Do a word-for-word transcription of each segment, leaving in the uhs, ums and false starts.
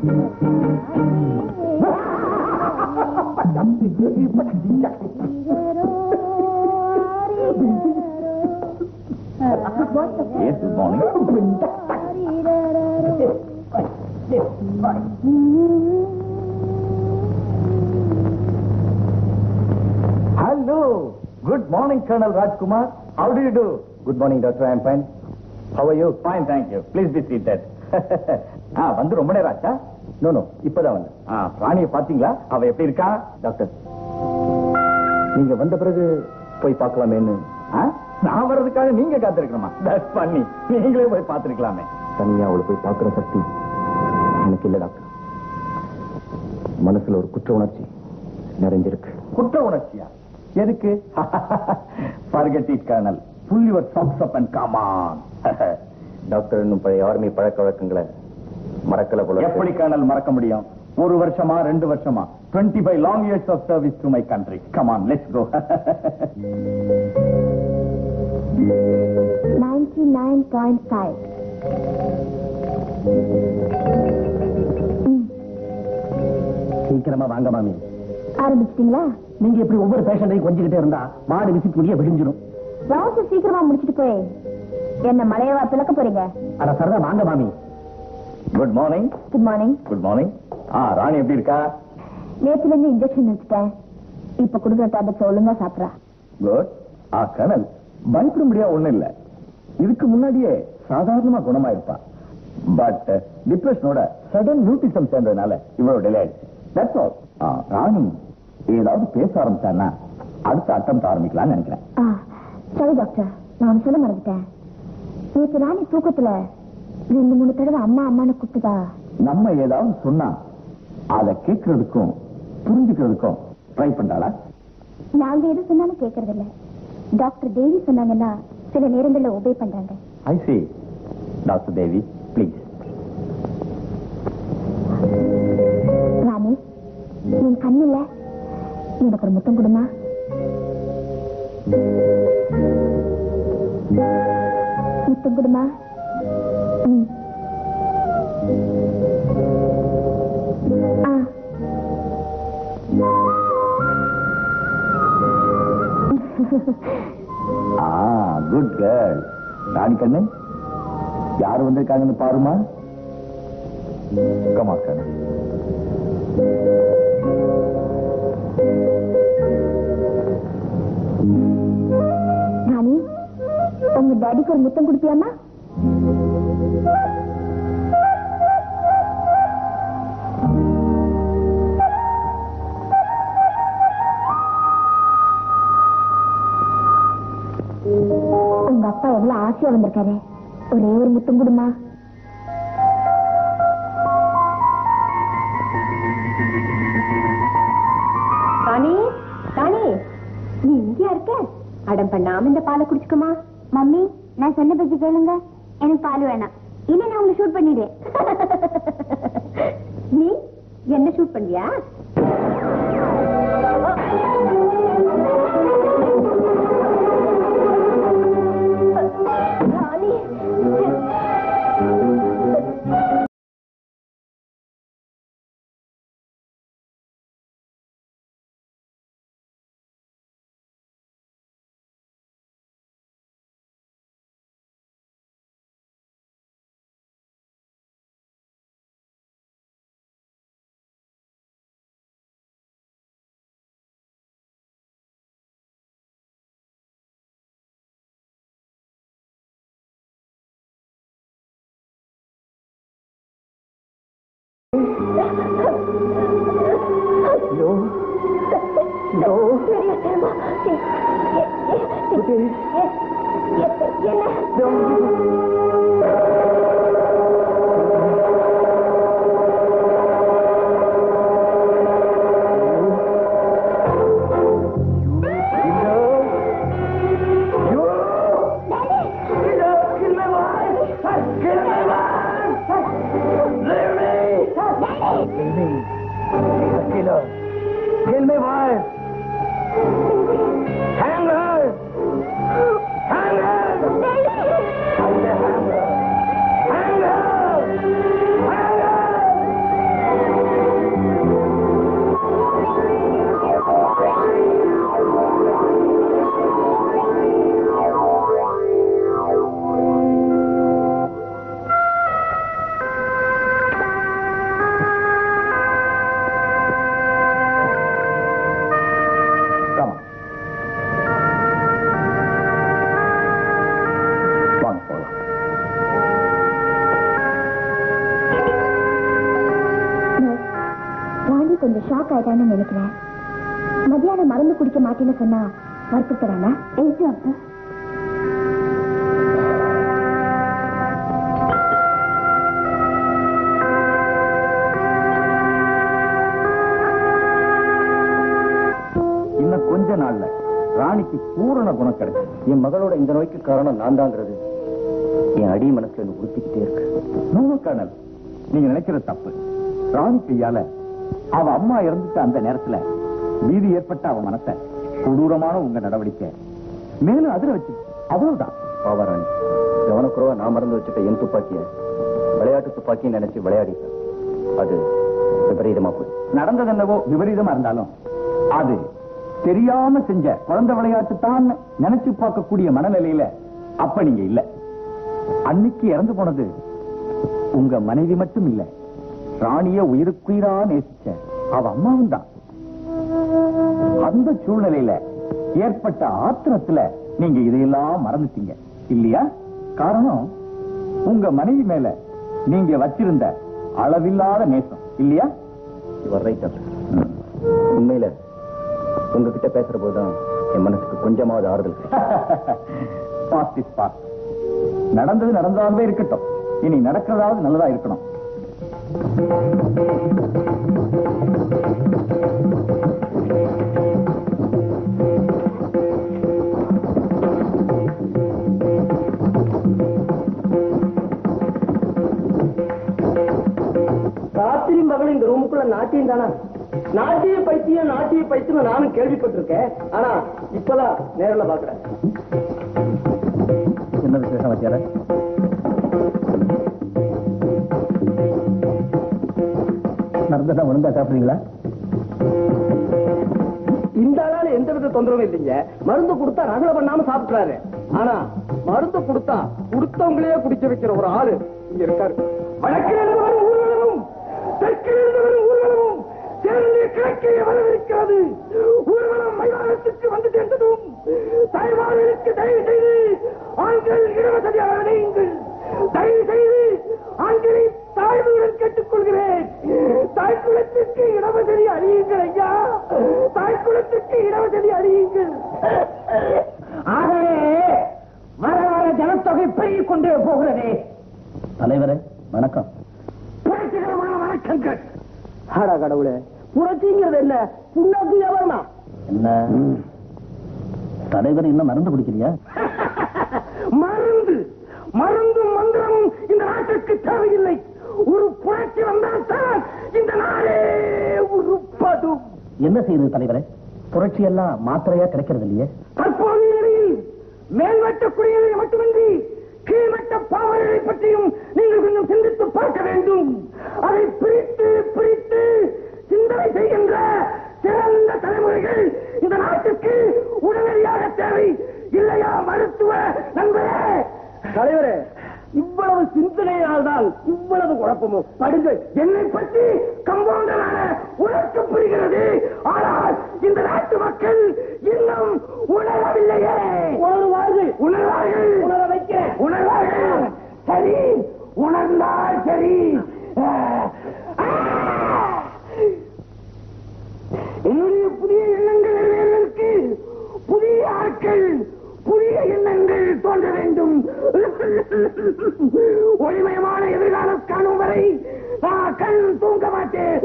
Yes, good morning. Hello. Good morning, Colonel Rajkumar. How do you do? Good morning, Doctor. I am fine. How are you? Fine, thank you. Please be seated. Ah, vandu romba nera acha? No, no. Ippada vandu. Ah, Raniya pathingala? Ava eppadi irukka? Doctor. Neenga vanda piragu poi paakalaame nu. Ah? நான் வரதுக்காக நீங்க காத்திருக்கணுமா? That's பண்ணி. நீங்களே போய் பாத்துக்கலாமே. தனியா அவளை போய் பாக்குற சக்தி எனக்கு இல்ல டாக்டர். மனசுல ஒரு குற்ற உணர்ச்சி நிறைஞ்சிருக்கு. குற்ற உணர்ச்சியா? எதுக்கு? Forget it, Colonel. Pull your socks up and come on. Doctor இன்னும் பழைய ஆர்மி பழக்க வழக்கங்களை மறக்கல போல. எப்படி கர்னல் மறக்க முடியும்? ஒரு வருஷமா ரெண்டு வருஷமா twenty-five long years of service to my country. Come on, let's go. ninety-nine point five. சீக்கிரமா வாங்க மாமி. ஆரம்பிச்சிட்டீங்களா? நீங்க எப்படி ஒவ்வொரு பேஷண்டையும் கொஞ்சிக்கிட்டே இருந்தா மாடு விசிட் முடிய விடிஞ்சிடும். வாசு சீக்கிரமா முடிச்சிட்டு போய் என்ன மலையவா பிளக்க போறீங்க? அட சரதா வாங்க மாமி. Good morning. Good morning. Good morning. ஆ ராணி எப்படி இருக்கா? நேத்துல இருந்து இன்ஜெக்ஷன் எடுத்துட்டேன். இப்ப குடுக்குற டேப்லெட் ஒழுங்கா சாப்பிடுறா. குட். ஆ கனல் பயப்பட முடியா ஒண்ணு இல்ல. இதுக்கு முன்னாடியே சாதாரணமா குணமாயிருப்பா. பட் டிப்ரெஷனோட சடன் ரூட்டிசம் சேர்ந்ததுனால இவ்வளவு டிலே ஆயிடுச்சு. That's all. ஆ ராணி ஏதாவது பேச ஆரம்பிச்சானா அடுத்த அட்டம் ஆரம்பிக்கலாம்னு நினைக்கிறேன். சரி டாக்டர், நான் சொல்ல மறந்துட்டேன். நேற்று ராணி தூக்கத்துல ரெண்டு மூணு தடவை அம்மா அம்மானு கூப்பிட்டதா? நம்ம ஏதாவது சொன்னா அதை கேட்கறதுக்கும் புரிஞ்சுக்கிறதுக்கும் ட்ரை பண்றாளா? நாங்க எது சொன்னாலும் கேட்கறது இல்ல. டாக்டர் தேவி சொன்னாங்கன்னா சில நேரங்களில் ஒபே பண்றாங்க. ஐ சீ. Doctor Devi please. ராணி நீங்க கண்ணு இல்ல, எனக்கு ஒரு முத்தம் கொடுமா? முத்தம் கொடுமா? Good girl. ராணி கண்ணு யாரு வந்திருக்காங்கன்னு பாருமா. கமா கண்ணு. ராணி உங்க டாடிக்கு ஒரு முத்தம் கொடுத்தியாமா? உங்க அப்பா எவ்வளவு ஆசையா வந்திருக்காரு, ஒரே ஒரு முத்தம் கொடுமா. ராணி ராணி நீ இங்கேயா இருக்க? அடம் பண்ணாம இந்த பாலை குடிச்சுக்குமா. மம்மி நான் சொன்ன பத்தி கேளுங்க. எனக்கு பால் வேணாம். இல்ல நான் உங்களை ஷூட் பண்ணிடுறேன். நீ என்ன ஷூட் பண்ணியா? No. No. Putri. Yes. Yes. Yes. Hang on! Hang on! ஆகாதான்னு நினைக்கிறேன். மதியானம் மருந்து குடிக்க மாட்டேன்னு சொன்னா வருத்தப்படாம எழுதி அப்ப ராணிக்கு பூரண குணம் கிடைக்கும். என் மகளோட இந்த நோய்க்கு காரணம் நான் தாங்கிறது என் அடி மனசுல உறுத்திக்கிட்டே இருக்கு. நூறுக்கணல் நீங்க நினைக்கிற தப்பு. ராணி கையால அவ அம்மா இருந்துட்ட அந்த நேரத்துல மீதி ஏற்பட்ட அவன் மனச கொடூரமான உங்க நடவடிக்கை மேலும் அதிர வச்சு அவ்வளவுதான். பாவா ராணி, கவனக்குறவா நான் மறந்து வச்சுட்ட என் துப்பாக்கிய விளையாட்டு துப்பாக்கின்னு நினைச்சு விளையாடி அது விபரீதமா போய் நடந்தது. என்னவோ விபரீதமா இருந்தாலும் அது தெரியாம செஞ்ச குழந்தை விளையாட்டு தான் நினைச்சு பார்க்கக்கூடிய மனநிலையில அப்ப நீங்க இல்ல. அன்னைக்கு இறந்து போனது உங்க மனைவி மட்டும் இல்ல, ராணிய உயிருக்குயிரா நேசிச்ச அவ அம்மாவும் தான். அந்த சூழ்நிலையில ஏற்பட்ட ஆத்திரத்துல நீங்க இதையெல்லாம் மறந்துட்டீங்க இல்லையா? காரணம் உங்க மனைவி மேல நீங்க வச்சிருந்த அளவில்லாத நேசம் இல்லையா? உண்மையில உங்ககிட்ட பேசுற போதுதான் என் மனசுக்கு கொஞ்சமாவது ஆறுதல். நடந்தது நடந்தாலே இருக்கட்டும், இனி நடக்கிறதாவது நல்லதா இருக்கணும். ராத்திரி மகள் இந்த ரூமுக்குள்ள நாட்டியம் தானா? நாட்டிய பைத்தியம் நாட்டிய பைத்தியம் நானும் கேள்விப்பட்டிருக்கேன், ஆனா இப்பதான் நேரில் பாக்குறேன். என்ன விசேஷம் வச்சார? நடந்ததான் ஒழுங்கா சாப்பிடுறீங்களா? இந்த ஆளால எந்த வித தொந்தரவும் இல்லைங்க. மருந்து கொடுத்தா ரகலை பண்ணாம சாப்பிடுறாரு. ஆனா மருந்து கொடுத்தா கொடுத்தவங்களே குடிக்க வைக்கிற ஒரு ஆளு இங்க இருக்காரு. வழக்கில் இருந்தவரும் ஊர்வலமும் தெற்கில் இருந்தவரும் ஊர்வலமும் வரவிருக்கிறது. ஊர்வலம் மைதானத்திற்கு வந்து சேர்ந்ததும் தாய்மார்களுக்கு தயவு செய்து ஆண்கள் இடவசதி அடையுங்கள். தயவு செய்து ஆண்களை தாய்மையுடன் கேட்டுக்கொள்கிறேன். தாய்குலத்திற்கு இடவசதி அறியுங்கள் ஐயா, தாய்குலத்திற்கு இடவசதி அறியுங்கள். ஆகவே வர வர ஜனத்தொகை பெருகிக் கொண்டே போகிறதே. தலைவரே வணக்கம். புரட்சிகரமான வணக்கங்கள். ஆடா கடவுளே, புரட்சிங்கிறது என்ன? புண்ணாக்கு வியாபாரமா என்ன? தலைவர் இன்னும் மருந்து குடிக்கிறியா? மருந்து மருந்தும் மந்திரமும் இந்த நாட்டுக்கு தேவையில்லை. ஒரு புரட்சி வந்தால் தான் இந்த நாடே உருப்படும். என்ன செய்யுது தலைவரே? புரட்சி எல்லாம் மாத்திரையா கிடைக்கிறது இல்லையே. தற்போதைய நிலையில் மேல்மட்ட குடிகளை மட்டுமின்றி கீழ்மட்ட பாவர்களை பற்றியும் நீங்கள் கொஞ்சம் சிந்தித்து பார்க்க வேண்டும். அதை பிரித்து பிரித்து சிந்தனை செய்கின்ற சிறந்த தலைமுறைகள் இந்த நாட்டுக்கு உடனடியாக தேவை இல்லையா மருத்துவ நண்பரே? தலைவரே, இவ்வளவு சிந்தனையால் தான் இவ்வளவு குழப்பமும் படிங்கள். என்னை பற்றி கம்பவுண்டரான உணர்ச்சி புரிகிறது, ஆனால் இந்த நாட்டு மக்கள் இன்னும் உணரவில்லையே. உணர்வார்கள் உணர்வார்கள் உணர வைக்க உணர்வார்கள். சரி, உணர்ந்தால் சரி. என்னுடைய புதிய எண்ணங்கள் நிறைவேறுவதற்கு புதிய ஆட்கள் புதிய எண்ணங்கள் தோன்ற வேண்டும். ஒளிமயமான எதிர்காலம் காணும் வரை கண் தூங்க மாட்டேன்.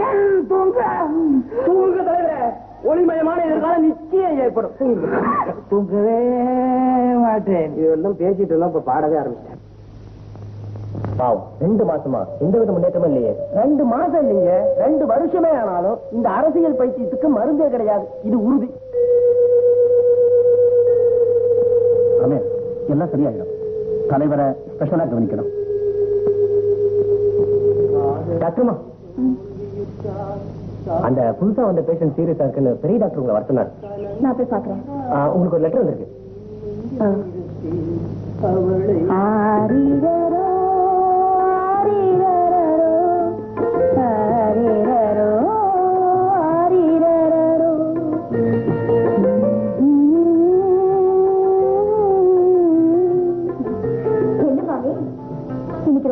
கண் தூங்க தூங்க தவிர ஒளிமயமான எதிர்காலம் நிச்சயம் ஏற்படும். தூங்கவே மாட்டேன். இதெல்லாம் பேசிட்டு எல்லாம் இப்ப பாடவே ஆரம்பிச்சேன். ரெண்டு மாசமா எந்த வித முன்னேற்றமும் இல்லையே. ரெண்டு மாசம் இல்லைங்க, ரெண்டு வருஷமே. ஆனாலும் இந்த அரசியல் பைத்தியத்துக்கு மருந்தே கிடையாது, இது உறுதி. எல்லாம் சரியாயிடும். தலைவரை ஸ்பெஷலா கவனிக்கணும். டாக்டர்மா, அந்த புதுசா வந்த பேஷண்ட் சீரியஸா இருக்குன்னு பெரிய டாக்டர் உங்களை வரத்தினார். நான் போய் பாக்குறேன். உங்களுக்கு ஒரு லெட்டர் வந்திருக்கு.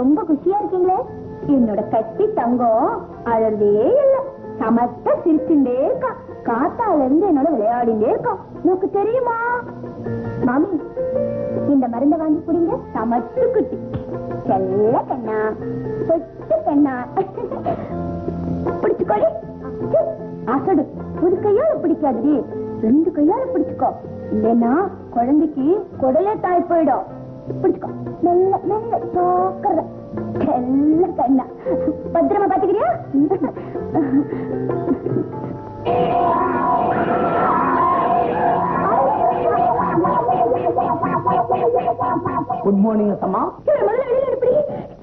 ரொம்ப குஷியா இருக்கீங்களே. என்னோட கட்சி தங்கம் அழகே இல்ல. समस्त சிரிச்சிண்டே இருக்கா காத்தால இருந்து என்னோட விளையாடிண்டே இருக்கா உங்களுக்கு தெரியுமா மாமி இந்த மருந்தை வாங்கி குடிங்க சமத்து குட்டி செல்ல கண்ணா பொட்டு கண்ணா பிடிச்சு கொடி அசடு ஒரு கையால பிடிக்காதடி ரெண்டு கையால பிடிச்சுக்கோ இல்லைன்னா குழந்தைக்கு குடலே தாய் போயிடும் பிடிச்சுக்கோ மெல்ல மெல்ல தோக்கற செல்ல கண்ணா பத்திரமா பாத்துக்கிறியா Good morning, Asama. Sir, முதல்ல வெளியில இருப்படி.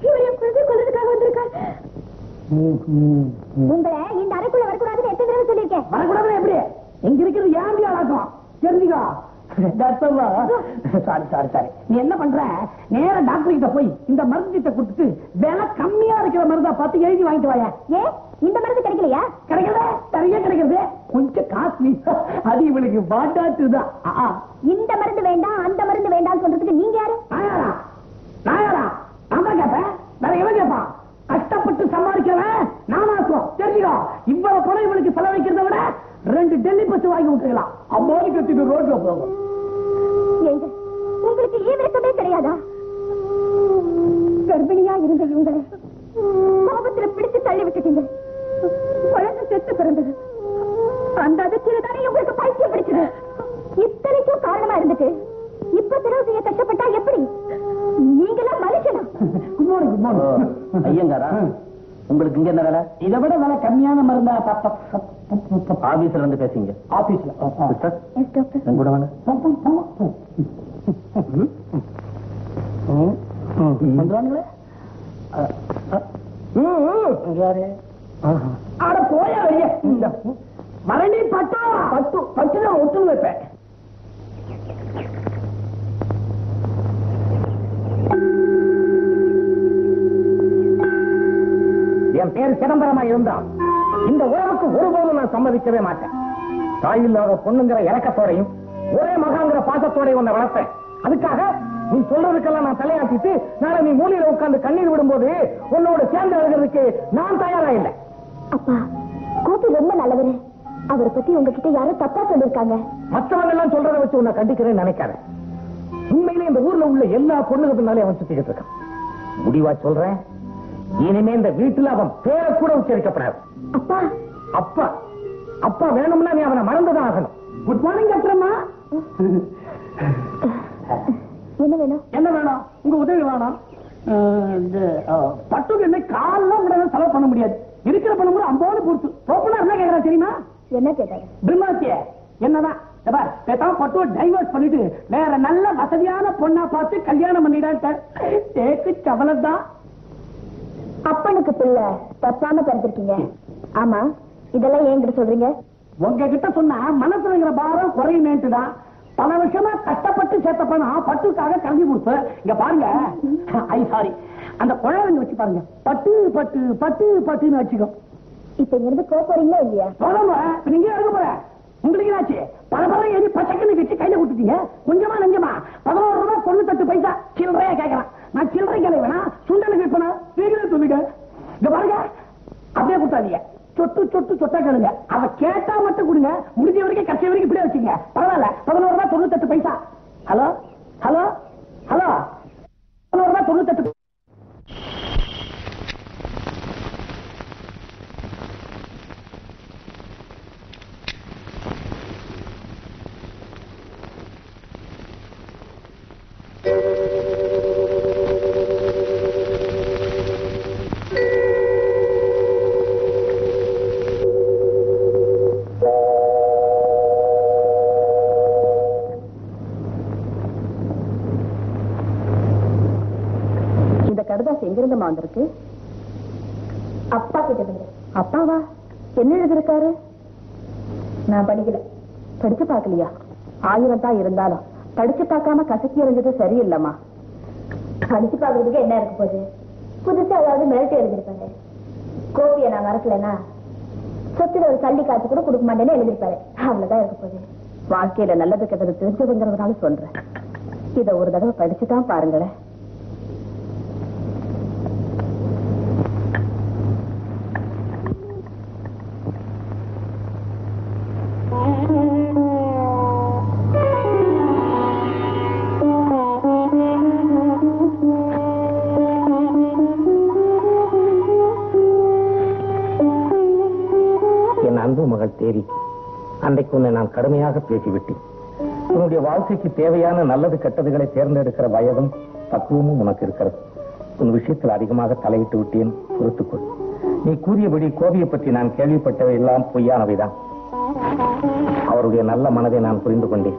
இவரையும் குழந்தை கொல்றதுக்காக வந்திருக்கார். உங்களை இந்த அறைக்குள்ள வரக்கூடாதுன்னு எத்தனை தடவை சொல்லியிருக்கேன். வரக்கூடாதுன்னு எப்படி? எங்க இருக்கிறது யாருடைய ஆளாக்கும்? தெரிஞ்சுக்கோ. டாக்டர்வா. Sorry sorry sorry. நீ என்ன பண்ற? நேர டாக்டர் கிட்ட போய் இந்த மருந்து கிட்ட கொடுத்துட்டு விலை கம்மியா இருக்கிற மருந்தா பார்த்து எழுதி வாங்கிட்டு வாயா. ஏ இந்த மருந்து கிடைக்கலையா? கிடைக்கல. சரியா கிடைக்கிறது. கொஞ்சம் காஸ்ட்லி. அது இவளுக்கு வாட்டாச்சுதா. இந்த மருந்து வேண்டாம் அந்த மருந்து வேண்டாம்னு சொல்றதுக்கு நீங்க யாரு? நாயாரா நாயாரா நாம கேப்பேன் வேற எவன் கேப்பா? கஷ்டப்பட்டு சம்பாதிக்கிறவன் நாம ஆக்குவோம் தெரிஞ்சுக்கோ. இவ்வளவு பணம் இவளுக்கு செலவழிக்கிறத விட ரெண்டு டெல்லி பஸ் வாங்கி விட்டுருக்கலாம். அம்மாடி கத்திட்டு ரோட்ல போகும். ஏங்க உங்களுக்கு ஈவிரக்கமே கிடையாதா? கர்ப்பிணியா இருந்த இவங்களை கோபத்துல பிடிச்சு தள்ளி விட்டுட்டீங்க. குழந்தை செத்து பிறந்தது. அந்த அதிர்ச்சியில்தானே உங்களுக்கு பைத்தியம் பிடிச்சது. இத்தனைக்கும் காரணமா இருந்துட்டு இப்ப திறவு செய்ய கஷ்டப்பட்டா எப்படி? நீங்களாம் மனுஷனா? ஐயங்காரா உங்களுக்கு இங்க என்ன வேலை? இதை விட வேலை கம்மியான மருந்தா ஆபீஸ்ல இருந்து பேசுங்க. ஆபீஸ்ல கூட வாங்க. யாரு ஆட போய வெளியே மரணி பட்டா பட்டு பட்டு நான் ஒட்டு வைப்பேன். என் பேர் சிதம்பரமா இருந்தா இந்த உறவுக்கு ஒருபோதும் நான் சம்மதிக்கவே மாட்டேன். தாயில்லாத பொண்ணுங்கிற இறக்கத்தோடையும் ஒரே மகாங்கிற பாசத்தோடையும் உன்னை வளர்த்தேன். அதுக்காக நீ சொல்றதுக்கெல்லாம் நான் தலையாட்டிட்டு நாளை நீ மூலையில உட்கார்ந்து கண்ணீர் விடும்போது உன்னோட சேர்ந்து அழுகிறதுக்கு நான் தயாரா இல்லை. அப்பா கோபி ரொம்ப நல்லவரு. அவரை பத்தி உங்ககிட்ட யாரும் தப்பா சொல்லிருக்காங்க. மற்றவங்க எல்லாம் சொல்றதை வச்சு உன்னை கண்டிக்கிறேன்னு நினைக்காத. உண்மையிலே இந்த ஊர்ல உள்ள எல்லா பொண்ணுக்கு பின்னாலே அவன் சுத்திக்கிட்டு இருக்கான். முடிவா சொல்றேன், இனிமே இந்த வீட்டுல அவன் பேரை கூட உச்சரிக்கப்படாது. அப்பா அப்பா அப்பா வேணும்னா நீ அவனை மறந்துதான் ஆகணும். குட் மார்னிங் அப்புறமா. என்ன வேணும் என்ன வேணும்? உங்க உதவி வேணும். பட்டுக்கு என்ன காலெல்லாம் கூட செலவு பண்ண முடியாது. இருக்கிற பணம் கூட அம்போன்னு பொறுத்து போப்பனா என்ன கேட்கறா தெரியுமா? என்ன கேட்டாங்க? பிரம்மாத்திய என்னதான் பட்டுவ டைவர்ஸ் பண்ணிட்டு வேற நல்ல வசதியான பொண்ணா பார்த்து கல்யாணம் பண்ணிடான். கவலைதான். அப்பனுக்கு பிள்ளை தப்பாம பிறந்திருக்கீங்க. ஆமா இதெல்லாம் ஏங்கிட்ட சொல்றீங்க? உங்க கிட்ட சொன்னா மனசுங்கிற பாரம் குறையுமேட்டு தான் பல வருஷமா கஷ்டப்பட்டு சேர்த்த பணம் பட்டுக்காக கல்வி கொடுத்து இங்க பாருங்க. ஐ சாரி அந்த குழந்தைங்க வச்சு பாருங்க. பட்டு பட்டு பட்டு பட்டுன்னு வச்சுக்கோ. இப்ப இருந்து கோபறீங்களா இல்லையா? போறோமா நீங்க இருக்க போற. உங்களுக்கு என்னாச்சு? பரபரம் ஏறி பச்சைக்கண்ணு வச்சு கையில கொடுத்துட்டீங்க. கொஞ்சமா நஞ்சமா பதினோரு ரூபாய் தொண்ணூத்தெட்டு பைசா சில்லறையா கேட்கறான். நான் சில்லறை கேள்வி வேணா சுண்டலுக்கு போனா சீக்கிரமே சொல்லுங்க. இங்க பாருங்க அப்படியே கொடுத்தாதீங்க. சொட்டு சொட்டு சொட்டா கேளுங்க. அவ கேட்டா மட்டும் கொடுங்க. முடிஞ்ச வரைக்கும் கடைசி வரைக்கும் இப்படியே வச்சுங்க. பரவாயில்ல. பதினோரு ரூபாய் தொண்ணூத்தெட்டு பைசா. ஹலோ ஹலோ ஹலோ பதினோரு ரூபாய் தொண்ணூத்தெட்டு. வந்திருக்கு அப்பா கிட்ட. அப்பாவா? என்ன எழுதிருக்காரு? நான் படிக்கல. படிச்சு பார்க்கலையா? ஆயிரம் தான் இருந்தாலும் படிச்சு பார்க்காம கசக்கி இருந்தது சரியில்லம்மா. படிச்சு பார்க்கறதுக்கு என்ன இருக்க போகுது? புதுசா அதாவது மிரட்டி எழுதிருப்பாங்க. கோபியை நான் மறக்கலன்னா சொத்துல ஒரு சல்லி காசு கூட கொடுக்க மாட்டேன்னு எழுதிருப்பாரு. அவ்வளவுதான் இருக்க போகுது. வாழ்க்கையில நல்லது கெட்டது தெரிஞ்சுங்கிறதுனால சொல்றேன். இதை ஒரு தடவை படிச்சுதான் பாருங்களேன். உன்னை நான் கடுமையாக பேசிவிட்டேன். உன்னுடைய வாழ்க்கைக்கு தேவையான நல்லது கெட்டதுகளை தேர்ந்தெடுக்கிற வயதும் பக்குவமும் உனக்கு இருக்கிறது. உன் விஷயத்தில் அதிகமாக தலையிட்டு விட்டேன், பொறுத்துக்கொள். நீ கூறியபடி கோபியை பற்றி நான் கேள்விப்பட்டவை எல்லாம் பொய்யானவைதான். அவருடைய நல்ல மனதை நான் புரிந்து கொண்டேன்.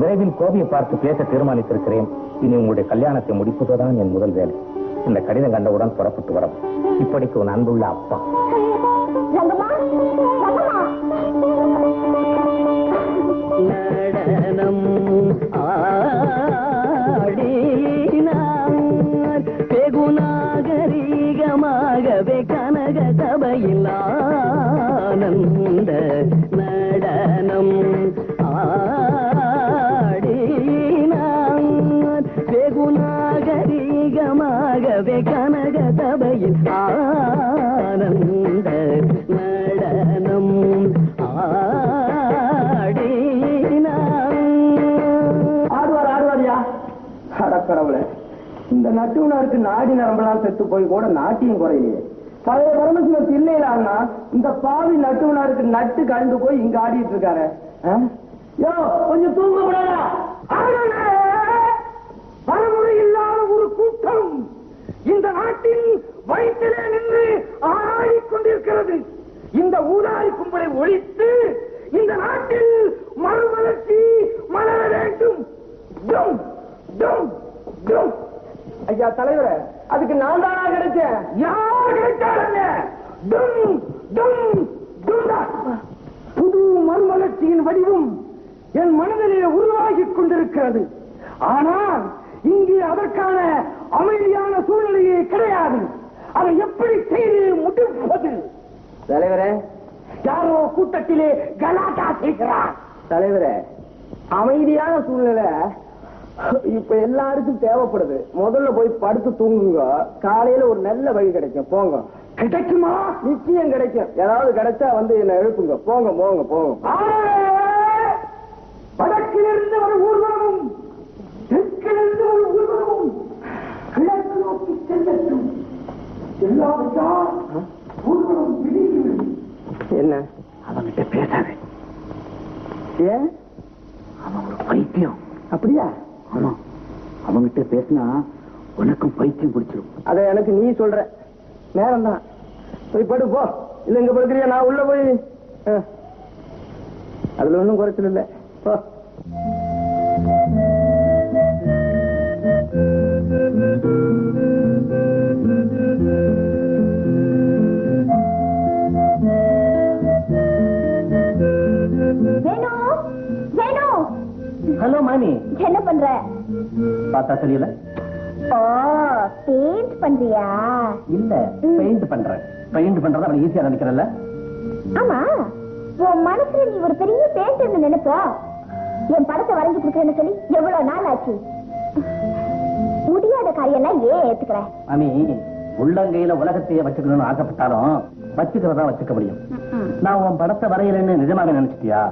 விரைவில் கோபியை பார்த்து பேச தீர்மானித்திருக்கிறேன். இனி உங்களுடைய கல்யாணத்தை முடிப்பதுதான் என் முதல் வேலை. இந்த கடிதம் கண்டவுடன் புறப்பட்டு வரும். இப்படிக்கு உன் அன்புள்ள அப்பா. நடனம் ஆடினான் பெகுநாகரீகமாகவே கனக சபையில் ஆனந்த நடனம் ஆடினான் பெகுநாகரீகமாகவே கனக சபையில் ஆனந்த நடனம் கடவுளே. இந்த நட்டுவினருக்கு நாடி நரம்பலால் செத்து போய் கூட நாட்டியம் குறையிலே பழைய பரமசிவம் இல்லையிலான்னா இந்த பாவி நட்டுவினருக்கு நட்டு கண்டு போய் இங்க ஆடிட்டு இருக்காரு. கொஞ்சம் தூங்க கூடாதா? பலமுறை இல்லாத ஒரு கூட்டம் இந்த நாட்டில் வயிற்றிலே நின்று ஆடிக்கொண்டிருக்கிறது. இந்த ஊதாரி கும்பலை ஒழித்து இந்த நாட்டில் மறுமலர்ச்சி மலர வேண்டும். ஐயா தலைவர, அதுக்கு நான் தானா கிடைச்சேன்? யார் கிடைச்சாலும் புது மறுமலர்ச்சியின் வடிவம் என் மனதிலே உருவாகிக் கொண்டிருக்கிறது. ஆனால் இங்கே அதற்கான அமைதியான சூழ்நிலையே கிடையாது. அதை எப்படி செய்து முடிப்பது? தலைவரே, யாரோ கூட்டத்திலே கலாட்டா செய்கிறார். தலைவரே, அமைதியான சூழ்நிலை இப்ப எல்லாருக்கும் தேவைப்படுது. முதல்ல போய் படுத்து தூங்குங்க. காலையில ஒரு நல்ல வழி கிடைக்கும். போங்க. கிடைக்குமா? நிச்சயம் கிடைக்கும். ஏதாவது கிடைச்சா வந்து என்ன எழுப்புங்க. போங்க போங்க போங்க. வடக்கிலிருந்து ஒரு ஊர்வலமும் தெற்கிலிருந்து ஒரு ஊர்வலமும் கிழக்கு நோக்கி செல்லட்டும். எல்லாவற்றால் ஊர்வலம் விடுகிறது. என்ன அவங்கிட்ட பேசாது. ஏன்? அவன் ஒரு பைத்தியம். அப்படியா? ஆமா, அவங்கிட்ட பேசினா உனக்கும் பைத்தியம் பிடிச்சிடும். அதை எனக்கு நீ சொல்ற நேரம் தான். போய் படு போ. இல்ல இங்க படுக்கிறியா? நான் உள்ள போய் அதுல ஒன்னும் குறைச்சல் இல்லை. போ. हेलो मामी, என்ன பண்ற? பாத்தா தெரியல. ஓ, பெயிண்ட் பண்றியா? இல்ல, பெயிண்ட் பண்றேன். பெயிண்ட் பண்றது அப்புறம் ஈஸியா நினைக்கிறல்ல? ஆமா, உன் மனசுல நீ ஒரு பெரிய பெயிண்டர்னு நினைப்போ. என் படத்தை வரைஞ்சு கொடுக்கறேன்னு சொல்லி எவ்வளவு நாள் ஆச்சு. முடியாத காரியெல்லாம் ஏன் ஏத்துக்கற? மாமி, உள்ளங்கையில உலகத்தையே வச்சுக்கணும்னு ஆசைப்பட்டாலும் வச்சுக்கிறதா வச்சுக்க முடியும். நான் உன் படத்தை வரையறேன்னு நிஜமாவே நினைச்சிட்டியா?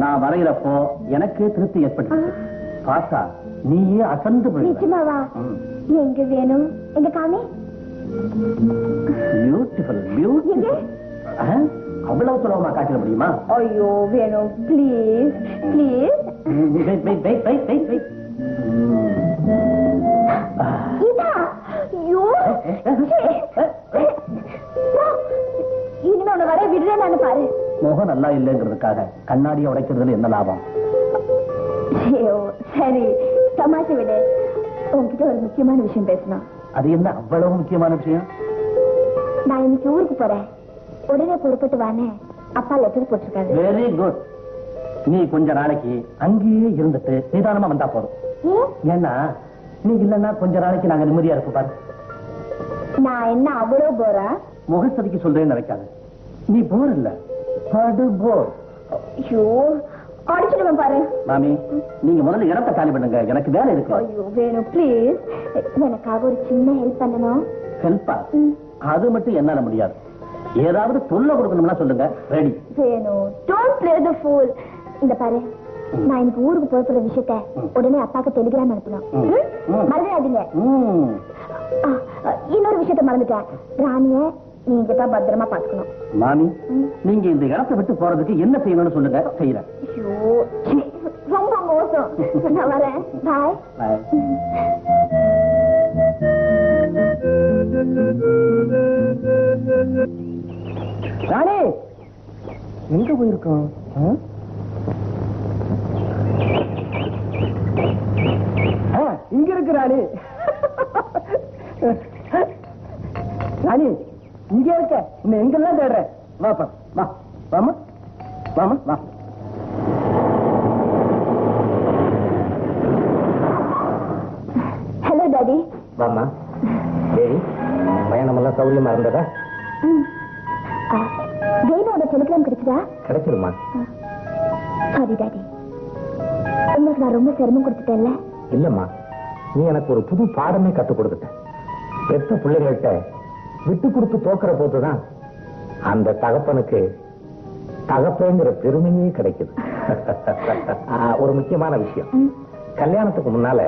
நான் வரையிறப்போ எனக்கு திருப்தி ஏற்பட்டு பாசா நீயே அசந்து போயிடுவா. எங்க வேணும்? எங்க காமி? Beautiful beautiful. அவ்வளவு சுலபமா காட்டிட முடியுமா? ஐயோ வேணும், பிளீஸ் பிளீஸ். இனிமே உன்னை வரைய விடுறேன்னு பாரு. முகம் நல்லா இல்லைங்கிறதுக்காக கண்ணாடியை உடைக்கிறதுல என்ன லாபம்? சரி தமாஷை விட, உங்ககிட்ட ஒரு முக்கியமான விஷயம் பேசணும். அது என்ன அவ்வளவு முக்கியமான விஷயம்? நான் இன்னைக்கு ஊருக்கு போறேன். உடனே புறப்பட்டு வானே, அப்பா லெட்டர் போட்டிருக்காங்க. Very good. நீ கொஞ்ச நாளைக்கு அங்கேயே இருந்துட்டு நிதானமா வந்தா போதும். ஏன்னா நீ இல்லைன்னா கொஞ்ச நாளைக்கு நாங்க நிம்மதியா இருக்க பாரு. நான் என்ன அவ்வளவு போறா? முகசதிக்கு சொல்றேன்னு நினைக்காது. நீ போர் இல்ல. ஊருக்கு போற விஷயத்த உடனே அப்பாக்கு டெலிகிராம் அனுப்பணும். மறந்துடாதீங்க. இன்னொரு விஷயத்த மறந்துட்டேன். ராணிய நீங்க தான் பத்திரமா பாத்துக்கணும். மாமி, நீங்க இந்த இடத்தை விட்டு போறதுக்கு என்ன செய்யணும்னு சொல்லுங்க, செய்யறேன். ஐயோ, ரொம்ப மோசம். நான் வரேன். பை. பை. ராணி, எங்க போயிருக்கோம்? ஆ, இங்க இருக்கு ராணி. ராணி இங்க இருக்க, இன்னும் எங்கெல்லாம் தேடுறேன். வாப்பா வா, வாமா வாமா வா. Hello daddy. வாமா தேவி, பயணமெல்லாம் சௌரியமா இருந்ததா? வேணோட டெலிகிராம் கிடைச்சதா? கிடைச்சிருமா? சாரி டாடி, உங்களுக்கு நான் ரொம்ப சிரமம் கொடுத்துட்டேன்ல? இல்லம்மா, நீ எனக்கு ஒரு புது பாடமே கற்றுக் கொடுத்துட்ட. பெற்ற பிள்ளைகள்கிட்ட விட்டு கொடுத்து தோக்கிற போதுதான் அந்த தகப்பனுக்கு தகப்பங்கிற பெருமையே கிடைக்குது. ஒரு முக்கியமான விஷயம், கல்யாணத்துக்கு முன்னால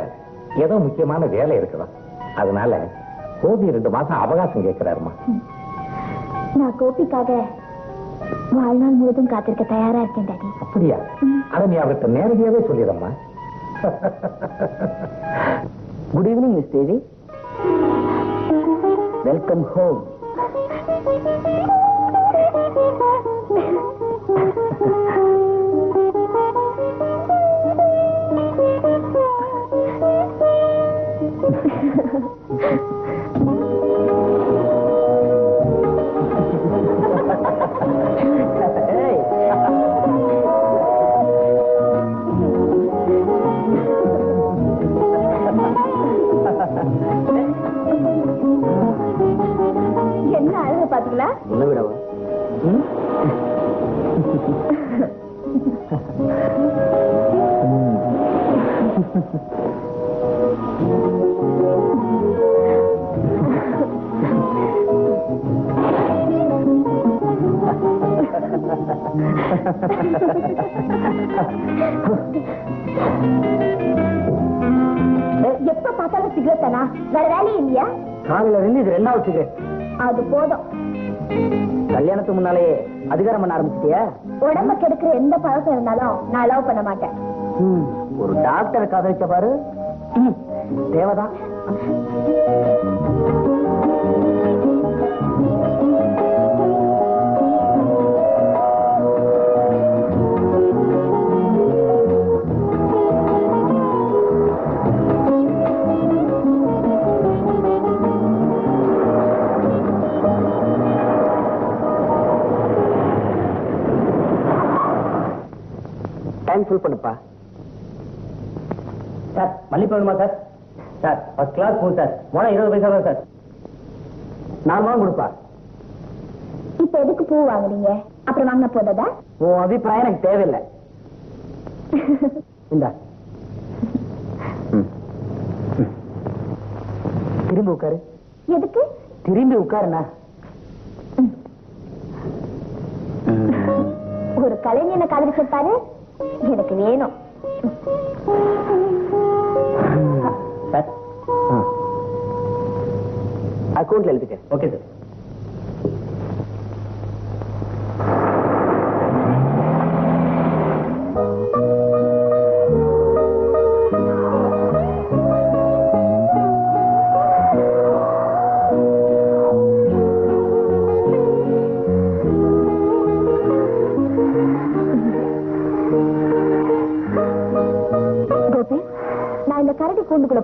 ஏதோ முக்கியமான வேலை இருக்குதான், அதனால கோபி ரெண்டு மாசம் அவகாசம் கேட்கிறாருமா. நான் கோபிக்காக வாழ்நாள் முழுதும் காத்திருக்க தயாரா இருக்கேன். அப்படியா? அதை நீ அவர்கிட்ட நேரடியாவே சொல்லிடுறம்மா. Good evening miss Devi. Welcome home. எப்ப பார்த்தாலும் சிகரெட் தானா, வேற வேலையே இல்லையா? காலையில இருந்து இது ரெண்டாவது சிகரெட், அது போதும். கல்யாணத்துக்கு முன்னாலே அதிகாரம் பண்ண ஆரம்பிச்சிட்டியா? உடம்ப கெடுக்கிற எந்த பழக்கம் இருந்தாலும் நான் அலோவ் பண்ண மாட்டேன். ஒரு டாக்டரை காதலிச்ச பாரு, தேவதா. பண்ணுப்பா சார், மல்லிப்பா வேணுமா சார்? சார் ஃபர்ஸ்ட் கிளாஸ் போகும் சார், போனா இருபது பைசா தான் சார். நான் வாங்க கொடுப்பா. இப்ப எதுக்கு பூ வாங்குறீங்க? அப்புறம் வாங்க போதா? உன் அபிப்பிராயம் எனக்கு தேவையில்லை. இந்த திரும்பி உட்காரு. எதுக்கு திரும்பி உட்காருண்ணா? ஒரு கலைஞனை காதல் சொல்லிட்டாரு, எனக்கு வேணும். அக்கௌண்ட்ல எழுதுக்க. Okay sir.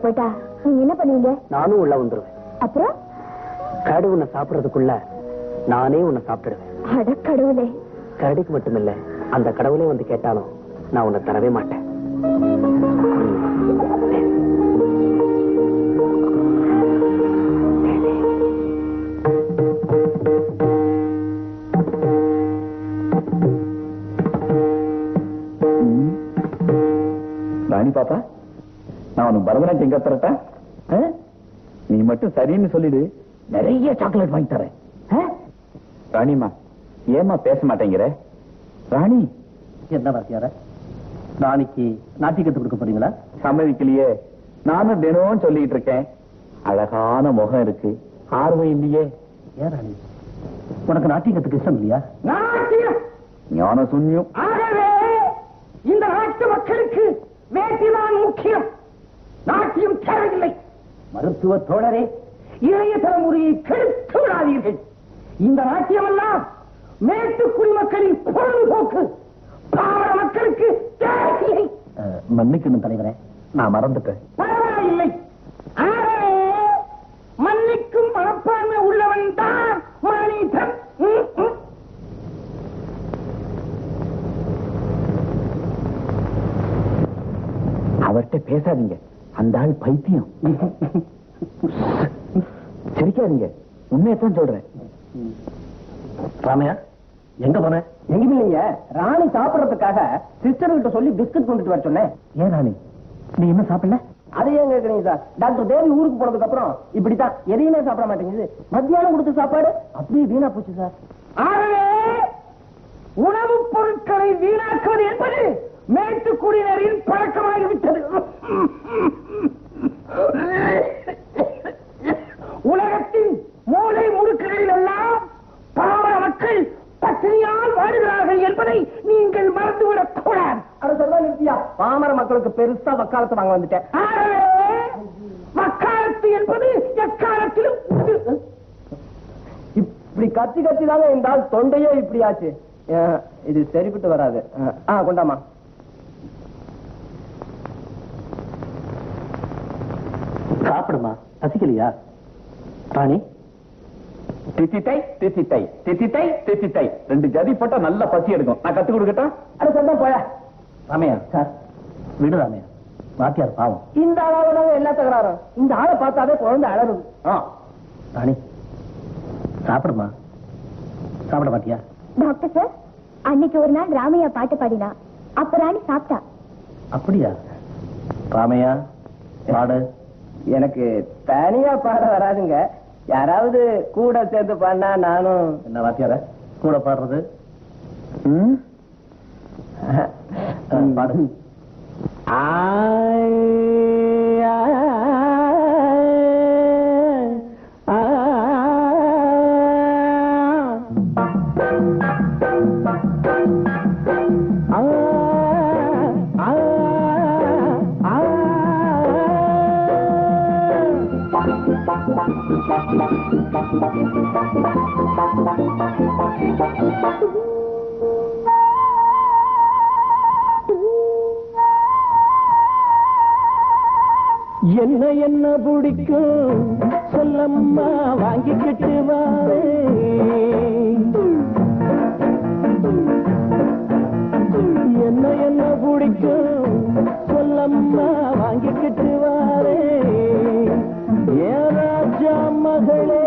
போயிட்டா நீங்க என்ன பண்ணுவீங்க? நானும் உள்ள வந்துருவேன். அப்புறம் கரடி உன்னை சாப்பிடறதுக்குள்ள நானே உன்னை சாப்பிடுவேன். அட கடவுளே! கரடிக்கு மட்டுமில்ல, அந்த கடவுளே வந்து கேட்டாலும் நான் உன்னை தரவே மாட்டேன். ராணி பாப்பா, நான் பரதநாட்டியம் எங்க தரட்டா? நீ மட்டும் சரின்னு சொல்லிடு, நிறைய சாக்லேட் வாங்கி தரேன். ராணிமா, ஏமா பேச மாட்டேங்கிற? ராணி என்ன வாத்தியார, ராணிக்கு நாட்டிக்கத்து கொடுக்க போறீங்களா? சம்மதிக்கலையே, நானும் தினம் சொல்லிட்டு இருக்கேன். அழகான முகம் இருக்கு, ஆர்வம் இல்லையே. ஏன் ராணி, உனக்கு நாட்டியத்துக்கு இஷ்டம் இல்லையா? நாட்டியம் ஞான சூன்யம். ஆகவே இந்த நாட்டு மக்களுக்கு வேட்டிதான் முக்கியம், நாட்டியம் தேவையில்லை. மருத்துவ தோழரே, இளைய தலைமுறையை கெடுத்து விடாதீர்கள். இந்த நாட்டியமெல்லாம் மேட்டுக்குடி மக்களின் பொழுதுபோக்கு, பாமர மக்களுக்கு தேவையில்லை. மன்னிக்கணும் தலைவரே, நான் மறந்துட்டேன். பரவாயில்லை. ஆகவே மன்னிக்கும் மனப்பான்மை உள்ளவன் தான் மனிதன். அவர்கிட்ட பேசாதீங்க, அந்த ஆள் பைத்தியம். சிரிக்காதீங்க, உண்மையத்தான் சொல்றேன். ராமையா, எங்க போன? எங்க இல்லைங்க, ராணி சாப்பிடறதுக்காக சிஸ்டர் கிட்ட சொல்லி பிஸ்கட் கொண்டுட்டு வர சொன்னேன். ஏன் ராணி, நீ என்ன சாப்பிடல? அதே ஏன் கேட்கறீங்க சார், டாக்டர் தேவி ஊருக்கு போனதுக்கு அப்புறம் இப்படித்தான், எதையுமே சாப்பிட மாட்டேங்குது. மத்தியானம் கொடுத்த சாப்பாடு அப்படியே வீணா போச்சு சார். ஆகவே உணவு பொருட்களை வீணாக்குவது என்பது மேட்டுக்குடியினரின் பழக்கமாகிவிட்டது. உலகத்தின் மூலை முடுக்குகளில் எல்லாம் பாமர மக்கள் பட்டினியால் வாடுகிறார்கள் என்பதை நீங்கள் மறந்துவிடக் கூடாது. பாமர மக்களுக்கு பெருசா வக்காலத்து வாங்க வந்துட்டேன். வக்காலத்து என்பது எக்காலத்திலும் இப்படி கத்தி கத்தி தாங்க இருந்தால் தொண்டையே இப்படியாச்சு. இது சரிப்பட்டு வராது. ஆ கொண்டாமா. சாப்பிடுமா, பசிக்கலையா? ராணி, திசித்தை திசித்தை திசித்தை திசித்தை ரெண்டு ஜதி போட்டா நல்ல பசி எடுக்கும். நான் கத்து கொடுக்கட்டா? அது சொன்னா போய. ராமையா சார், விடு ராமையா, வாத்தியார் பாவம். இந்த ஆளாவது எல்லா தகராறும், இந்த ஆளை பார்த்தாவே குழந்தை அழகும். ராணி சாப்பிடுமா, சாப்பிட மாட்டியா? டாக்டர் சார், அன்னைக்கு ஒரு நாள் ராமையா பாட்டு பாடினா, அப்ப ராணி சாப்பிட்டா. அப்படியா? ராமையா பாடு. எனக்கு தனியா பாட வராதுங்க, யாராவது கூட சேர்ந்து பாடினா நானும். என்ன வாத்தியார கூட பாடுறது? பாடு. ஆ என்ன என்ன பிடிக்கும் சொல்லம்மா, வாங்கிக்கிட்டு வாரே. என்ன என்ன பிடிக்கும் சொல்லம்மா, வாங்கிக்கிட்டு வாரே. ஏராஜா மகளே,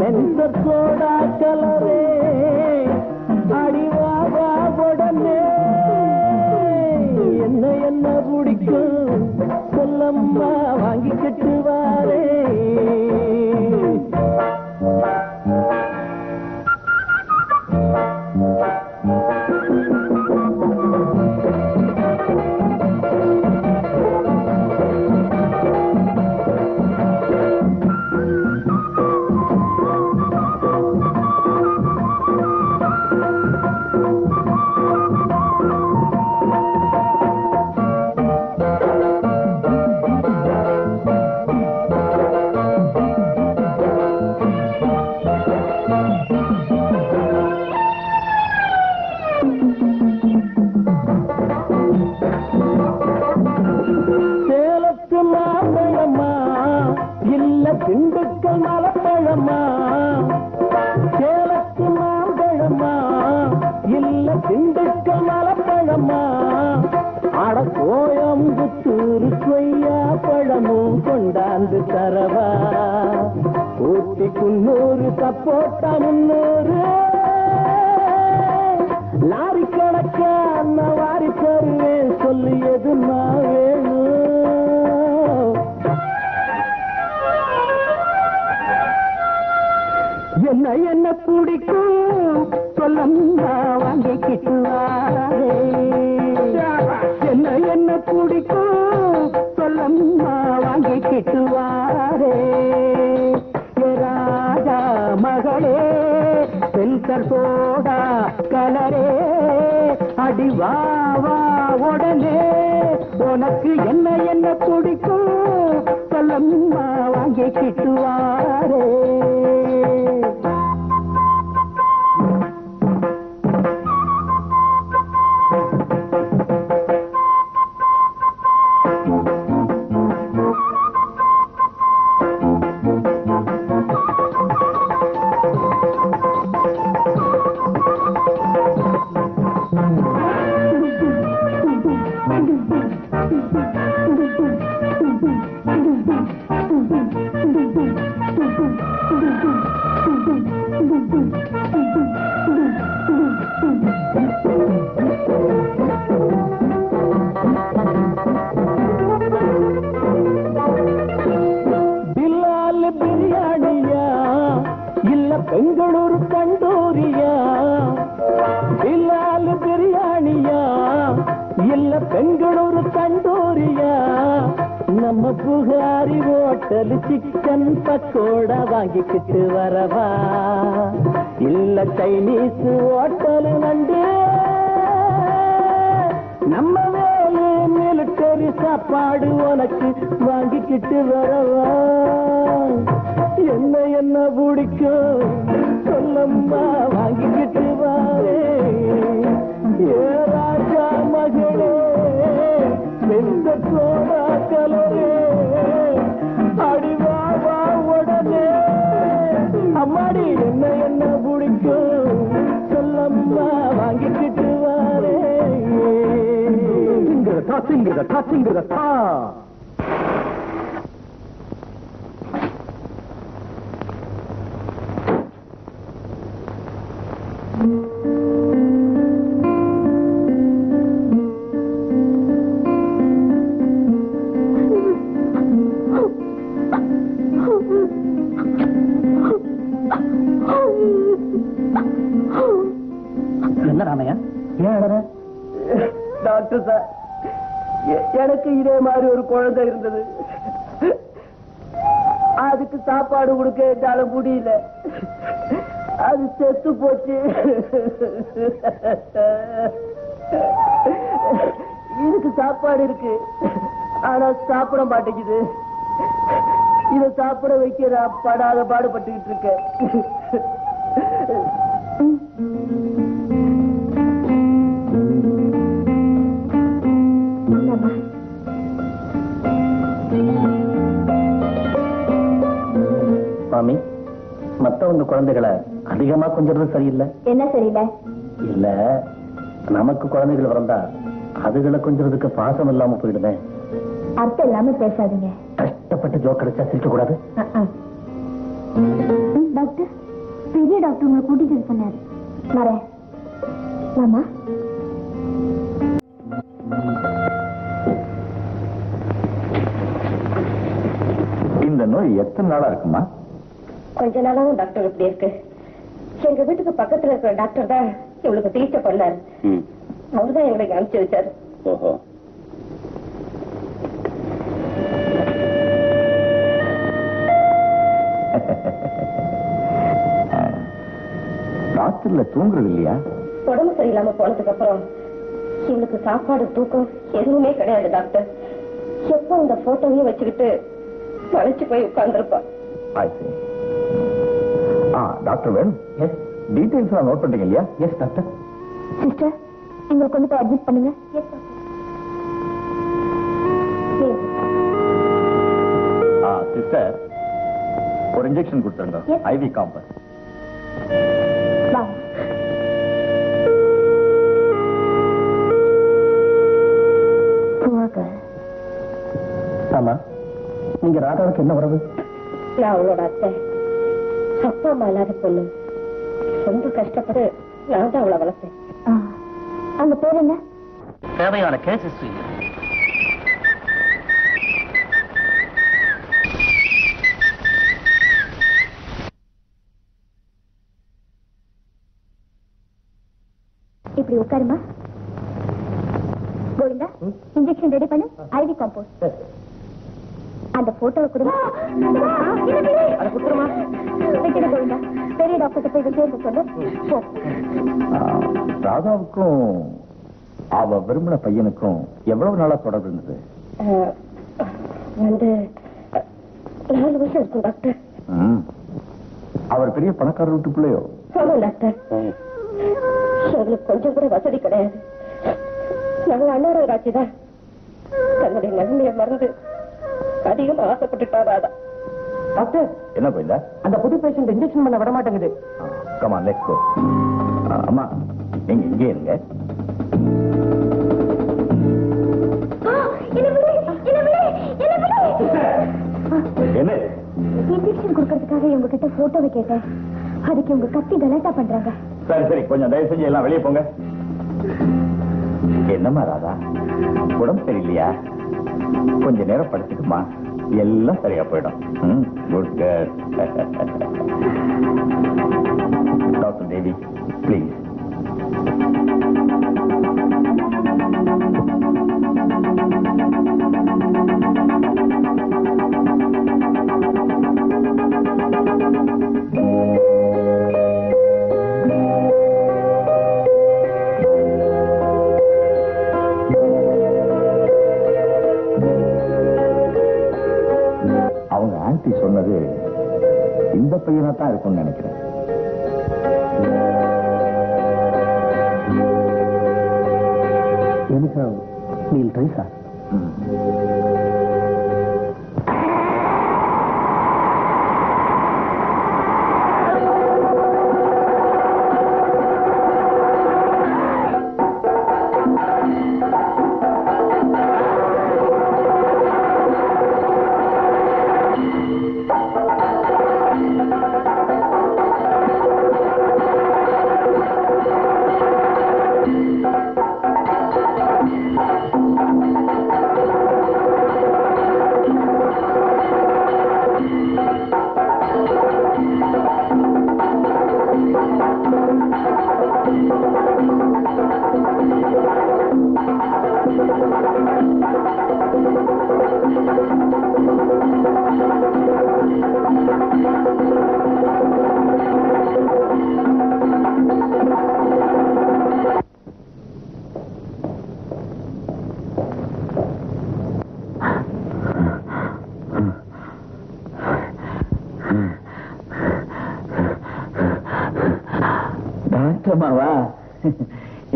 மென்சர் சோடா கலரே, அடிவாவா உடனே. என்ன என்ன பிடிக்கும் சொல்லம்மா, வாங்கிக்கிட்டு வாரே. மகளே பாரே அடி வா வா உடனே உனக்கு என்ன என்ன பிடிக்கும் சொல்லம்மா வாங்கி கிட்டுவாரே படாத பாடுபட்டுக்கிட்டு இருக்க மாமி. மத்தவங்க குழந்தைகளை அதிகமா கொஞ்சம் சரியில்லை. என்ன சரியில்லை? இல்ல நமக்கு குழந்தைகள் பிறந்தா அதுகளை கொஞ்சதுக்கு பாசம் இல்லாம போயிடுமே. அர்த்தம் இல்லாம பேசாதீங்க. கஷ்டப்பட்டு ஜோக் அடிச்சா சிரிக்க கூடாது. டாக்டர் பெரிய டாக்டர் உங்களை கூட்டிட்டு சொன்னாரு. வரேன் மாமா. இந்த நோய் எத்தனை நாளா இருக்குமா? கொஞ்ச நாளாவும் டாக்டர் இப்படி இருக்கு. எங்க வீட்டுக்கு பக்கத்துல இருக்கிற டாக்டர் தான் இவளுக்கு சிகிச்சை பண்ணாரு. அவர்தான் எங்களுக்கு அனுப்பிச்சு வச்சாரு. ஓஹோ. ராத்திரில தூங்குறது இல்லையா? உடம்பு சரியில்லாம போனதுக்கு அப்புறம் இவளுக்கு சாப்பாடு தூக்கம் எதுவுமே கிடையாது டாக்டர். எப்போ இந்த போட்டோவையும் வச்சுக்கிட்டு வளைச்சு போய் உட்கார்ந்துருப்பா. டாக்டர் வேணும் டீடைல்ஸ் நான் நோட் பண்றீங்க இல்லையா? Yes doctor. சிஸ்டர் இவங்களுக்கு வந்து அட்மிட் பண்ணுங்க. Yes doctor. சிஸ்டர் ஒரு இன்ஜெக்ஷன் கொடுத்துருங்க. ஐவி காம்பர். நீங்க ராதாவுக்கு என்ன உறவு? அவளோட அத்தை. அப்பா அம்மா இல்லாத பொண்ணு. ரொம்ப கஷ்டப்பட்டு நான் தான் அவளை வளர்த்தேன். அந்த பேர் என்ன? தேவையான கேஸ் ஹிஸ்டரி. இப்படி உட்காருமா கோவிந்தா. இன்ஜெக்ஷன் ரெடி பண்ணு. IV Calmpose. அந்த போட்டோவை கொடுங்க. அத குடுறமா? வெச்சிட்டு போங்க. பெரிய டாக்டர் கிட்ட போய் சொல்ல போ. ராதாவுக்கும் அவ விரும்பின பையனுக்கும் எவ்வளவு நாளா தொடர்பு இருந்தது? வந்து நாலு வருஷம் இருக்கும் டாக்டர். அவர் பெரிய பணக்காரர் வீட்டு பிள்ளையோ? ஆமா டாக்டர். அவங்களுக்கு கொஞ்சம் கூட வசதி கிடையாது. நாங்க அண்ணார ராஜிதான் தன்னுடைய நிலைமையை மறந்து அதிகம் ஆசைப்பட்டுட்டா ராதா. டாக்டர் என்ன போயில அந்த புது பேஷண்ட் இன்ஜெக்ஷன் பண்ண விட மாட்டேங்குது. Comma let's go. அம்மா நீங்க இங்கே இருங்க. என்ன இன்ஜெக்ஷன் கொடுக்கிறதுக்காக இவங்க கிட்ட போட்டோவை கேட்டேன். அதுக்கு இவங்க கத்தி கலாட்டா பண்றாங்க. சரி சரி கொஞ்சம் தயவு செஞ்சு எல்லாம் வெளியே போங்க. என்னம்மா ராதா உடம்பு சரியில்லையா? கொஞ்ச நேரம் படுத்துக்குமா, எல்லாம் சரியா போயிடும். Good girl. Doctor Devi please. சொன்னது இந்த பையனா தான் இருக்கும்னு நினைக்கிறேன்.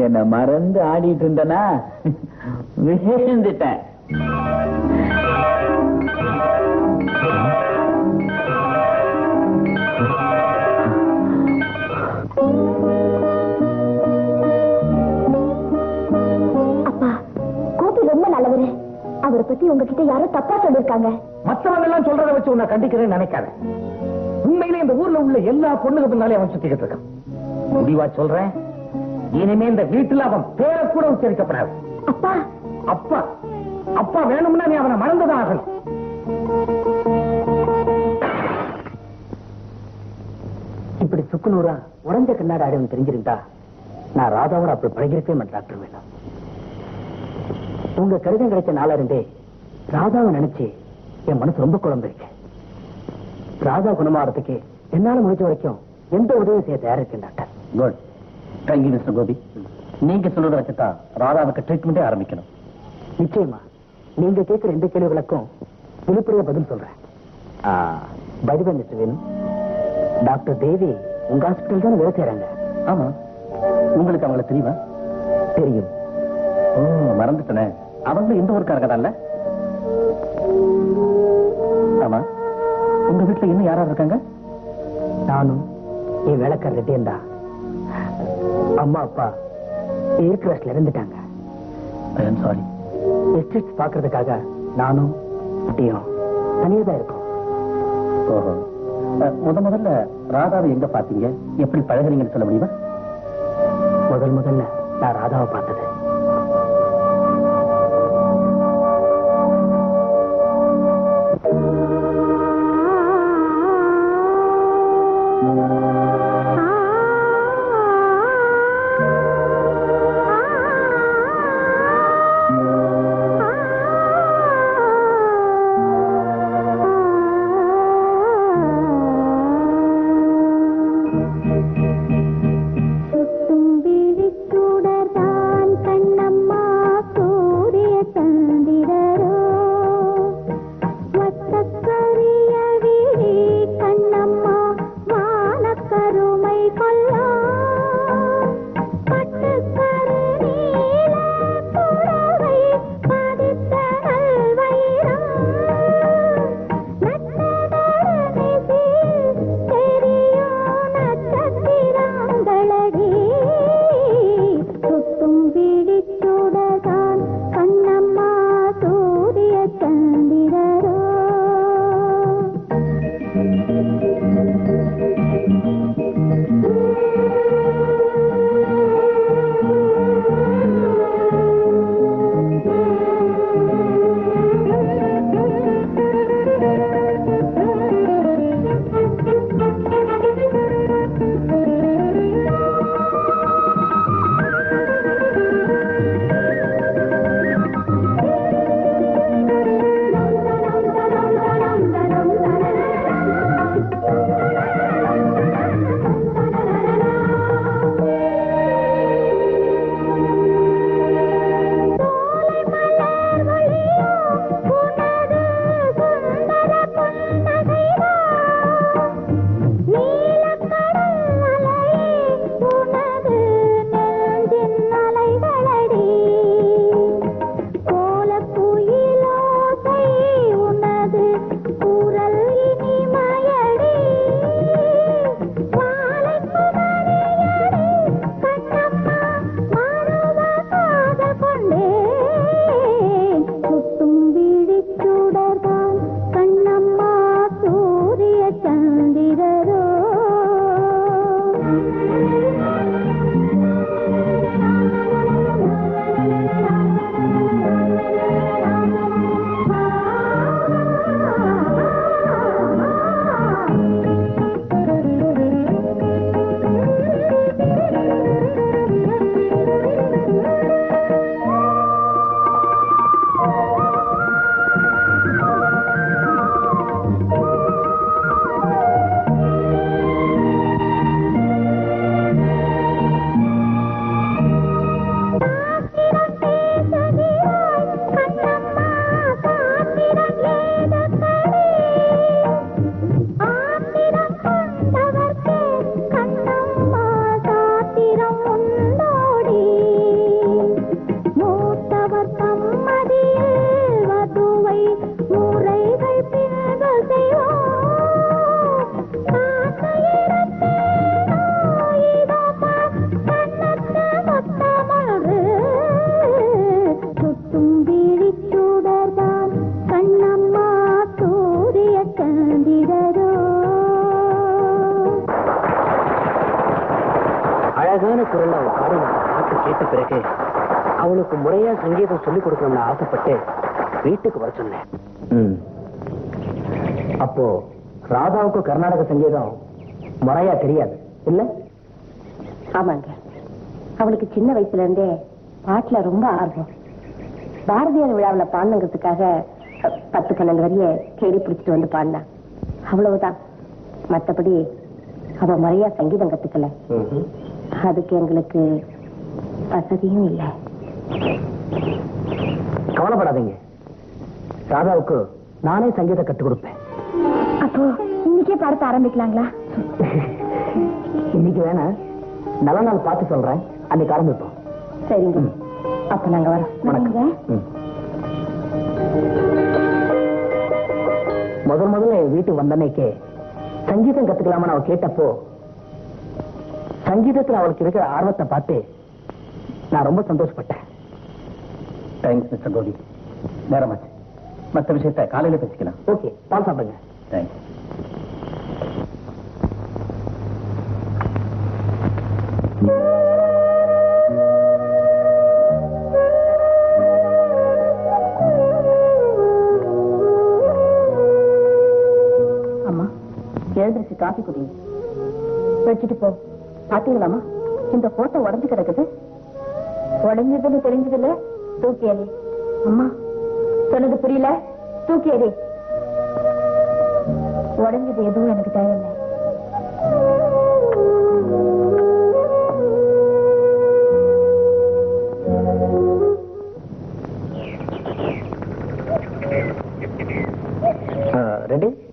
என்ன மறந்து ஆடிட்டு இருந்தனா விசேஷிட்டேன். அப்பா கோபி ரொம்ப நல்லவரு. அவரை பத்தி உங்ககிட்ட யாரோ தப்பா சொல்லிருக்காங்க. மற்றவங்க எல்லாம் சொல்றதை வச்சு உன்னை கண்டிக்கிறேன்னு நினைக்காத. உண்மையிலே இந்த ஊர்ல உள்ள எல்லா பொண்ணுக்கு பின்னாலே அவன் சுத்திக்கிட்டு இருக்கான். முடிவா சொல்றேன், இனிமே இந்த வீட்டுல அவன் பேரை கூட உச்சரிக்கப்படாது. அப்பா அப்பா அப்பா வேணும்னா நீ அவனை மறந்துதான் ஆகணும். இப்படி சுக்குநூறா உடஞ்ச கண்ணாடி ஆடுன்னு தெரிஞ்சிருந்தா நான் ராதாவோட அப்படி பழகிருக்கவே மாட்டேன் டாக்டர் வேணும். உங்க கடிதம் கிடைச்ச நாளா இருந்தே ராதாவை நினைச்சு என் மனசு ரொம்ப குழம்பிருக்கேன். ராதா குணமாறதுக்கு என்னால முடிஞ்ச வரைக்கும் எந்த உதவியும் செய்ய தயாரா இருக்கேன் doctor. Good. Thank you mister Gopi. நீங்க சொல்றத வச்சுதான் ராதாவுக்கு ட்ரீட்மெண்டே ஆரம்பிக்கணும். நிச்சயமா. நீங்க கேட்கிற எந்த கேள்விகளுக்கும் வெளிப்படையா பதில் சொல்றேன். பதில் மிஸ்டர் வேணும், டாக்டர் தேவி உங்க ஹாஸ்பிட்டல் தானே வேலை செய்யறாங்க? ஆமா. உங்களுக்கு அவங்களை தெரியுமா? தெரியும். ஓ மறந்துட்டனே, அவங்க எந்த ஊருக்காரங்க தான்ல? ஆமா. உங்க வீட்டுல இன்னும் யாராவது இருக்காங்க? நானும் என் வேலைக்காரர்கிட்டே இருந்தா. அம்மா அப்பா ஏர்கிராஃப்ட்ல இறந்துட்டாங்க. ஐ அம் சாரி. எஸ்டேட்ஸ் பாக்குறதுக்காக நானும் குட்டியும் தனியா தான் இருக்கோம். முத முதல்ல ராதாவை எங்க பாத்தீங்க, எப்படி பழகுறீங்கன்னு சொல்ல முடியுமா? முதல் முதல்ல நான் ராதாவை பார்த்தது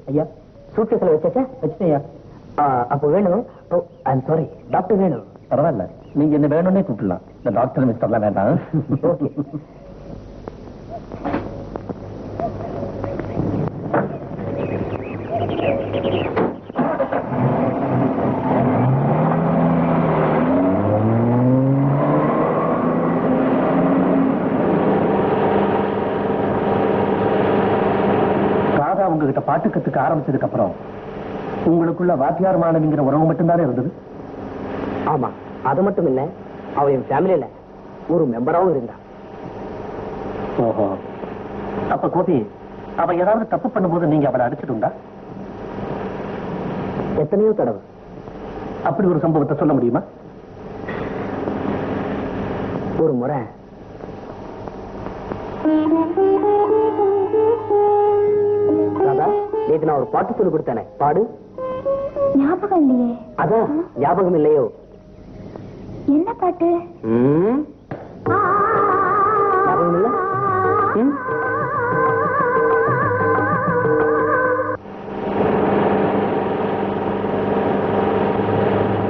ஐயா, சூட்கேஸ்ல வச்சாச்சா? வச்சிட்டேயா. அப்போ Venu, I'm sorry, doctor Venu. பரவாயில்ல, நீங்க என்ன வேணும்னே கூப்பிடலாம். இந்த டாக்டர் மிஸ்டர்லாம் வேண்டாம். ஓகே. பாட்டுக்கத்துக்கு ஆரம்பிச்சதுக்கு அப்புறம் உங்களுக்குள்ள வாத்தியார் மாணவிங்கிற உறவு மட்டும்தானே இருந்தது? ஆமா, அது மட்டும் இல்ல, அவ என் ஃபேமிலியில ஒரு மெம்பராவும் இருந்தா. ஓஹோ, அப்ப கோபி அவ ஏதாவது தப்பு பண்ணும்போது நீங்க அவளை அடிச்சிட்டுண்டா? எத்தனையோ தடவை. அப்படி ஒரு சம்பவத்தை சொல்ல முடியுமா? ஒரு முறை நான் ஒரு பாட்டு சொல்லி கொடுத்தானே, பாடு. ஞாபகம் இல்லையே. அதான் ஞாபகம் இல்லையோ? என்ன பாட்டு? ஞாபகம் இல்ல.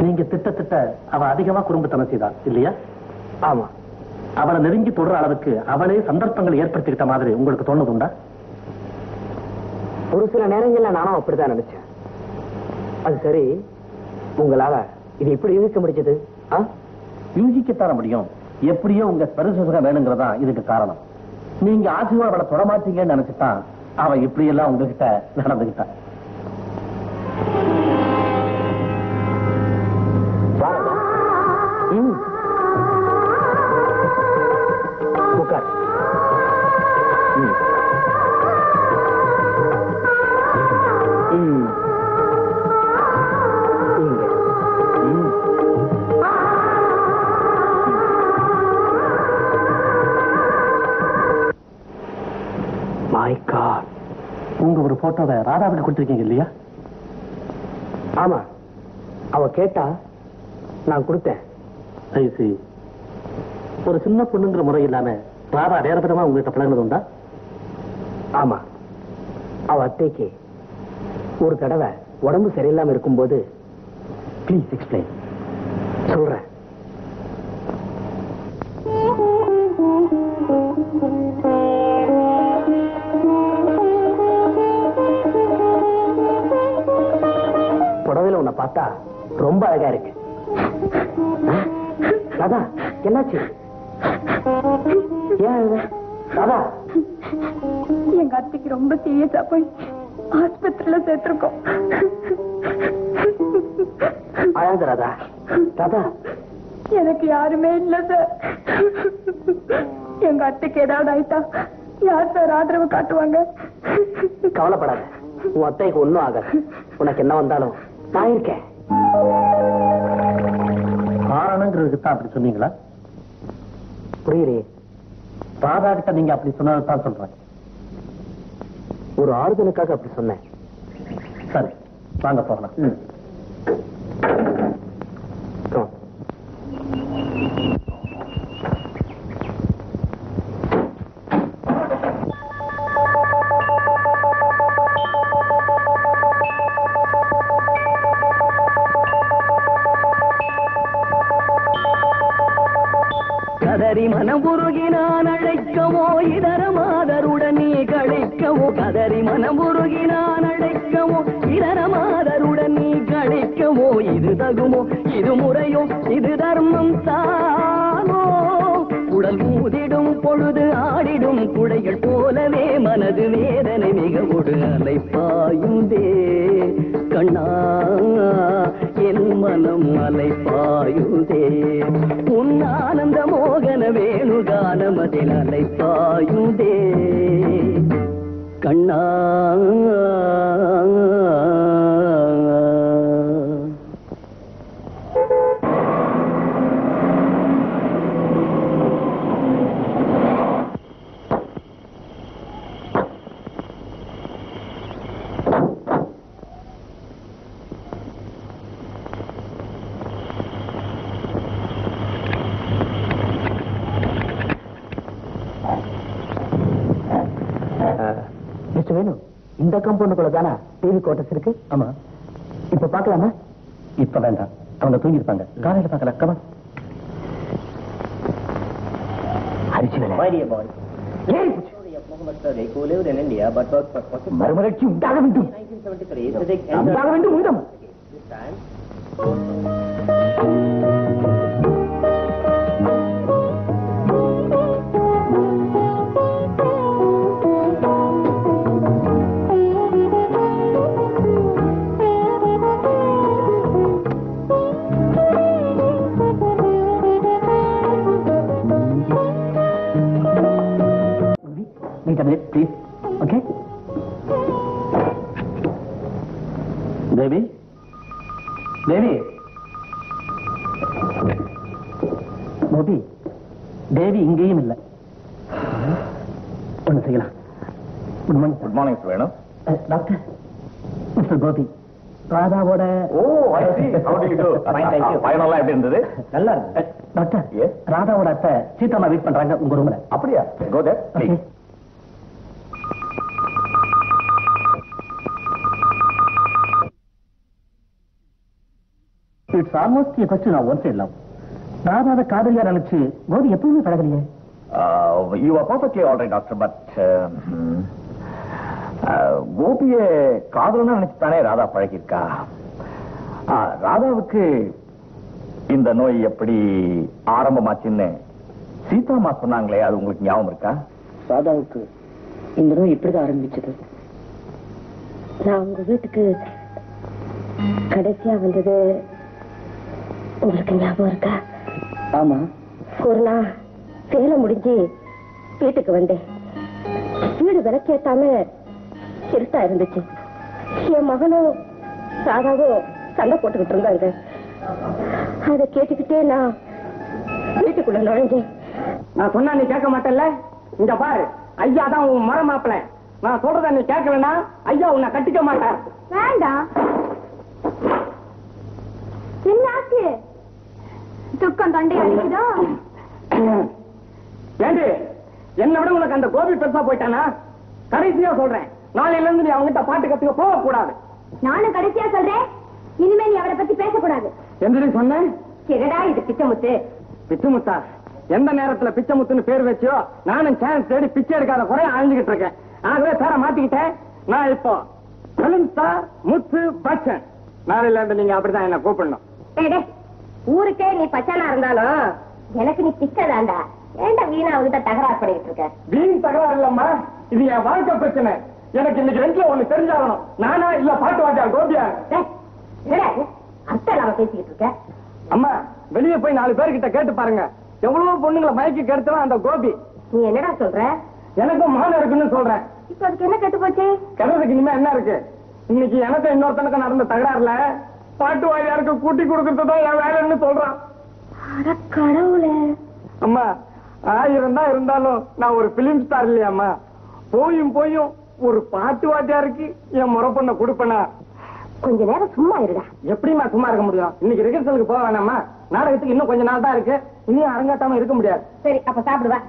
நீங்க திட்ட திட்ட அவ அதிகமா குறும்புத்தனம் செய்தா இல்லையா? ஆமா, அவளை நெருங்கி தொடர அளவுக்கு அவளே சந்தர்ப்பங்கள் ஏற்படுத்திக்கிட்ட மாதிரி உங்களுக்கு தோணுதுண்டா? ஒரு சில நேரங்கள்ல நானும் அப்படித்தான் நினைச்சேன். அது சரி, உங்களால இது எப்படி யூகிக்க முடிஞ்சது? யூகிக்கத்தான முடியும். எப்படியோ உங்க பரிசுகம் வேணுங்கிறதா இதுக்கு காரணம். நீங்க ஆசீர்வாதம் அவளை தொடமாட்டீங்கன்னு நினைச்சுட்டான். அவன் இப்படியெல்லாம் உங்ககிட்ட நடந்துகிட்டான். போட்டோவை ராதாவுக்கு கொடுத்திருக்கீங்க இல்லையா? ஆமா, அவ கேட்டா நான் கொடுத்தேன். ஒரு சின்ன பொண்ணுங்கிற முறை இல்லாம ராதா நேரப்படமா உங்ககிட்ட பழகினது உண்டா? ஆமா, அவ அத்தைக்கு ஒரு தடவை உடம்பு சரியில்லாம இருக்கும்போது. Please explain. சொல்றேன். பார்த்தா ரொம்ப அழகா இருக்கு. ராதா, என்னாச்சு? ராதா, எங்க அத்தைக்கு ரொம்ப சீரியஸா போய் ஆஸ்பத்திரியில சேர்த்திருக்கோம். அழகு ராதா. ராதா, எனக்கு யாருமே இல்ல சார். எங்க அத்தைக்கு ஏதாவது ஆயிட்டா யார் சார் ஆதரவு காட்டுவாங்க? கவலைப்படாத, உன் அத்தைக்கு ஒன்னும் ஆகாது. உனக்கு என்ன வந்தாலும் நான் இருக்கேன். காரணங்கிறதுக்குத்தான் அப்படி சொன்னீங்களா? புரியலையே. ராதா கிட்ட நீங்க அப்படி சொன்னதான் சொல்றேன். ஒரு ஆறுதலுக்காக அப்படி சொன்னேன். சரி, வாங்க போகலாம். இந்த காம்பவுண்டுக்குள்ள தானா டிவி குவார்ட்டர்ஸ் இருக்கு? ஆமா. இப்ப பார்க்கலாமா? இப்ப வேண்டாம். அவங்க தூங்கி இருப்பாங்க. காலையில பார்க்கலாம். கமா. ஹரிஜிவலே. மாரிய பாய். ஏய் புச்சு. Mohammed sir ago lived in India but was for possible. மர்மரட்சி உண்டாக வேண்டும். nineteen seventy-three is egg end உண்டாக வேண்டும் உண்டாம். This time wait a minute please okay baby baby baby baby ingeyum illa one second good morning good morning sir no uh, doctor mister gopi radha voda oh I see how do you do fine thank you fine alla irundhathu nalla doctor yes radha voda atta cheetama wait pandranga unga room la apdiya go there please okay. It's almost a question of one side love. Rather the Kadaliyar Alexi, what do you think of Kadaliyar? Uh, you are perfectly all right, doctor, but Gopiye Kadalana Alexi Radha Parakirka. Radhavukku இந்த நோய் எப்படி ஆரம்பமாச்சுன்னு சீதாமா சொன்னாங்களே அது உங்களுக்கு ஞாபகம் இருக்கா? ராதாவுக்கு இந்த நோய் எப்படிதான் ஆரம்பிச்சது? நான் உங்க வீட்டுக்கு கடைசியா வந்தது உங்களுக்கு ஞாபகம் இருக்கா? ஆமா. ஒரு நாள் சேலை முடிஞ்சு வீட்டுக்கு வந்தேன். வீடு விளக்கேத்தாம இருட்டா இருந்துச்சு. என் மகனும் சாதாவும் சண்டை போட்டுக்கிட்டு இருந்தாங்க. அதை கேட்டுக்கிட்டே நான் வீட்டுக்குள்ள நுழைஞ்சேன். நான் சொன்னா நீ கேட்க மாட்டேன்ல? இந்த பாரு, ஐயா தான் உன் மர மாப்பிள. நான் சொல்றத நீ கேட்கலன்னா ஐயா உன்னை கட்டிக்க மாட்டேன். வேண்டாம். என்ன ஆச்சு? துக்கம் தண்டை அடிக்குதோ? ஏண்டி, என்ன விட உனக்கு அந்த கோபி பெருசா போயிட்டானா? கடைசியா சொல்றேன், நாளையில இருந்து நீ அவங்கிட்ட பாட்டு கத்துக்க போக கூடாது. நானும் கடைசியா சொல்றேன், இனிமே நீ அவரை பத்தி பேசக்கூடாது. எந்திரி சொன்னேன். கேடா இது பிச்சமுத்து. பிச்சமுத்தா? எந்த நேரத்துல பிச்சமுத்துன்னு பேர் வச்சியோ நானும் சான்ஸ் தேடி பிச்சை எடுக்காத குறை அழிஞ்சுக்கிட்டு இருக்கேன். ஆகவே பேரை மாத்திக்கிட்டேன். நான் இப்போ சார் முத்து பச்சன். நாளையில இருந்து நீங்க அப்படிதான் என்ன கூப்பிடணும். ஊருக்கே நீ பச்சனா இருந்தாலும் எனக்கு நீ பிச்சதாண்டா. ஏண்டா வீணா அவங்கிட்ட தகராறு பண்ணிட்டு இருக்க? வீண் தகராறு இல்லம்மா, இது என் வாழ்க்கை பிரச்சனை. எனக்கு இன்னைக்கு ரெண்டுல ஒண்ணு தெரிஞ்சாகணும். நானா இல்ல பாட்டு வாட்டியா கோபியா? அத்தை நாம பேசிக்கிட்டு இருக்க. அம்மா வெளியே போய் நாலு பேர்கிட்ட கேட்டு பாருங்க, எவ்வளவு பொண்ணுங்களை மயக்கி கெடுத்தவன் அந்த கோபி. நீ என்னடா சொல்ற? எனக்கும் மானம் இருக்குன்னு சொல்றேன். இப்ப அதுக்கு என்ன கெட்டு போச்சு? கெடுறதுக்கு இனிமே என்ன இருக்கு? இன்னைக்கு எனக்கு இன்னொருத்தனுக்கு நடந்த தகராறுல பாட்டு வாரியாருக்கு கூட்டி கொடுக்கறதுதான் என் வேலைன்னு சொல்றான். அட கடவுளே. அம்மா, ஆயிரம் தான் இருந்தாலும் நான் ஒரு பிலிம் ஸ்டார் இல்லையாம்மா. போயும் போயும் ஒரு பாட்டு வாட்டியாருக்கு என் முறை பண்ண கொடுப்பேனா? கொஞ்ச நேரம் சும்மா இருடா. எப்படிமா சும்மா இருக்க முடியும்? இன்னைக்கு ரிகர்சலுக்கு போக வேணாமா? நாடகத்துக்கு இன்னும் கொஞ்ச நாள் தான் இருக்கு, இனியும் அரங்காட்டாம இருக்க முடியாது. சரி அப்ப சாப்பிடுவேன்.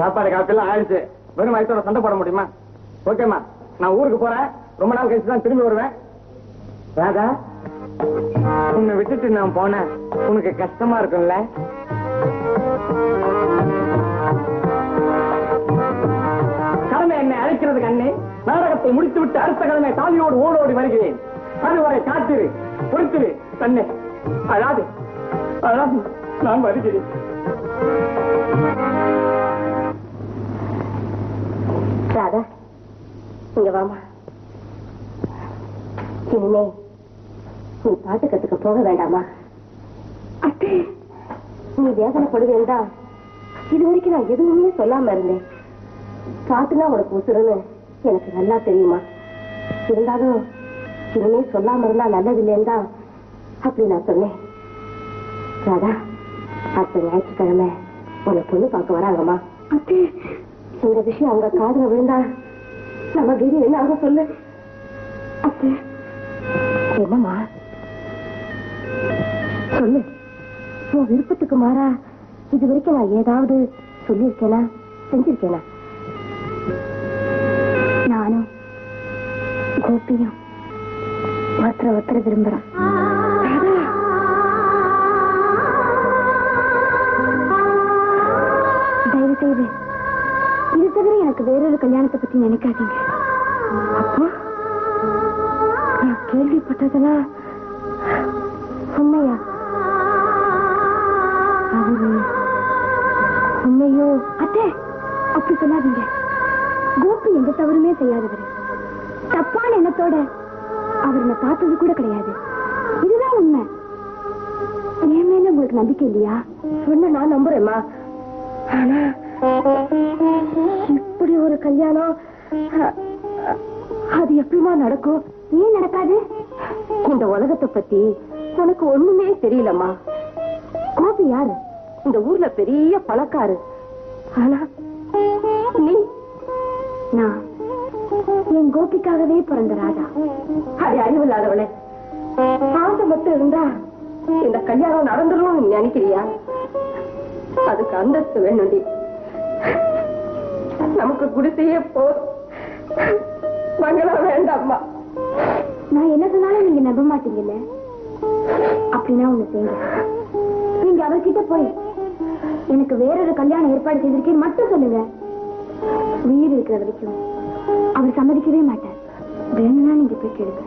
சாப்பாடு காப்பெல்லாம் ஆயிடுச்சு, வெறும் வயசோட சண்டை போட முடியுமா? ஓகேம்மா, நான் ஊருக்கு போறேன். ரொம்ப நாள் கழிச்சு தான் திரும்பி வருவேன். ராதா, உன்னை விட்டுட்டு நான் போனேன் உனக்கு கஷ்டமா இருக்கும்ல? கடமை என்னை அழைக்கிறது கண்ணே. நாடகத்தை முடித்து விட்டு அடுத்த கடமை தாலியோடு ஓடோடி வருகிறேன். அதுவரை காத்திரு, பொறுத்திரு கண்ணே. அழாது அழாது, நான் வருகிறேன். ராதா, இங்க வாமா. இனிமே நீ பாட்டு கத்துக்க போக வேண்டாமா? அத்தே, நீ வேதனைப்படுவேண்டா. இது வரைக்கும் நான் எதுவுமே சொல்லாம இருந்தேன். பாட்டுனா உனக்கு உசுறுன்னு எனக்கு நல்லா தெரியுமா? இருந்தாலும் இனிமே சொல்லாம இருந்தா நல்லதில்லைன்னா அப்படி நான் சொன்னேன். ராதா, அடுத்த ஞாயிற்றுக்கிழமை உன்னை பொண்ணு பார்க்க வராங்கம்மா. அத்தே, இந்த விஷயம் அவங்க காதுல விழுந்தா நம்ம கிரி என்ன ஆக சொல்லு? அத்தே. என்னம்மா சொல்லு. உன் விருப்பத்துக்கு மாறா இது வரைக்கும் நான் ஏதாவது சொல்லியிருக்கேனா, செஞ்சிருக்கேனா? நானும் பப்பியும் ஒருத்தரை ஒருத்தரை விரும்புறான். தயவு செய்து இது தவிர எனக்கு வேறொரு கல்யாணத்தை பத்தி நினைக்காதீங்க. அப்போ நான் கேள்விப்பட்டதெல்லாம் உண்மையா? அவரு உண்மையோ? அத்தே அப்படி சொல்லாதீங்க. கோபி எந்த தவறுமே செய்யாதவர். தப்பான எண்ணத்தோட அவர் நான் பார்த்தது கூட கிடையாது. இதுதான் உண்மை. என் மேல உங்களுக்கு நம்பிக்கை இல்லையா? சொன்ன நான் நம்புறேம்மா. ஆனா இப்படி ஒரு கல்யாணம் அது எப்படிமா நடக்கும்? ஏன் நடக்காது? இந்த உலகத்தை பத்தி உனக்கு ஒண்ணுமே தெரியலம்மா. கோபி யாரு? இந்த ஊர்ல பெரிய பணக்காரர். ஆனா நீ நான் என் கோபிக்காகவே பிறந்த ராஜா. அது அறிவில்லாதவளே. பாசம் மட்டும் இருந்தா இந்த கல்யாணம் நடந்துடும் நினைக்கிறியா? அதுக்கு அந்தஸ்து வேணுண்டி. நமக்கு குடிசையே போ, மங்களம் வேண்டாம்மா. நான் என்ன சொன்னாலும் நீங்க நம்ப மாட்டீங்கல்ல. அப்படின்னா ஒண்ணு செய்யுங்க. நீங்க அவர்கிட்ட போய் எனக்கு வேறொரு கல்யாணம் ஏற்பாடு செய்திருக்கேன்னு மட்டும் சொல்லுங்க. வீடு இருக்கிற வரைக்கும் அவர் சம்மதிக்கவே மாட்டார். வேணும்னா நீங்க போய் கேளுங்க.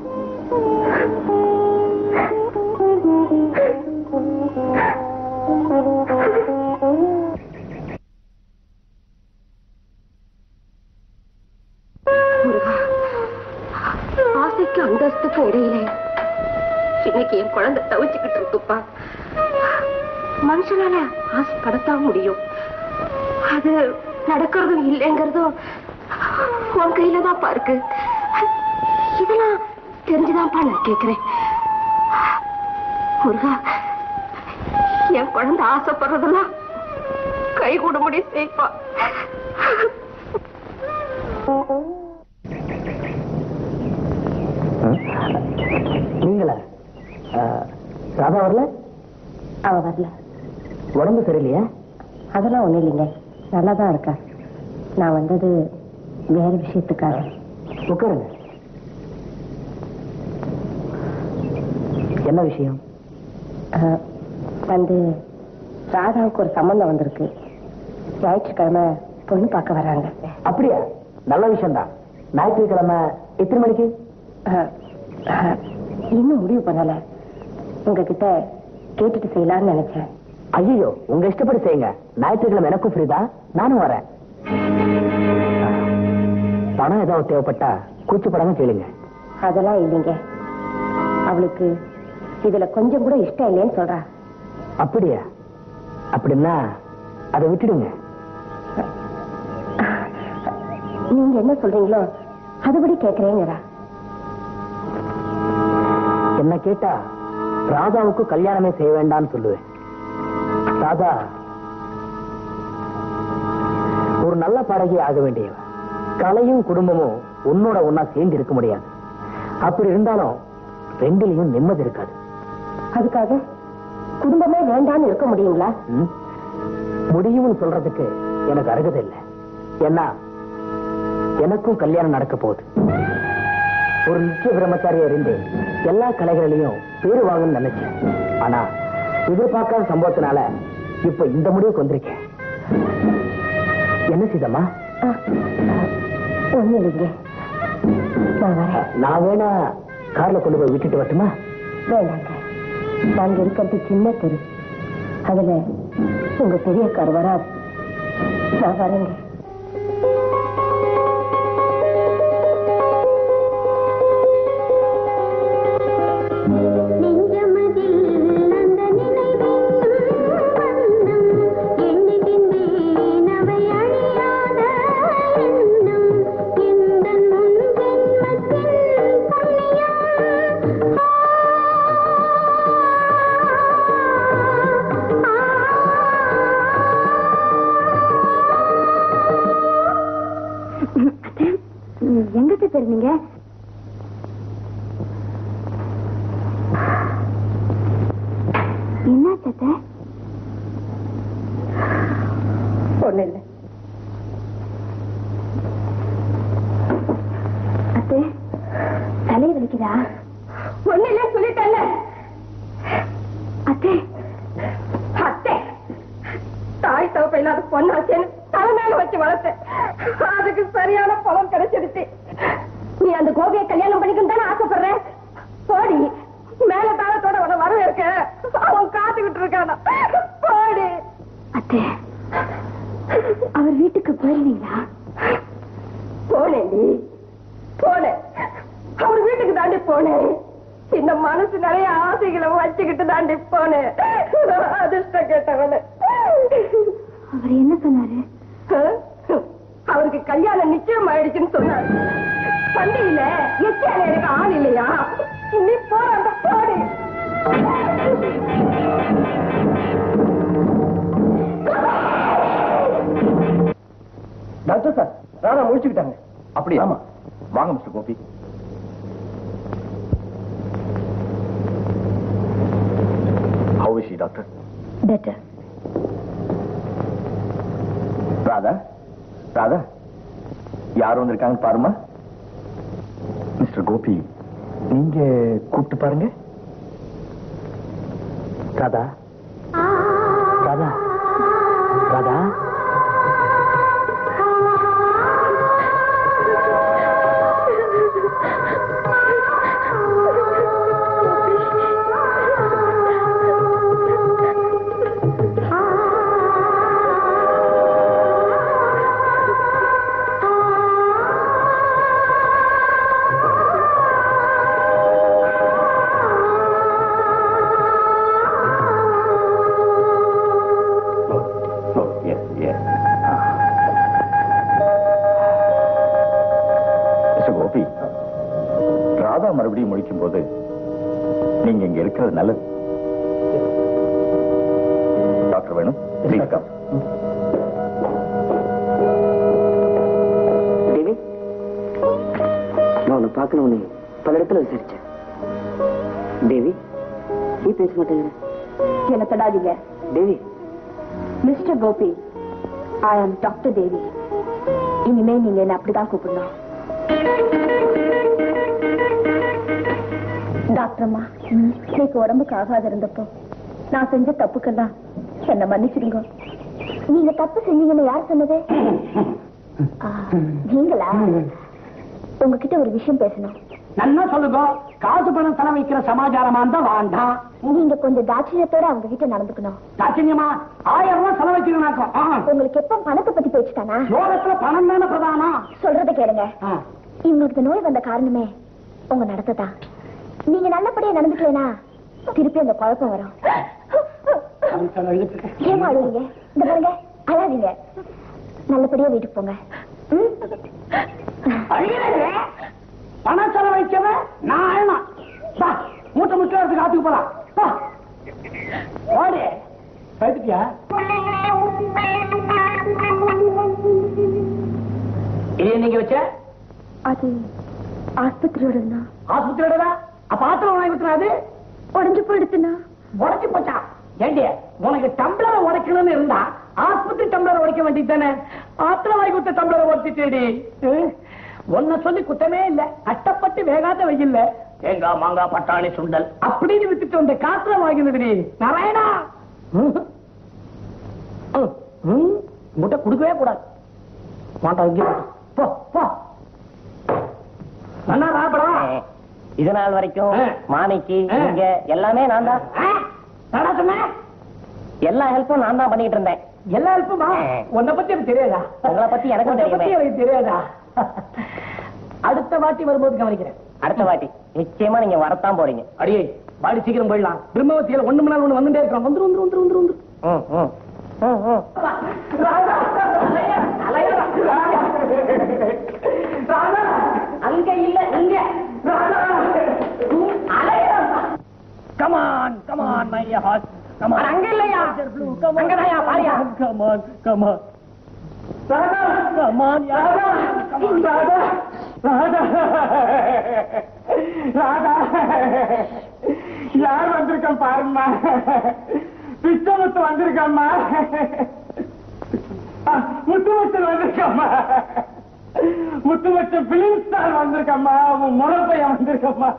ஆசைக்கு அந்தஸ்துக்கு இடையிலே இன்னைக்கு என் குழந்தை தவிச்சுக்கிட்டு இருக்குப்பா. மனுஷனால ஆசைப்படத்தான் முடியும். அது நடக்கிறதும் இல்லைங்கிறதும் உன் கையில தான் பாருக்கு. இதெல்லாம் தெரிஞ்சுதான்ப்பா நான் கேட்கிறேன். முருகா, என் குழந்தை ஆசைப்படுறதெல்லாம் கை கூட முடிய செய்ப்பா. நீங்களா? ராதா வரல? அவ வரல. உடம்பு சரியில்லையா? அதெல்லாம் ஒண்ணு இல்லைங்க, நல்லாதான் இருக்கா. நான் வந்தது வேற விஷயத்துக்காக. உட்காருங்க. என்ன விஷயம்? வந்து ராதாவுக்கு ஒரு சம்பந்தம் வந்திருக்கு. ஞாயிற்றுக்கிழமை பொண்ணு பார்க்க வராங்க. அப்படியா? நல்ல விஷயம்தான். ஞாயிற்றுக்கிழமை எத்தனை மணிக்கு? இன்னும் முடிவு பண்ணல. உங்ககிட்ட கேட்டுட்டு செய்யலாம்னு நினைச்சேன். ஐயோ, உங்க இஷ்டப்படி செய்யுங்க. ஞாயிற்றுக்கிழமை எனக்கும் ஃப்ரீதா, நானும் வரேன். பணம் ஏதாவது தேவைப்பட்டா கூச்சப்படாம கேளுங்க. அதெல்லாம் இல்லைங்க. அவளுக்கு இதுல கொஞ்சம் கூட இஷ்டம் இல்லைன்னு சொல்றா. அப்படியா? அப்படின்னா அதை விட்டுடுங்க. நீங்க என்ன சொல்றீங்களோ அதுபடி கேட்கிறேங்கடா. என்ன கேட்டா ராதாவுக்கு கல்யாணமே செய்ய வேண்டாம்னு சொல்லுவேன். ராதா ஒரு நல்ல பாடகி ஆக வேண்டியவ. கலையும் குடும்பமும் உன்னோட ஒன்னா சேர்ந்து இருக்க முடியாது. அப்படி இருந்தாலும் ரெண்டிலையும் நிம்மதி இருக்காது. அதுக்காக குடும்பமே வேண்டாம்னு இருக்க முடியுங்களா? முடியும்னு சொல்றதுக்கு எனக்கு அருகதை இல்லை. ஏன்னா எனக்கும் கல்யாணம் நடக்க போகுது. ஒரு முக்கிய பிரம்மச்சாரியா இருந்து எல்லா கலைகளிலையும் பேரு வாங்கன்னு நினைச்சேன். ஆனா எதிர்பார்க்காத சம்பவத்தினால இப்ப இந்த முடிவுக்கு வந்திருக்கேன். என்ன செய்தம்மா? ஒண்ணு இல்லைங்க, நான் வேணா கார்ல கொண்டு போய் விட்டுட்டு வரட்டுமா? வேண்டாங்க, நாங்க இருக்கிறது சின்ன தெரு. அதுல உங்க பெரிய கார் வராது. நான் வரேங்க. முத்து முத்துமச்ச பிலிம் ஸ்டார் வந்திருக்கம்மா, உன் முறப்பைய வந்திருக்கம்மா.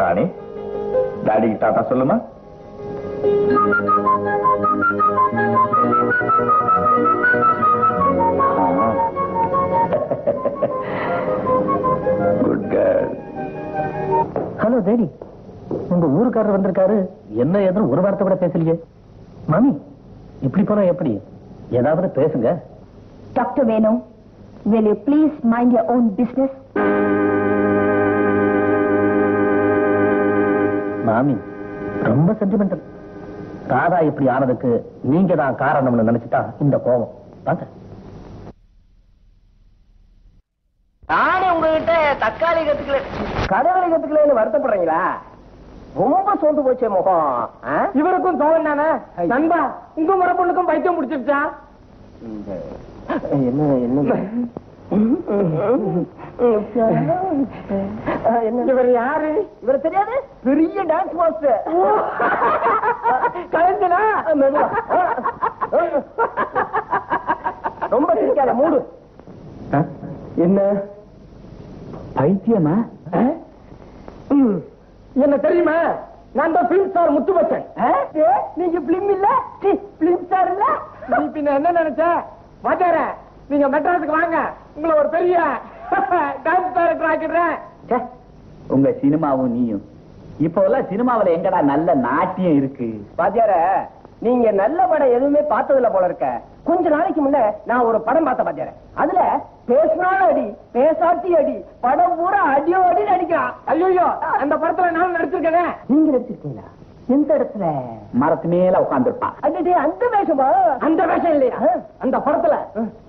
ராணி டாடிக்கு டாட்டா சொல்லுமா. Good girl. ஹலோ டேடி, உங்க ஊருக்காரர் வந்திருக்காரு. என்ன ஏதோ ஒரு வார்த்தை கூட பேசலையே. மாமி இப்படி போனா எப்படி? ஏதாவது பேசுங்க. Doctor Venu, will you please mind your own business? மாமி ரொம்ப சென்டிமெண்டல். ராதா இப்படி ஆனதுக்கு நீங்க தான் காரணம்னு நினைச்சிட்டா இந்த கோபம். நானே உங்ககிட்ட தக்காளி கத்துக்கல கதகளி கத்துக்கலன்னு வருத்தப்படுறீங்களா? ரொம்ப சோர்ந்து போச்சே முகம். இவருக்கும் தோல் நானே நண்பா, உங்க முறை பொண்ணுக்கும் பைத்தியம் முடிச்சிருச்சா? என்ன என்ன இவர் யாரு? இவர தெரியாது, பெரிய டான்ஸ் மாஸ்டர். கலந்துனா ரொம்ப பிடிக்காத மூடு. என்ன பைத்தியமா? என்ன தெரியுமா, நான் தான் பிலிம் ஸ்டார் முத்துமச்சன். நீங்க பிலிம் இல்ல பிலிம் ஸ்டார் இல்ல. பின்ன என்ன நினைச்ச மாட்டார? நீங்க மெட்ராஸுக்கு வாங்க, உங்களை ஒரு பெரிய டான்ஸ் டைரக்டர் ஆக்கிடுறேன். உங்க சினிமாவும் நீயும் இப்போல்லாம் சினிமாவில எங்கடா நல்ல நாட்டியம் இருக்கு. பாத்தியாரே, நீங்க நல்ல படம் எதுவுமே பார்த்ததுல போல இருக்க. கொஞ்ச நாளைக்கு முன்ன நான் ஒரு படம் பார்த்தேன் பாத்தியாரே, அதுல பேசினாலும் அடி பேசாட்டி அடி, படம் பூரா அடியோ அடி நடிக்கிறான். ஐயோ, அந்த படத்துல நானும் நடிச்சிருக்கேன். நீங்க நடிச்சிருக்கீங்களா? எந்த இடத்துல? மரத்து மேல உட்காந்துருப்பான். அந்த வேஷமா? அந்த வேஷம் இல்லையா? அந்த படத்துல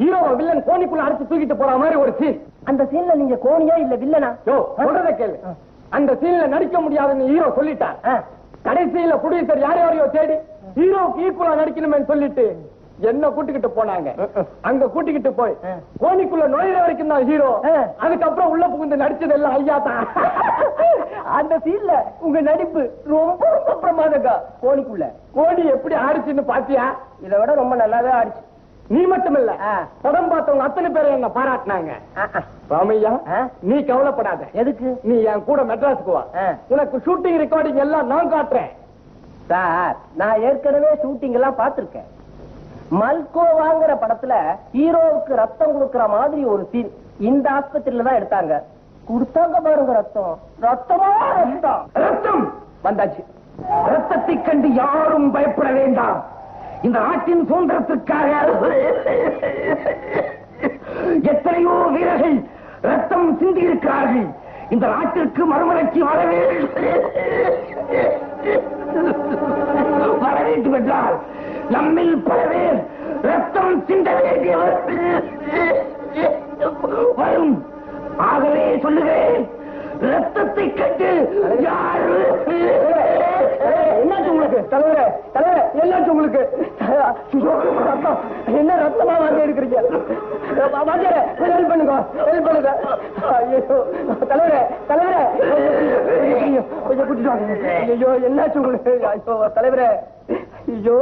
ஹீரோ வில்லன் கோணிக்குள்ள அடிச்சு தூக்கிட்டு போற மாதிரி ஒரு சீன். அந்த சீன்ல நீங்க கோணியா இல்ல வில்லனா? யோ சொல்றத கேளு. அந்த சீன்ல நடிக்க முடியாதுன்னு ஹீரோ சொல்லிட்டான். கடைசியில புடிசர் யார் யாரையோ தேடி ஹீரோவுக்கு ஈக்குவலா நடிக்கணும்னு சொல்லிட்டு என்ன கூட்டிக்கிட்டு போனாங்க. அங்க கூட்டிக்கிட்டு போய் கோணிக்குள்ள நுழையிற வரைக்கும் தான் ஹீரோ, அதுக்கப்புறம் உள்ள புகுந்து நடிச்சது எல்லாம் ஐயா தான். அந்த சீன்ல உங்க நடிப்பு ரொம்ப ரொம்ப பிரமாதக்கா. கோணிக்குள்ள கோணி எப்படி ஆடிச்சுன்னு பாத்தியா? இதை விட ரொம்ப நல்லாவே ஆடிச்சு. நீ மட்டும் இல்ல, படம் பார்த்தவங்க அத்தனை பேரும் என்ன பாராட்டினாங்க. ராமையா, நீ கவலைப்படாத. எதுக்கு? நீ என் கூட மெட்ராஸுக்கு வா, உனக்கு ஷூட்டிங் ரெக்கார்டிங் எல்லாம் நான் காட்டுறேன். சார், நான் ஏற்கனவே ஷூட்டிங் எல்லாம் பாத்திருக்கேன். மல்கோ வாங்குற படத்துல ஹீரோவுக்கு ரத்தம் கொடுக்கற மாதிரி ஒரு சீன் இந்த ஆஸ்பத்திரியில தான் எடுத்தாங்க. கொடுத்தாங்க பாருங்க ரத்தம். ரத்தமா ரத்தம் ரத்தம் வந்தாச்சு. ரத்தத்தை கண்டு யாரும் பயப்பட வேண்டாம். இந்த நாட்டின் சுதந்திரத்திற்காக எத்தனையோ வீரர்கள் ரத்தம் சிந்தி இருக்கிறார்கள். இந்த நாட்டிற்கு மறுமலர்ச்சி வரவே வர வேண்டும் என்றால் நம்மில் பல பேர் ரத்தம் சிந்த வேண்டியவர் வரும். ஆகவே சொல்லுகிறேன், ரத்தத்தை கட்டு யாரு என்னாச்சு உங்களுக்கு? தலைவர தலைவர என்னாச்சு உங்களுக்கு? என்ன ரத்தமா வாங்க இருக்கிறீங்க? ஹெல்ப் பண்ணுங்க, ஹெல்ப் பண்ணுங்க. தலைவர தலைவர கொஞ்சம் குடிச்சுவாங்க. ஐயோ என்னாச்சு உங்களுக்கு? ஐயோ தலைவர, ஐயோ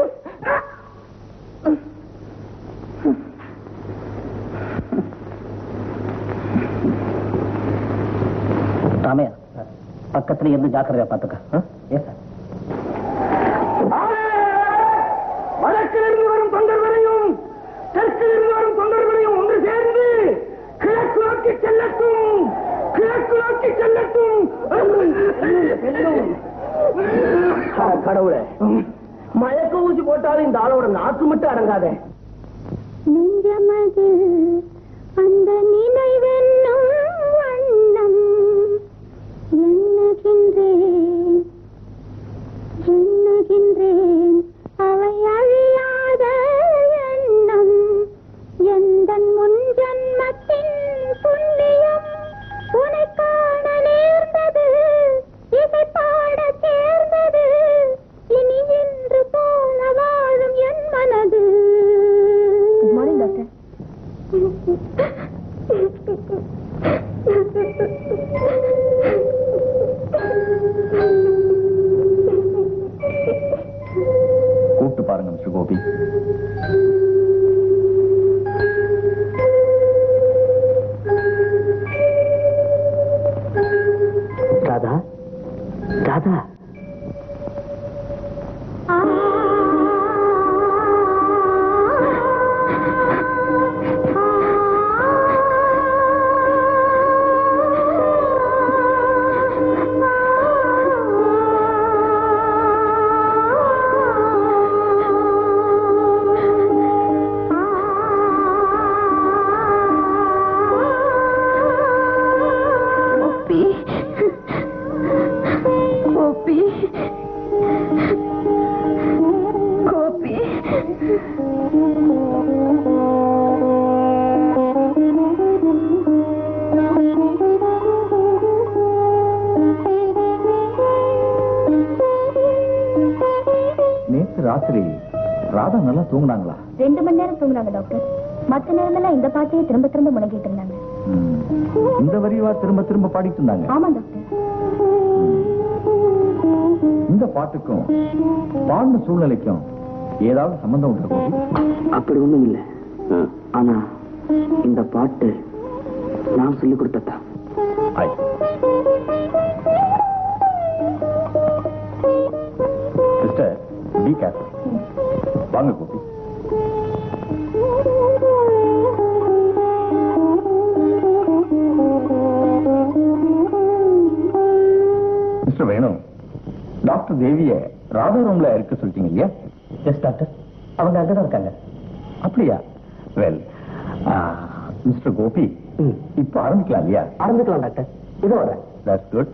ராமையா, பக்கத்துல இருந்து ஜாக்கிரதையா பாத்துக்க. வடக்கிலிருந்து வரும் தொண்டர்களையும் பண்ணாதே நெஞ்சமதில் அந்த நினைவென்னும் வண்ணம் எண்ணுகின்றேன் எண்ணுகின்றேன் அவை அழியாத எண்ணம் எந்தன் முன் ஜன்மத்தின் புண்ணியம் உனக்கான நேர்ந்தது இதை பாடச் சேர்ந்தது இனி என்று போல வாழும் என் மனது. Good morning, doctor. கூப்பிட்டு பாருங்க மிஸ்டர் கோபி. ராதா ராதா சூழ்நிலைக்கும் ஏதாவது சம்பந்தம் உண்டா? அப்படி ஒண்ணும் இல்ல. ஆனா இந்த பாட்டு நான் சொல்லிக் கொடுத்தா சிஸ்டர் பி கேர். வாங்க கோபி. மிஸ்டர் வேணும் டாக்டர் தேவிய ராதா ரூம்ல இருக்க சொல்லிட்டீங்க இல்லையா? எஸ் டாக்டர், அவங்க அங்கதான் இருக்காங்க. அப்படியா? வெல் மிஸ்டர் கோபி இப்ப ஆரம்பிக்கலாம் இல்லையா? ஆரம்பிக்கலாம் டாக்டர், இது வர. That's good.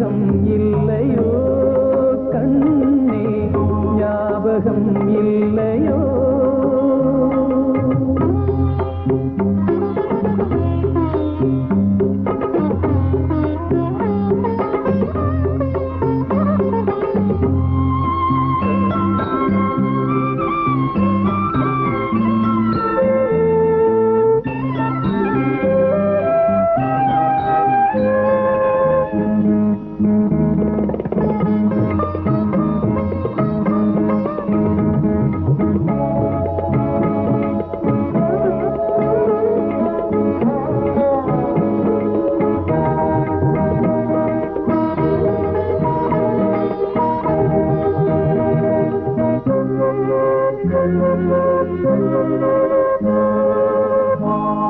ஞாபகம் இல்லையோ கண்ணே, ஞாபகம் இல்லையோ?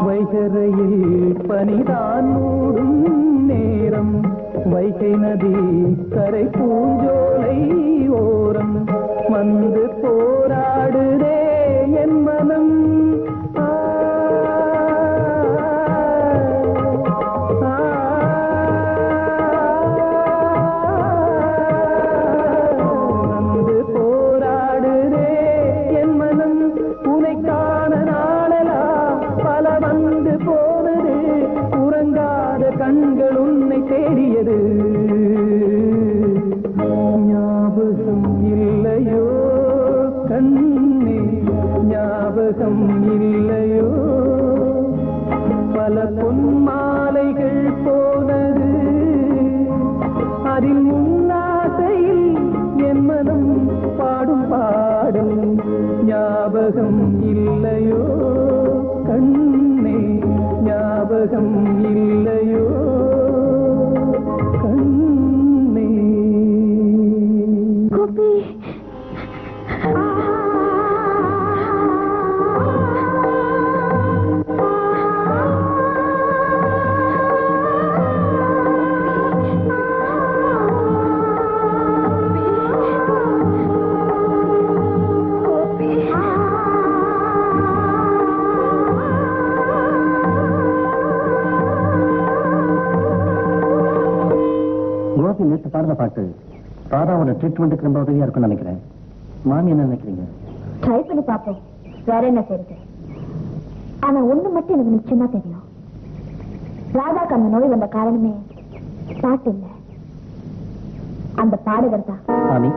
வைகரையில் பனிதான் மூடும் நேரம், வைகை நதி கரை பூஞ்சோலை ஓரம் வந்து போராடுதே என் மனம். கண்கள் உன்னை தேடியது, ஞாபகம் இல்லையோ கண்ணே, ஞாபகம் இல்லையோ? பல பொன் மாலைகள் போனது, அதில் முன்னாசையில் என் மனம் பாடும் பாடும், ஞாபகம் இல்லையோ கண்ணே, ஞாபகம் இல்லையோ? நேற்று பாடுற பாட்டு ராதாவோட ட்ரீட்மெண்ட்டுக்கு ரொம்ப உதவியா இருக்கும்னு நினைக்கிறேன். மாமி என்ன நினைக்கிறீங்க? ட்ரை பண்ணி பார்ப்போம், வேற என்ன தெரியுது. ஆனா ஒண்ணு மட்டும் எனக்கு நிச்சயமா தெரியும், ராதாக்கு அந்த நோய் வந்த காரணமே பாட்டு இல்ல, அந்த பாடகர் தான். மாமி,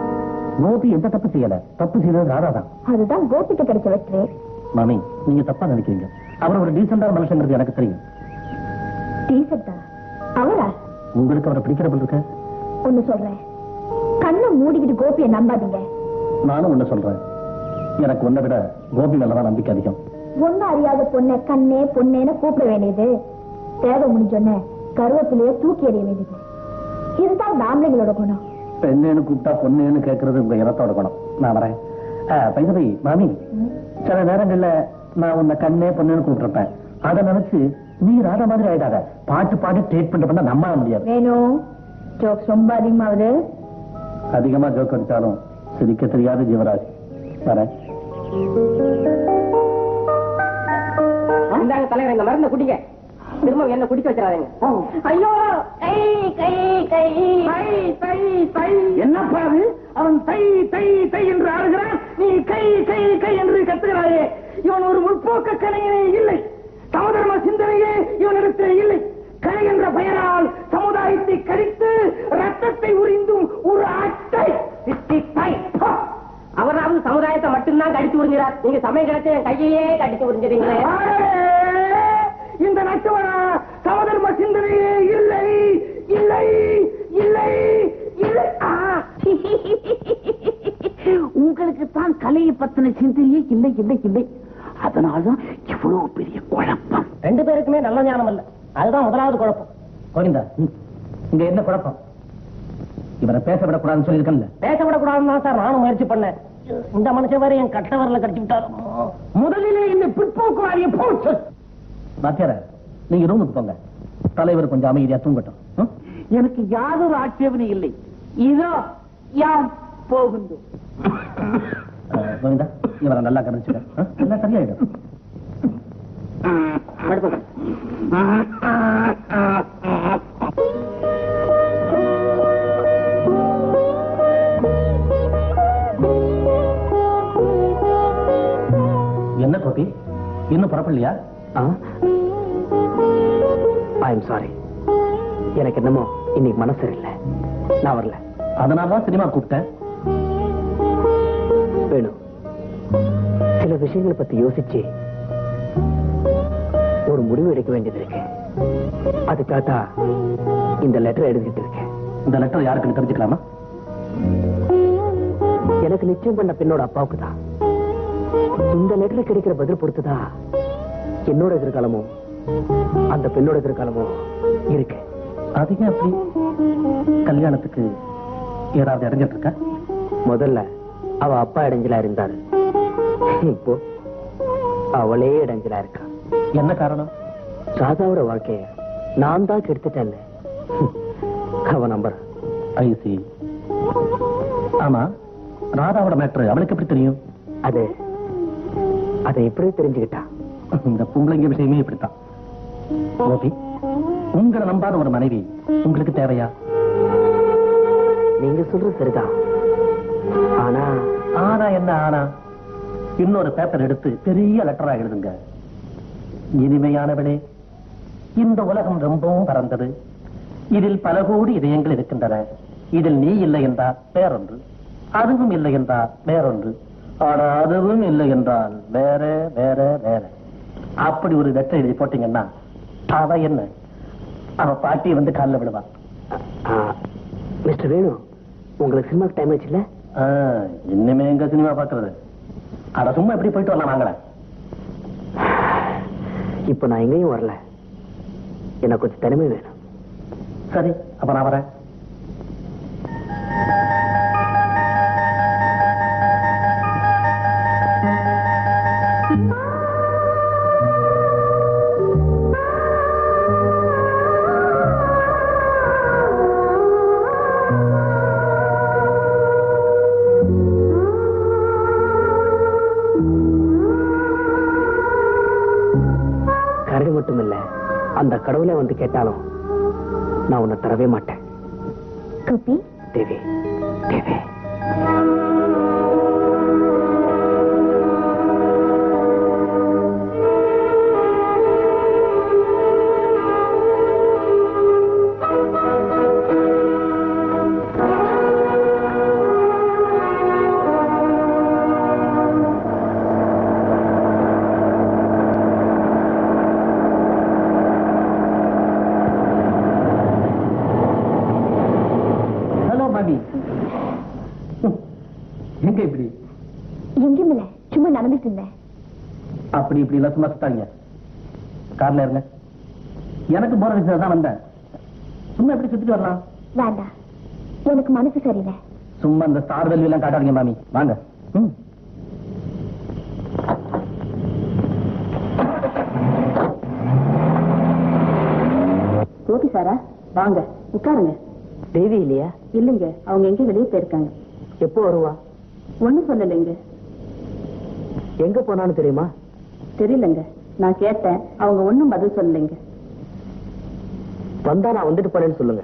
கோபி எந்த தப்பு செய்யல, தப்பு செய்யறது ராதாதான். அதுதான் கோபிக்கு கிடைச்ச வெற்றி. மாமி, நீங்க தப்பா நினைக்கிறீங்க, அவர் ஒரு டீசெண்டான மனுஷங்கிறது எனக்கு தெரியும். டீசெண்டா அவரா? உங்களுக்கு அவரை பிடிக்கிறப்ப இருக்க ஒண்ணு சொல்றேன், கண்ணை மூடிக்கிட்டு கோபியை நம்பாதீங்க. நானும் ஒண்ணு சொல்றேன், எனக்கு ஒன்ன விட கோபி மேலதான் நம்பிக்கை அதிகம். ஒண்ணு அறியாத பொண்ணை கண்ணே பொண்ணேன்னு கூப்பிட வேண்டியது, தேவை முடிஞ்சோன்னு கருவத்திலேயே தூக்கி எறிய வேண்டியது. இதுதான் ஆம்பளைங்களோட குணம். பெண்ணேன்னு கூப்பிட்டா பொண்ணேன்னு கேட்கறது உங்க இனத்தோட குணம். நான் வரேன். பைசபை மாமி, சில நேரங்கள்ல நான் உன்னை கண்ணே பொண்ணேன்னு கூப்பிட்டுருப்பேன், அதை நினைச்சு நீ ராதா மாதிரி ஆயிடாத. பாட்டு பாட்டு ட்ரீட்மெண்ட் பண்ண நம்ம முடியாது. வேணும் ஜோக்ஸ் ரொம்ப அதிகமாவது, அதிகமா ஜோக் அடிச்சாலும் சிரிக்க தெரியாத ஜீவராஜ். வரேன். தலைவர், எங்க மருந்து குடிங்க, திரும்ப என்ன குடிக்க வச்சிடாதீங்க. ஐயோ, கை கை கை கை கை என்ன பாரு, அவன் தை தை தை என்று ஆடுகிறான், நீ கை கை கை என்று கத்துகிறாயே. இவன் ஒரு முற்போக்க கலைஞனே இல்லை, சமதர்ம சிந்தனையே இவனிடத்தே இல்லை. கலை என்ற பெயரால் சமுதாயத்தை கழித்து ரத்தத்தை உறிந்தும் ஒரு அட்டை. அவராவது சமுதாயத்தை மட்டும்தான் கடித்து உறிஞ்சிறார், நீங்க சமயத்தை என் கையையே கடித்து உறிஞ்சிறீங்களே. இந்த நட்டுவரா சமதர்ம சிந்தனையே இல்லை இல்லை இல்லை இல்லை. உங்களுக்கு தான் கலையை பத்தின சிந்தனையே இல்லை இல்லை இல்லை, அதனால்தான் இவ்வளவு பெரிய குழப்பம். ரெண்டு பேருக்குமே நல்ல ஞானம் இல்ல, அதுதான் முதலாவது குழப்பம். கோவிந்தா, இங்க என்ன குழப்பம்? இவரை பேச விடக்கூடாதுன்னு சொல்லியிருக்கேன்ல. பேச விடக்கூடாதுன்னு தான் சார் நானும் முயற்சி பண்ணேன். இந்த மனுஷன் வரை என் கட்டவரில் கட்டி விட்டாரு. முதலிலே இந்த பிற்போக்குவாரிய போச்சு. பாத்தியார, நீங்க ரூமுக்கு போங்க, தலைவர் கொஞ்சம் அமைதியா தூங்கட்டும். எனக்கு யாதொரு ஆட்சேபனை இல்லை. இதோ யார் போகுது. கோவிந்தா, இவரை நல்லா கவனிச்சுக்க, நல்லா சரியாயிடும். அடுத்த लिया? I am sorry. எனக்கு என்னமோ இன்னைக்கு மனசு இல்லை. நான் வரல. அதனால தான் சினிமா கூப்பிட்டேன். வேணு. சில விஷயங்களை பத்தி யோசிச்சு ஒரு முடிவு எடுக்க வேண்டியது இருக்கு. அதுக்காக இந்த லெட்டர் எழுதிட்டு இருக்கேன். இந்த லெட்டர் யாருக்கு தெரிஞ்சுக்கலாமா? எனக்கு நிச்சயம் பண்ண பெண்ணோட அப்பாவுக்கு தான். இந்த லெட்டர் கிடைக்கிற பதில் பொறுத்துதான் என்னோட எதிர்காலமும் அந்த பெண்ணோட எதிர்காலமும் இருக்கு. அதுக்கு அப்படி கல்யாணத்துக்கு ஏதாவது இடைஞ்சல் இருக்கா? முதல்ல அவ அப்பா இடைஞ்சலா இருந்தாரு, இப்போ அவளே இடைஞ்சலா இருக்கா. என்ன காரணம்? ராதாவோட வாழ்க்கைய நான் தான் கெடுத்துட்டேன் அவ நம்பர். ஐசி ஆமா, ராதாவோட மேட்ரு அவளுக்கு எப்படி தெரியும்? அது அதை எப்படி தெரிஞ்சுக்கிட்டா? இந்த பொம்பளைங்க விஷயமே இப்படித்தான். கோபி, உங்களை நம்பாத ஒரு மனைவி உங்களுக்கு தேவையா? நீங்க சொல்ற சரிதான். ஆனா ஆனா என்ன ஆனா? இன்னொரு பேப்பர் எடுத்து பெரிய லெட்டரா எழுதுங்க. இனிமையானவளே, இந்த உலகம் ரொம்பவும் பறந்தது. இதில் பல கோடி இதயங்கள் இருக்கின்றன. இதில் நீ இல்லை என்றால் வேறொன்று, அதுவும் இல்லை என்றால் வேறொன்று, ஆனா அதுவும் இல்லை என்றால் வேற வேற வேற. அப்படி ஒரு லெட்டர் எழுதி போட்டீங்கன்னா அவ என்ன, அவ பாட்டி வந்து காலில் விடுவா. மிஸ்டர் வேணு, உங்களுக்கு சினிமாக்கு டைம் ஆச்சுல்ல? இன்னுமே எங்க சினிமா பாக்குறது? அட சும்மா எப்படி போயிட்டு வரலாம் வாங்களேன். இப்ப நான் எங்கேயும் வரல, எனக்கு கொஞ்சம் தனிமை வேணும். சரி, அப்ப நான் வரேன். அந்த கடவுளை வந்து கேட்டாலும் நான் உன்னை தரவே மாட்டேன். கோபி தேவி தேவி எனக்கு போற தான் வந்தேன். சும்மா எப்படி சுத்திட்டு வரலாம்? வேண்டாம், எனக்கு மனசு சரியில்லை. சும்மா இந்த ஸ்டார் வேல்யூ எல்லாம் காட்டாதீங்க மாமி, வாங்க. கோபி சாரா வாங்க, உட்காருங்க. தேவி இல்லையா? இல்லைங்க, அவங்க எங்க வெளியே போயிருக்காங்க. எப்போ வருவா? ஒண்ணும் சொல்லலைங்க. எங்க போனான்னு தெரியுமா? தெரியலங்க, நான் கேட்டேன், அவங்க ஒண்ணும் பதில் சொல்லலைங்க. வந்தா நான் வந்துட்டு போறேன்னு சொல்லுங்க.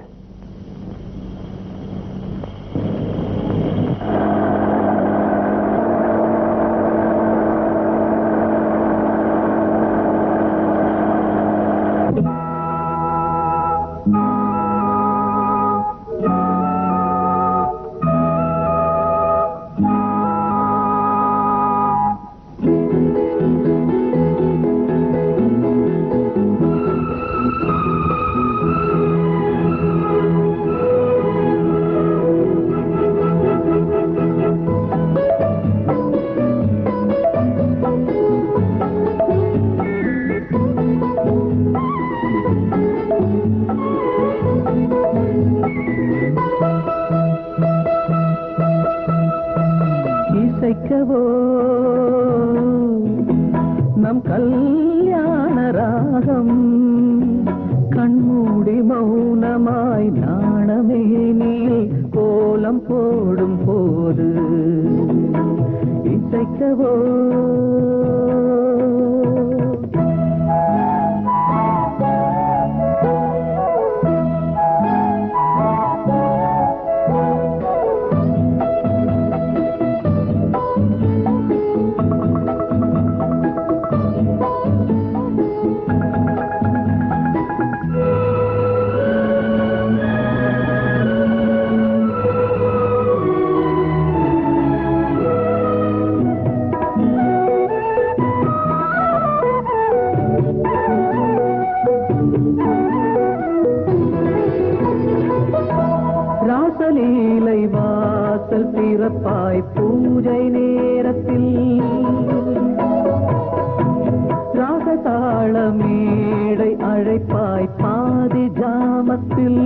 வாசலிலை வாசல் திறப்பாய் பூஜை நேரத்தில் ராகதாள மேடை அழைப்பாய் பாதி ஜாமத்தில்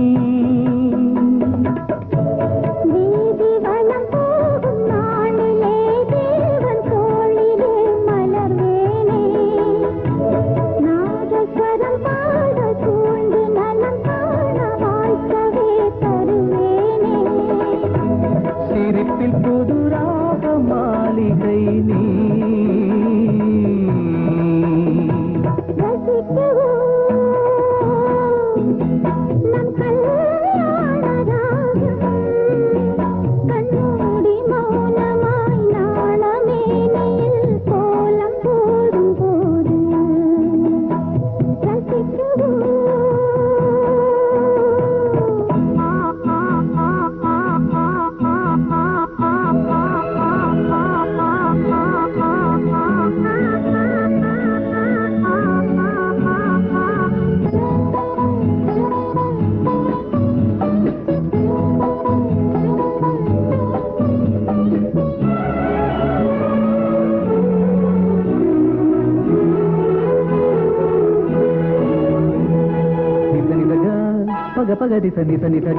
गरि सनि सनि ग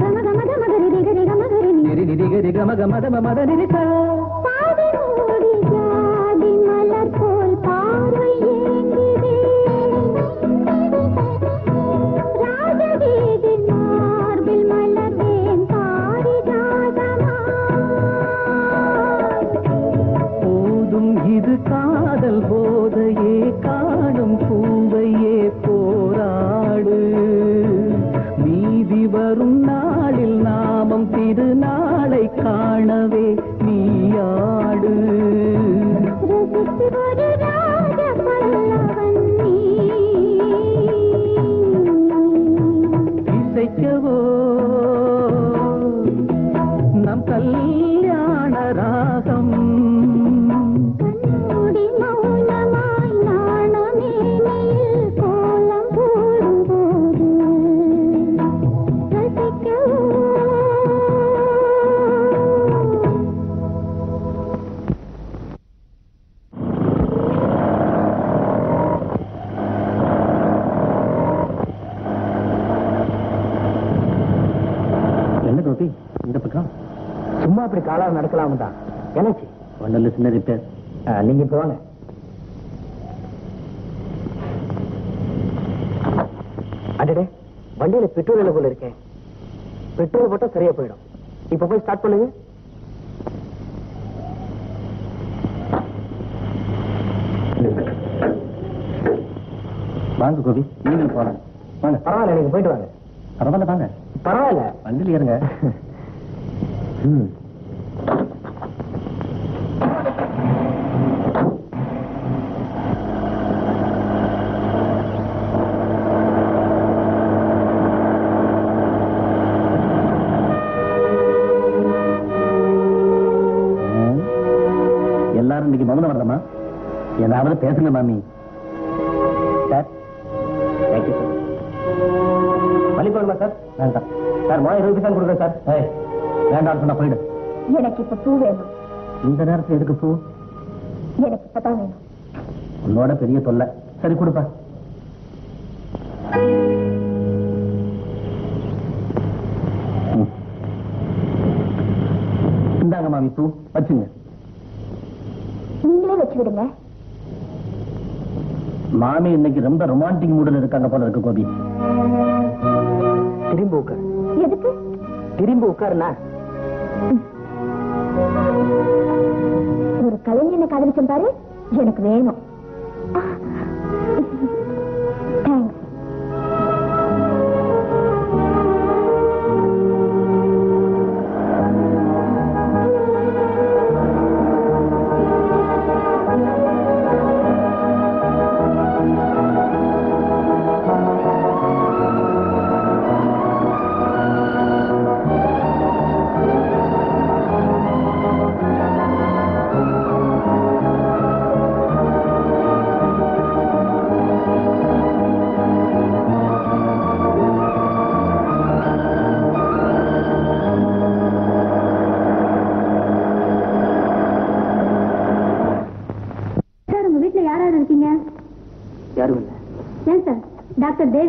गम गम गम गरि नि गरि गम गरि नि गरि नि गरि गम गम गम मद नि सा पादी मोडी जादी मलर फूल पारयेंगे राजा दीदी मार बिल मलर वेन पारी जागमा ओदुम इद कादल बोधये काडुम पूवये पोराडु வரும் நாளில் நாமம் திருநாளை காணவே நீயாடு இசைக்கவோ நம் கல்யாண ராகம் ரிப்பேர் நீங்க போங்க அடடே வண்டியில பெட்ரோல் இல்ல போல இருக்கேன் பெட்ரோல் போட்டா சரியா போயிடும் இப்ப போய் ஸ்டார்ட் பண்ணுங்க வாங்க கோபி நீங்க போலாம் வாங்க பரவாயில்ல நீங்க போயிட்டு வாங்க பரவாயில்ல வாங்க பரவாயில்ல வண்டியில ஏறுங்க ம் ஏதாவது பேசுங்க மாமி சார் தேங்க்யூ சார் மல்லிப்போடுமா சார் வேண்டாம் சார் மொழி இருபது பைசா கொடுங்க சார் ஏய் வேண்டாம் சொன்னா போயிடு எனக்கு இப்போ பூ வேணும் இந்த நேரத்தில் எதுக்கு பூ எனக்கு இப்போ தான் வேணும் உன்னோட பெரிய தொல்லை சரி கொடுப்பா இந்தாங்க மாமி பூ வச்சுங்க நீங்களே வச்சு விடுங்க மாமி இன்னைக்கு ரொம்ப ரொமான்டிக் மூடில் இருக்காங்க போல இருக்கு கோபி திரும்ப உட்கார் எதுக்கு திரும்ப உட்காருனா ஒரு கலைஞனை காதலிச்சேன் பாரு எனக்கு வேணும்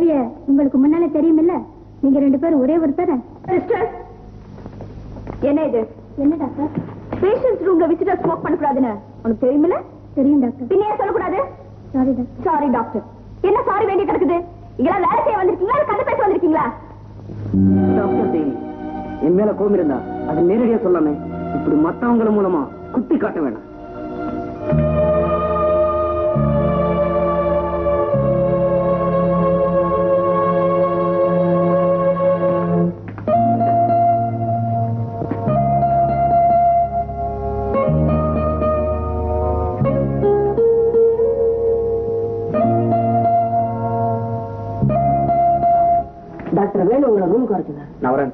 செய்தியை உங்களுக்கு முன்னால தெரியுமில்ல? நீங்க ரெண்டு பேரும் ஒரே ஒருத்தர. சிஸ்டர் என்ன இது? என்ன டாக்டர்? பேஷன்ட் ரூம்ல விசிட்டர் ஸ்மோக் பண்ண கூடாதுன்னு உங்களுக்கு தெரியுமில்ல? தெரியும் டாக்டர். பின்ன ஏன் சொல்ல கூடாது? Sorry doctor. Sorry doctor. என்ன சாரி வேண்டிய கிடக்குது? இதெல்லாம் வேலை செய்ய வந்திருக்கீங்களா இல்ல கண்டு பேச வந்திருக்கீங்களா? டாக்டர் தேவி என் மேல கோபம் இருந்தா அது நேரடியா சொல்லாமே. இப்படி மத்தவங்கள மூலமா குத்தி காட்ட வேணாம். டாக்டர் வேணும் உங்களை ரூம் குறைச்சுங்க. நான் வரேன்.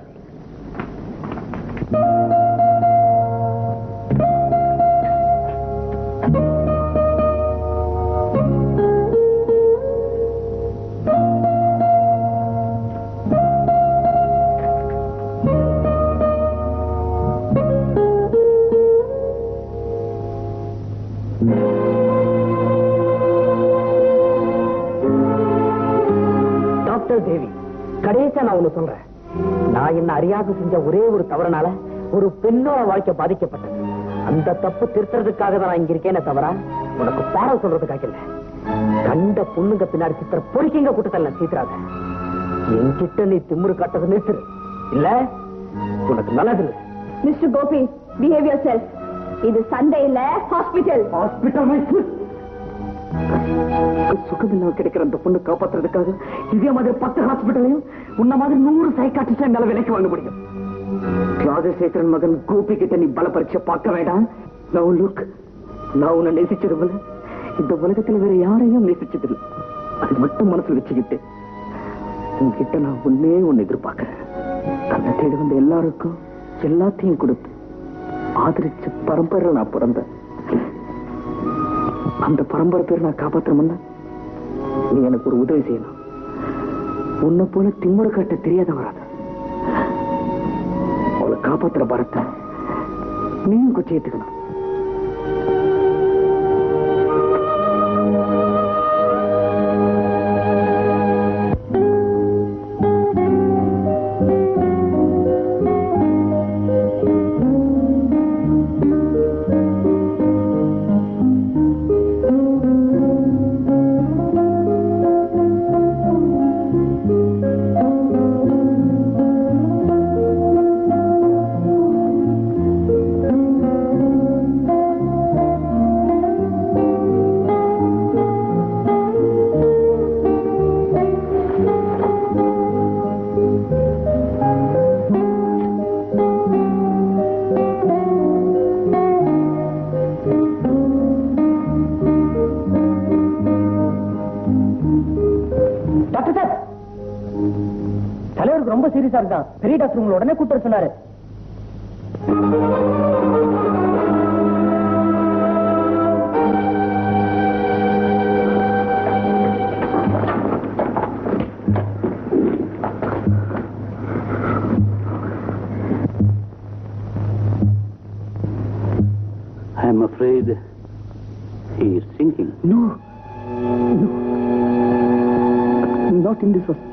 ஒரே ஒரு தவறனால ஒரு பெண்ணோட வாழ்க்கை பாதிக்கப்பட்டது. அந்த தப்பு திருத்துறதுக்காக தான் இங்க இருக்கேன் தவறா உனக்கு பாடம் சொல்றதுக்காக இல்ல. கண்ட பொண்ணுங்க பின்னாடி சித்திர பொறுக்கிங்க கூட்டத்தில் சீத்திராத. என்கிட்ட நீ திமுரு காட்டது நிறுத்துரு இல்ல உனக்கு நல்லது. Mister Gopi behave yourself. இது சண்டே இல்ல ஹாஸ்பிட்டல். ஹாஸ்பிட்டல் சுகமில்லாம கிடைக்கிற அந்த பொண்ணு காப்பாத்துறதுக்காக இதே மாதிரி பத்து ஹாஸ்பிட்டலையும் உன்ன மாதிரி நூறு சைக்காட்டிஸ்ட் என்னால விலைக்கு வாங்க முடியும். ராஜசேகரன் மகன் கோபி கிட்ட நீ பல பரீட்சை பார்க்க வேண்டாம். நான் லுக் நான் உன்னை நேசிச்சதுல இந்த உலகத்துல வேற யாரையும் நேசிச்சதில்லை. அது மட்டும் மனசுல வச்சுக்கிட்டு உன்கிட்ட நான் உன்னே ஒன்னு எதிர்பார்க்கிறேன். தன்னை தேடி வந்த எல்லாருக்கும் எல்லாத்தையும் கொடுத்து ஆதரிச்சு பரம்பரை நான் பிறந்தேன். அந்த பரம்பரை பேர் நான் காப்பாற்றணும்னா நீ எனக்கு ஒரு உதவி செய்யணும். உன்னை போல திமுரு காட்ட தெரியாத வராத அவளை காப்பாற்றுற பரத்தை நீயும் குச்சி ஏற்றுக்கணும். பெரிய டாக்டர் உங்களை உடனே கூப்பிட்டு சொன்னாரு. I am afraid he is sinking. No, no, not in this hospital.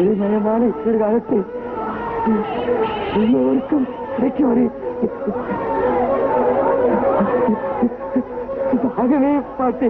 எளிமயமான எதிர்காலத்தை எல்லோருக்கும் கிடைக்கவரே ஆகவே பாட்டு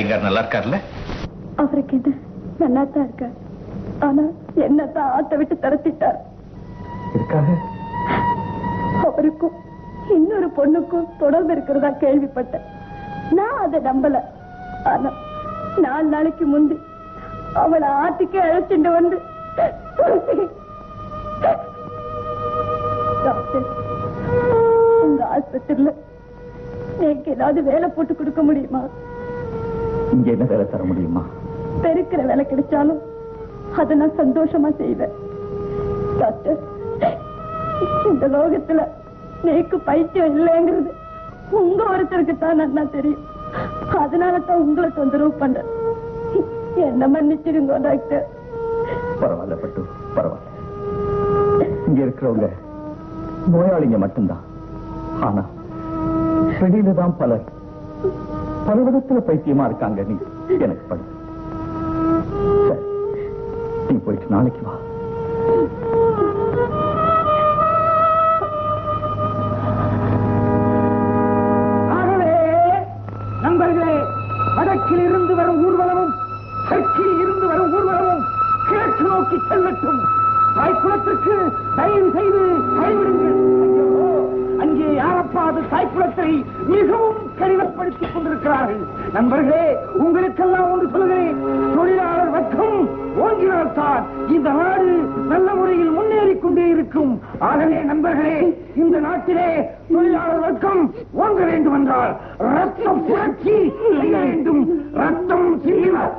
ஐயங்கார் நல்லா இருக்கார்ல? அவருக்கு என்ன நல்லா தான் இருக்கார். ஆனா என்னதான் ஆட்ட விட்டு தரத்திட்டார். இருக்காங்க. அவருக்கும் இன்னொரு பொண்ணுக்கும் தொடர்பு இருக்கிறதா கேள்விப்பட்டேன். நான் அதை நம்பல. ஆனா நாலு நாளைக்கு முந்தி அவளை ஆட்டுக்கே அழைச்சிட்டு வந்து டாக்டர் உங்க ஆஸ்பத்திரியில எனக்கு ஏதாவது வேலை போட்டு கொடுக்க முடியுமா? இங்க என்ன வேலை தர முடியுமா? பெருக்கிற வேலை கிடைச்சாலும் அதை நான் சந்தோஷமா செய்வேன். டாக்டர் இந்த லோகத்துல நீக்கு பைத்தியம் இல்லைங்கிறது உங்க ஒருத்தருக்கு தான் நல்லா தெரியும். அதனாலதான் உங்களை தொந்தரவு பண்ற. என்ன மன்னிச்சிருங்க டாக்டர். பரவாயில்ல பட்டு, பரவாயில்ல. இங்க இருக்கிறவங்க நோயாளிங்க மட்டும்தான். ஆனா வெளியில தான் பலர் பல விதத்துல பைத்தியமா இருக்காங்க. நீ எனக்கு படு. நீ போயிட்டு நாளைக்கு வா. வடக்கில் இருந்து வரும் ஊர்வலமும் தெற்கில் இருந்து வரும் ஊர்வலமும் கிழக்கு நோக்கி செல்லட்டும். தாய்க்குளத்திற்கு தயவு செய்து கைவிடுங்கள். அங்கே யாரப்பாவது தாய்க்குளத்தை மிகவும் கடினப்படுத்திக் கொண்டிருக்கிறார்கள். நண்பர்களே, உங்களுக்கெல்லாம் ஒன்று சொல்கிறேன். தொழிலாளர் வர்க்கம் ஓங்கினால்தான் இந்த நாடு நல்ல முறையில் முன்னேறி கொண்டே இருக்கும். ஆகவே நண்பர்களே, இந்த நாட்டிலே தொழிலாளர் வர்க்கம் ஓங்க வேண்டும் என்றால் ரத்தம் புரட்சி செய்ய வேண்டும். ரத்தம் சிந்தினார்.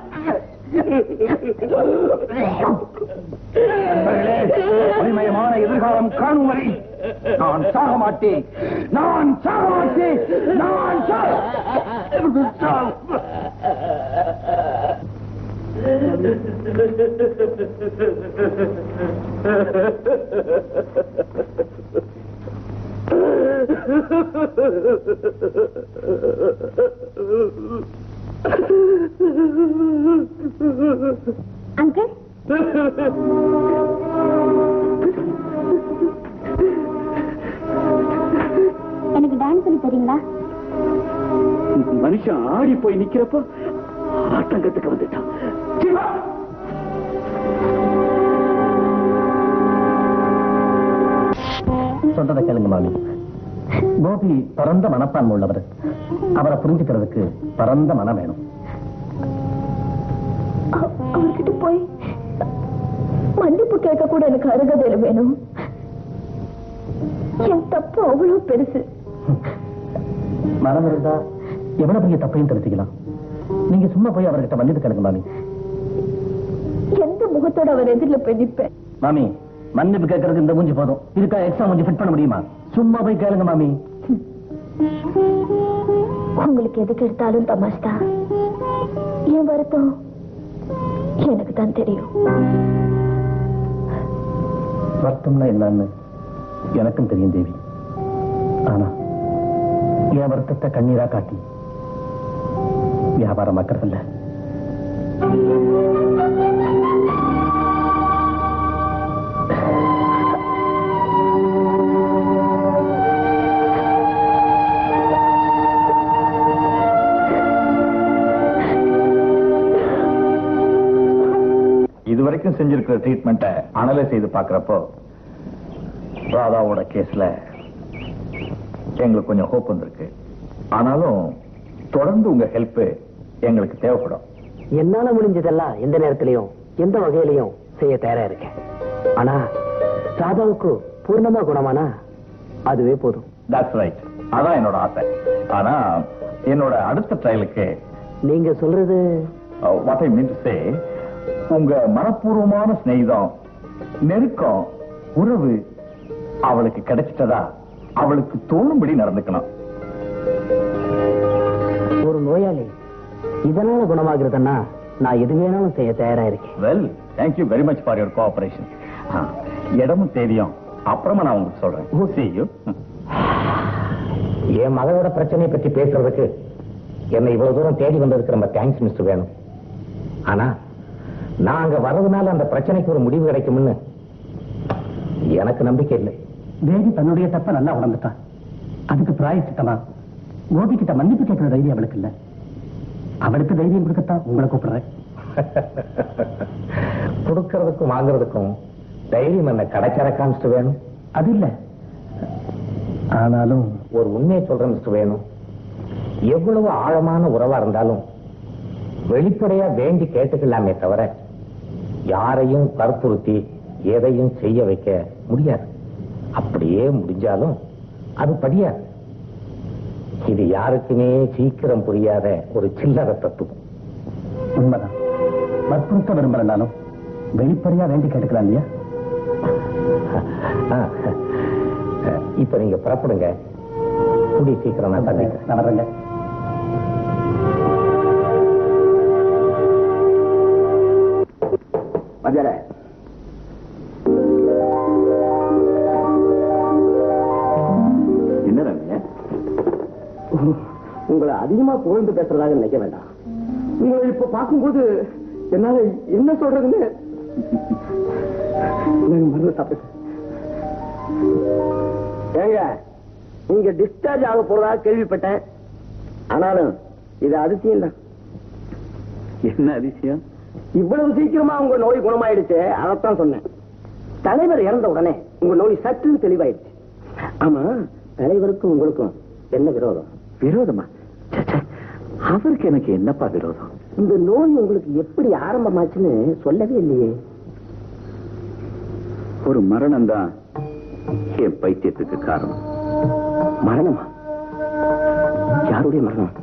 உரிமையமான எதிர்காலம் காணும் வரை நான் சாக மாட்டேன். நான் சாக மாட்டேன். நான் அங்கிள் எனக்கு டான்ஸ் சொல்லி தெரியுங்களா? மனுஷன் ஆடி போய் நிக்கிறப்போ ஆட்டங்கத்துக்கு வந்துட்டான். சொன்னதை கேளுங்க மாமி. கோபி பரந்த மனப்பான்மை உள்ளவர். அவரை புரிஞ்சுக்கிறதுக்கு பரந்த மனம் வேணும். அவர்கிட்ட போய் மன்னிப்பு கேட்க கூட எனக்கு அருகதை வேணும். என் தப்பு அவ்வளவு பெருசு. மனம் இருந்தா எவ்வளவு பெரிய தப்பையும் திருத்திக்கலாம். நீங்க சும்மா போய் அவர்கிட்ட மன்னிப்பு கேளுங்க மாமி. எந்த முகத்தோட அவர் எதிரில் போய் நிற்பேன் மாமி? மன்னிப்பு கேட்கறதுக்கு இந்த மூஞ்சி போதும். இதுக்காக எக்ஸ்ட்ரா மூஞ்சி ஃபிட் பண்ண முடியுமா? சும்மா போய் கேளுங்க மாமி. உங்களுக்கு எதுக்கு எடுத்தாலும் தமாஷ்டா. ஏன் வருத்தம் எனக்கு தான் தெரியும். வருத்தம்னா என்னன்னு எனக்கும் தெரியும் தேவி. ஆனா என் வருத்தத்தை கண்ணீரா காட்டி வியாபாரம் ஆக்குறதில்ல. இதுவரைக்கும் செஞ்சிருக்கிற ட்ரீட்மெண்ட்டை அனலைஸ் செய்து பார்க்குறப்போ ராதாவோட கேஸில் எங்களுக்கு கொஞ்சம் ஹோப் வந்திருக்கு. ஆனாலும் தொடர்ந்து உங்கள் ஹெல்ப்பு எங்களுக்கு தேவைப்படும். என்னால் முடிஞ்சதெல்லாம் எந்த நேரத்திலையும் எந்த வகையிலையும் செய்ய தயாராக இருக்கேன். ஆனால் ராதாவுக்கு பூர்ணமாக குணமானா அதுவே போதும். That's right. அதான் என்னோட ஆசை. ஆனால் என்னோட அடுத்த ட்ரையலுக்கு நீங்கள் சொல்கிறது what I mean to say, உங்க மனப்பூர்வமான ஸ்நேகிதம் நெருக்கம் உறவு அவளுக்கு கிடைச்சிட்டதா அவளுக்கு தோணும்படி நடந்துக்கணும். ஒரு நோயாளி இதனால குணமாகிறதுன்னா நான் எது வேணாலும் செய்ய தயாரா இருக்கேன். Well, thank you very much for your cooperation. இடமும் தேதியும் அப்புறமா நான் உங்களுக்கு சொல்றேன். Who sea you. என் மகளோட பிரச்சனையை பற்றி பேசுறதுக்கு என்னை இவ்வளவு தூரம் தேடி வந்ததுக்கு நம்ம தேங்க்ஸ் மிஸ்டர் வேணும். ஆனா நாங்க வரதுனால அந்த பிரச்சனைக்கு ஒரு முடிவு கிடைக்கும்னு எனக்கு நம்பிக்கை இல்லை. தேவி தன்னுடைய தப்ப நல்லா உணர்ந்துட்டான். அதுக்கு பிராயச்சிட்டமா கோபிக்கிட்ட மன்னிப்பு கேட்கிற தைரியம் அவளுக்கு இல்லை. அவருக்கு தைரியம் கொடுத்தா உங்களை கூப்பிடுறேன். கொடுக்கிறதுக்கும் வாங்குறதுக்கும் தைரியம் என்ன கடைக்கார காமிஸ்டர் வேணும்? அது இல்லை. ஆனாலும் ஒரு உண்மையை சொல்ற மிஸ்டர் வேணும். எவ்வளவு ஆழமான உறவா இருந்தாலும் வெளிப்படையா வேண்டி கேட்டுக்கலாமே தவிர யாரையும் கற்புறுத்தி எதையும் செய்ய வைக்க முடியாது. அப்படியே முடிஞ்சாலும் அது படியாது. இது யாருக்குமே சீக்கிரம் புரியாத ஒரு சில்லற தத்துவம். உண்மைதான். வற்புறுத்த விரும்புறனாலும் வெளிப்படையா வேண்டி கேட்டுக்கலாம் இல்லையா? இப்ப நீங்க புறப்படுங்க. கூடி சீக்கிரம் நான் நடந்துங்க. மதியார என்ன ரம்யா, உங்களை அதிகமா புகழ்ந்து பேசுறதாக நினைக்க வேண்டாம். உங்களை இப்ப பார்க்கும்போது என்னால என்ன சொல்றதுன்னு மருந்து சாப்பிட்டு. ஏங்க, நீங்க டிஸ்சார்ஜ் ஆக போறதா கேள்விப்பட்டேன். ஆனாலும் இது அதிசயம் தான். என்ன அதிசயம்? இவ்வளவு சீக்கிரமா உங்க நோய் குணமாயிடுச்சு, அதைத்தான் சொன்னேன். தலைவர் இறந்த உடனே உங்க நோய் சற்று தெளிவாயிடுச்சு. ஆமா, தலைவருக்கும் உங்களுக்கும் என்ன விரோதம்? விரோதமா? அவருக்கு எனக்கு என்னப்பா விரோதம்? இந்த நோய் உங்களுக்கு எப்படி ஆரம்பமாச்சுன்னு சொல்லவே இல்லையே. ஒரு மரணம் தான் என் பைத்தியத்துக்கு காரணம். மரணமா? யாருடைய மரணம்?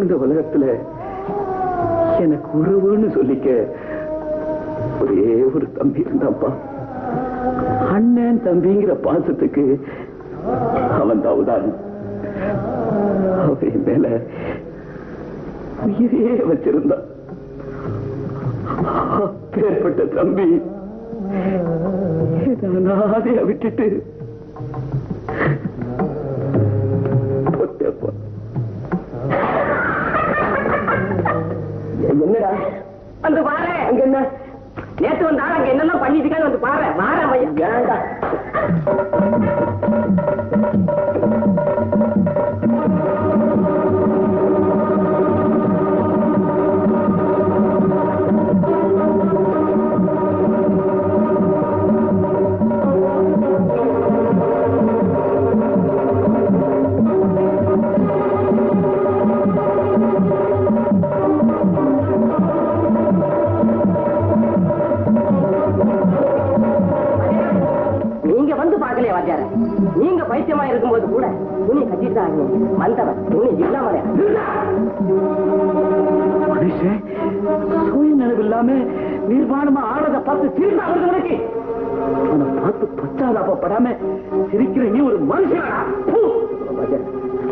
இந்த உலகத்துல எனக்கு உறவுன்னு சொல்லிக்க ஒரே ஒரு தம்பி இருந்தாப்பா. அண்ணன் தம்பிங்கிற பாசத்துக்கு அவன் தான் உதாரணம். அவன் மேல உயிரே வச்சிருந்தான். அப்பேற்பட்ட தம்பி நாதைய விட்டுட்டு என்னடா வந்து பாரு. அங்க என்ன நேற்று வந்தா அங்க என்னெல்லாம் பண்ணிட்டு வந்து பாரு. வாரா பையன்டா. நீங்க பைத்தியமா இருக்கும்போது கூட துணி கட்டிட்டாங்க. வந்தவன் துணி இல்லாமலே சூழ்நிலை இல்லாம நிர்வாணமா ஆனதை பார்த்து சிரித்த அவர்களுக்கு அவனை பார்த்து பச்சாதாபப்படாம சிரிக்கிற நீ ஒரு மனுஷனா?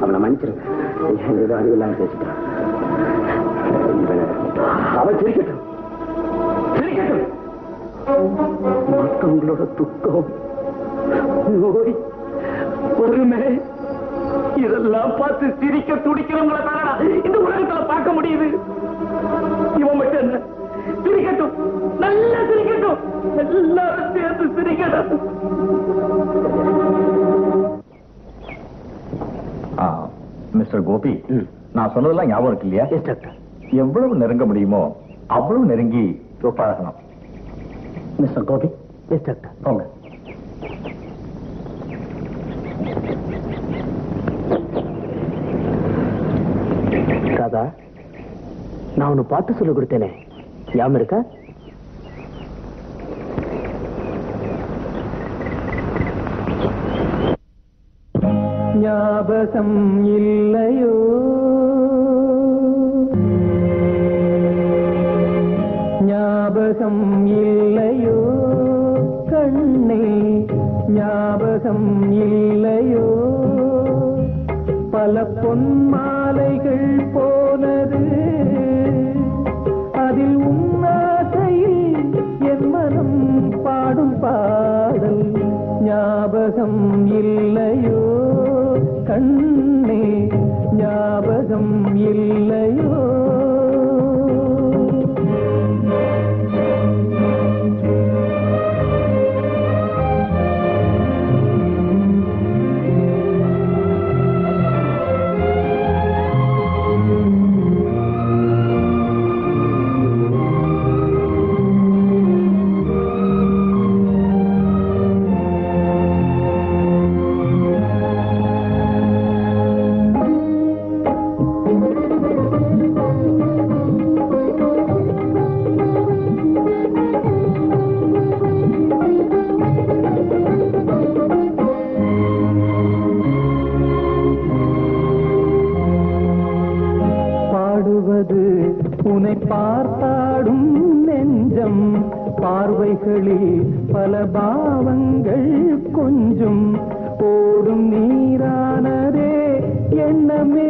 அவனை மன்னிச்சிருக்க. அறிவில்லாம பேசிட்டான். அவன் சிரிக்கட்டும் சிரிக்கட்டும். மற்றவங்களோட துக்கம், நோய், பொறுமை இதெல்லாம் பார்த்து சிரிக்க துடிக்கிறவங்களை தானடா இந்த உலகத்துல பார்க்க முடியுது. இவன் மட்டும் என்ன? சிரிக்கட்டும், நல்லா சிரிக்கட்டும், எல்லாரும் சேர்ந்து சிரிக்கட்டும். மிஸ்டர் கோபி, நான் சொன்னதெல்லாம் ஞாபகம் இருக்கு இல்லையா? எவ்வளவு நெருங்க முடியுமோ அவ்வளவு நெருங்கி பழகணும். மிஸ்டர் கோபி, எஸ் டாக்டர் போங்க. ராதா, நான் உன்னை பார்த்து சொல்லி கொடுத்தேனே, ஞாபகம் இருக்கா? ஞாபகம் இல்லையோ? ஞாபகம் இல்லையோ கண்ணே? ஞாபகம் இல்லையோ? பல பொன் மாலைகள் போனது, அதில் உன்னாசையில் என் மனம் பாடும் பாடல். ஞாபகம் இல்லையோ கண்ணே? ஞாபகம் இல்லையோ? உன்னை பார்த்தாடும் நெஞ்சம் பார்வைகளில் பல பாவங்கள் கொஞ்சும் ஓடும் நீரானதே எண்ணமே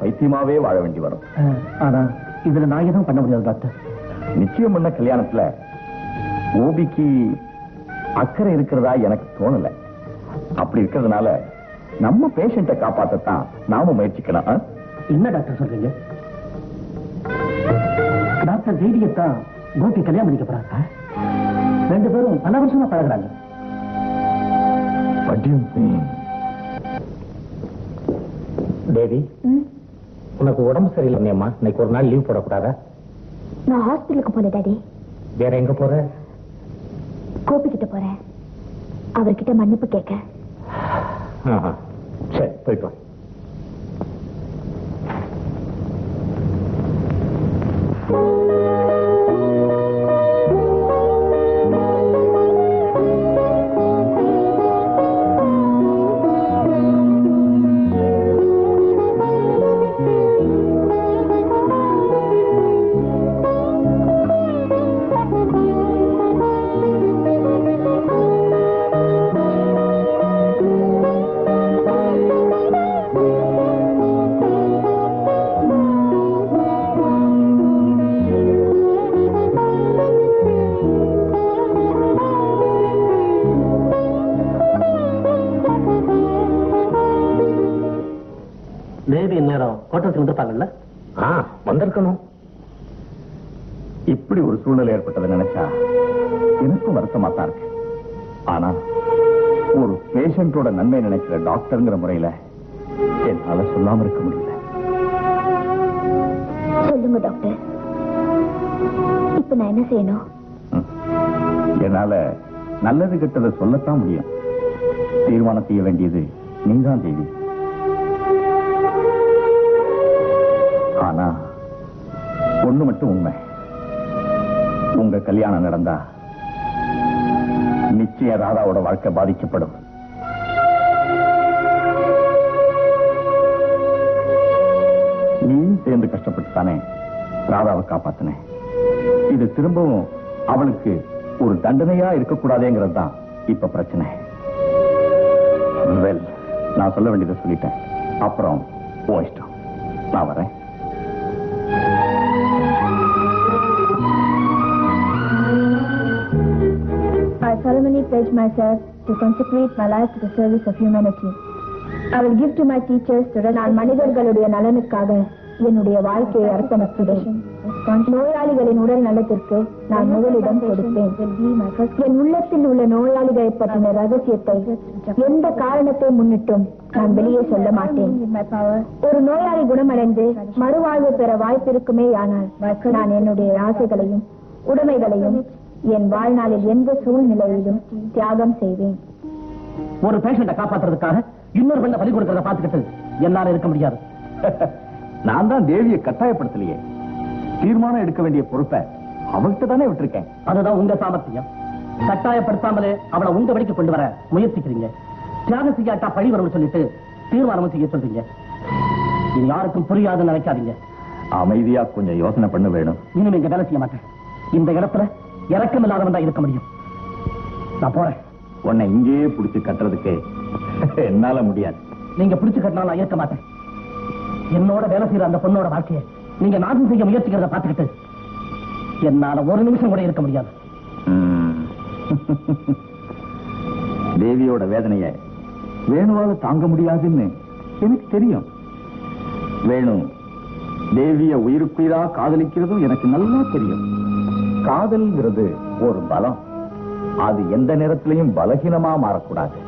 பைத்தியமாவே வாழ வேண்டி வரும். ஆனா இதுல நான் எதுவும் பண்ண முடியாது டாக்டர். நிச்சயம் பண்ண கல்யாணத்துல ஓபிக்கு அக்கறை இருக்கிறதா எனக்கு தோணல. அப்படி இருக்கிறதுனால நம்ம பேஷண்ட்டை காப்பாற்றத்தான் நாம முயற்சிக்கலாம். என்ன டாக்டர் சொல்றீங்க? டாக்டர் ரேடியத்தான் கோபி கல்யாணம் பண்ணிக்க போறாங்க. ரெண்டு பேரும் பல வருஷமா பழகிறாங்க. தேவி, உனக்கு உடம்பு சரியில்லை அம்மா. இன்னைக்கு ஒரு நாள் லீவ் போடக்கூடாதா? நான் ஹாஸ்பிட்டலுக்கு போறேன் டாடி. வேற எங்க போற? கோபி கிட்ட போறேன். அவர்கிட்ட மன்னிப்பு கேட்க. சரி போயிட்டு வா. இப்படி ஒரு சூழ்நிலை ஏற்பட்டதை நினைச்சா எனக்கு வருத்தமா தான் இருக்கு. ஆனா ஒரு பேஷண்டோட நன்மை நினைக்கிற டாக்டர்ங்கிற முறையில என்னால சொல்லாம இருக்க முடியல. சொல்லுங்க டாக்டர், இப்ப நான் என்ன செய்யணும்? என்னால நல்லது கிட்டதை சொல்லத்தான் முடியும். தீர்மானம் செய்ய வேண்டியது நீதான் தேவி. ஆனா ஒண்ணு மட்டும் உண்மை, உங்க கல்யாணம் நடந்தா நிச்சயம் ராதாவோட வாழ்க்கை பாதிக்கப்படும். நீ சேர்ந்து கஷ்டப்பட்டு தானே ராதாவை காப்பாத்தின, இது திரும்பவும் அவளுக்கு ஒரு தண்டனையா இருக்கக்கூடாதுங்கிறது தான் இப்ப பிரச்சனை. வெல், நான் சொல்ல வேண்டியதை சொல்லிட்டேன். அப்புறம் ஓ இஷ்டம், நான் வரேன். I solemnly pledge myself to consecrate my life to the service of humanity. I will give to my teachers to run on மனிதர்களுடைய நலனுக்காக என்னுடைய வாழ்க்கையை அர்ப்பணிக்கிறேன். நோயாளிகளின் உடல் நலத்திற்கு நான் முதலிடம் கொடுப்பேன். என் உள்ளத்தில் உள்ள நோயாளிகளை பற்றின ரகசியத்தை எந்த காரணத்தை முன்னிட்டும் நான் வெளியே சொல்ல மாட்டேன். ஒரு நோயாளி குணமடைந்து மறுவாழ்வு பெற வாய்ப்பிருக்குமே, ஆனால் நான் என்னுடைய ஆசைகளையும் உடைமைகளையும் என் வாழ்நாளில் எந்த சூழ்நிலையிலும் தியாகம் செய்வேன். ஒரு பேஷண்டை காப்பாற்றுறதுக்காக இன்னொரு பெண்ணை பலி கொடுக்கறத பார்த்துக்கிட்டு என்னால இருக்க முடியாது. நான் தான் தேவியை கட்டாயப்படுத்தலையே, தீர்மானம் எடுக்க வேண்டிய பொறுப்பை அவள்கிட்ட தானே விட்டுருக்கேன். அதுதான் உங்க சாமர்த்தியம். கட்டாயப்படுத்தாமலே அவளை உங்க வழிக்கு கொண்டு வர முயற்சிக்கிறீங்க. தியாகம் செய்யாட்டா பழி வரும்னு சொல்லிட்டு தீர்மானமும் செய்ய சொல்றீங்க. இது யாருக்கும் புரியாதுன்னு நினைக்காதீங்க. அமைதியா கொஞ்சம் யோசனை பண்ண வேணும். இனிமே இங்க வேலை செய்ய மாட்டேன். இந்த இடத்துல இறக்கம் இல்லாதவன் இருக்க முடியும். நான் போறேன். உன்னை இங்கேயே பிடிச்சு கட்டுறதுக்கு என்னால முடியாது. நீங்க பிடிச்சு கட்டினாலும் நான் ஏற்க மாட்டேன். என்னோட வேலை செய்யற அந்த பொண்ணோட வாழ்க்கையை நீங்க நாசம் செய்ய முயற்சிக்கிறத பார்த்துக்கிட்டு என்னால ஒரு நிமிஷம் கூட இருக்க முடியாது. தேவியோட வேதனைய வேணுவால தாங்க முடியாதுன்னு எனக்கு தெரியும். வேணு தேவிய உயிருக்குயிரா காதலிக்கிறதும் எனக்கு நல்லா தெரியும். காதல்ங்கிறது ஒரு பலம், அது எந்த நேரத்திலையும் பலகீனமா மாறக்கூடாது.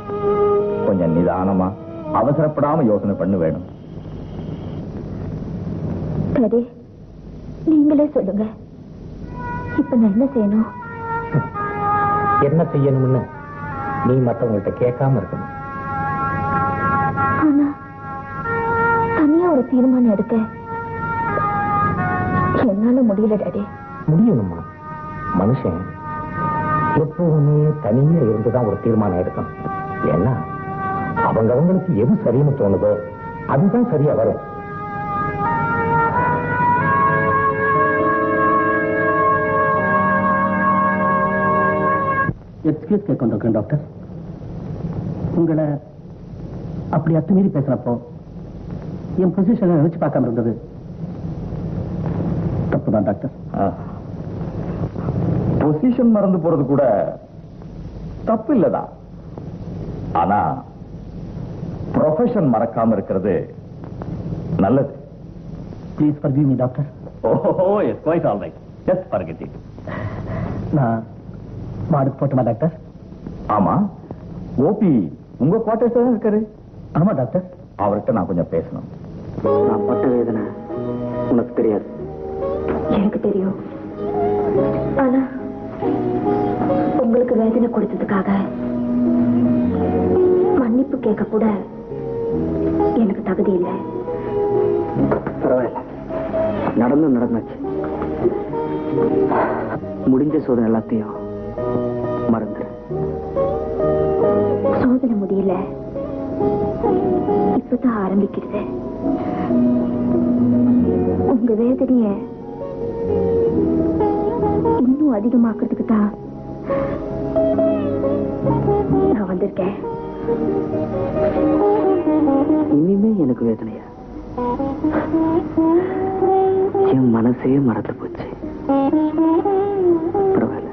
கொஞ்சம் நிதானமா அவசரப்படாம யோசனை பண்ண வேணும். சரி, நீங்களே சொல்லுங்க, இப்ப நான் என்ன செய்யணும்? என்ன செய்யணும்னு நீ மற்றவங்கள்ட்ட கேட்காம இருக்கணும். ஆனா தனியா ஒரு தீர்மானம் எடுக்க என்னால முடியல டாடி. முடியணுமா? மனுஷன் எப்பவுமே தனியே இருந்துதான் ஒரு தீர்மானம் எடுக்கணும். ஏன்னா அவங்க அவங்களுக்கு எது சரின்னு தோணுதோ அதுதான் சரியா வரும். எக்ஸ்கியூஸ் கேட்க வந்திருக்கேன் டாக்டர். உங்களை அப்படி அத்துமீறி பேசுறப்போ என் பொசிஷனை நினைச்சு பார்க்காம இருந்தது தப்புதான் டாக்டர். பொசிஷன் மறந்து போறது கூட தப்பு இல்லதான். ஆனா ப்ரொஃபஷன் மறக்காம இருக்கிறது நல்லது. Please forgive me doctor. ஓஹோ, it's quite all right. Just forget it. நான் மாடு போட்டுமா டாக்டர்? ஆமா, ஓபி உங்க குவார்ட்டர்ஸ்ல தான் இருக்காரு. ஆமா டாக்டர், அவர்கிட்ட நான் கொஞ்சம் பேசணும். நான் பட்ட வேதனை உனக்கு தெரியாது. எனக்கு தெரியும். ஆனா உங்களுக்கு வேதனை கொடுத்ததுக்காக மன்னிப்பு கேட்க கூட எனக்கு தகுதி இல்லை. பரவாயில்ல, நடந்தும் நடந்துச்சு. முடிஞ்ச சோதனை எல்லாத்தையும் மறந்து சோதனை முடியல இப்பதான் ஆரம்பிக்கிறது. உங்க வேதனைய இன்னும் அதிகமாக்குறதுக்கு தான் நான் வந்திருக்கேன். இனிமே எனக்கு வேதனையா? என் மனசே மறந்து போச்சு. பரவாயில்ல,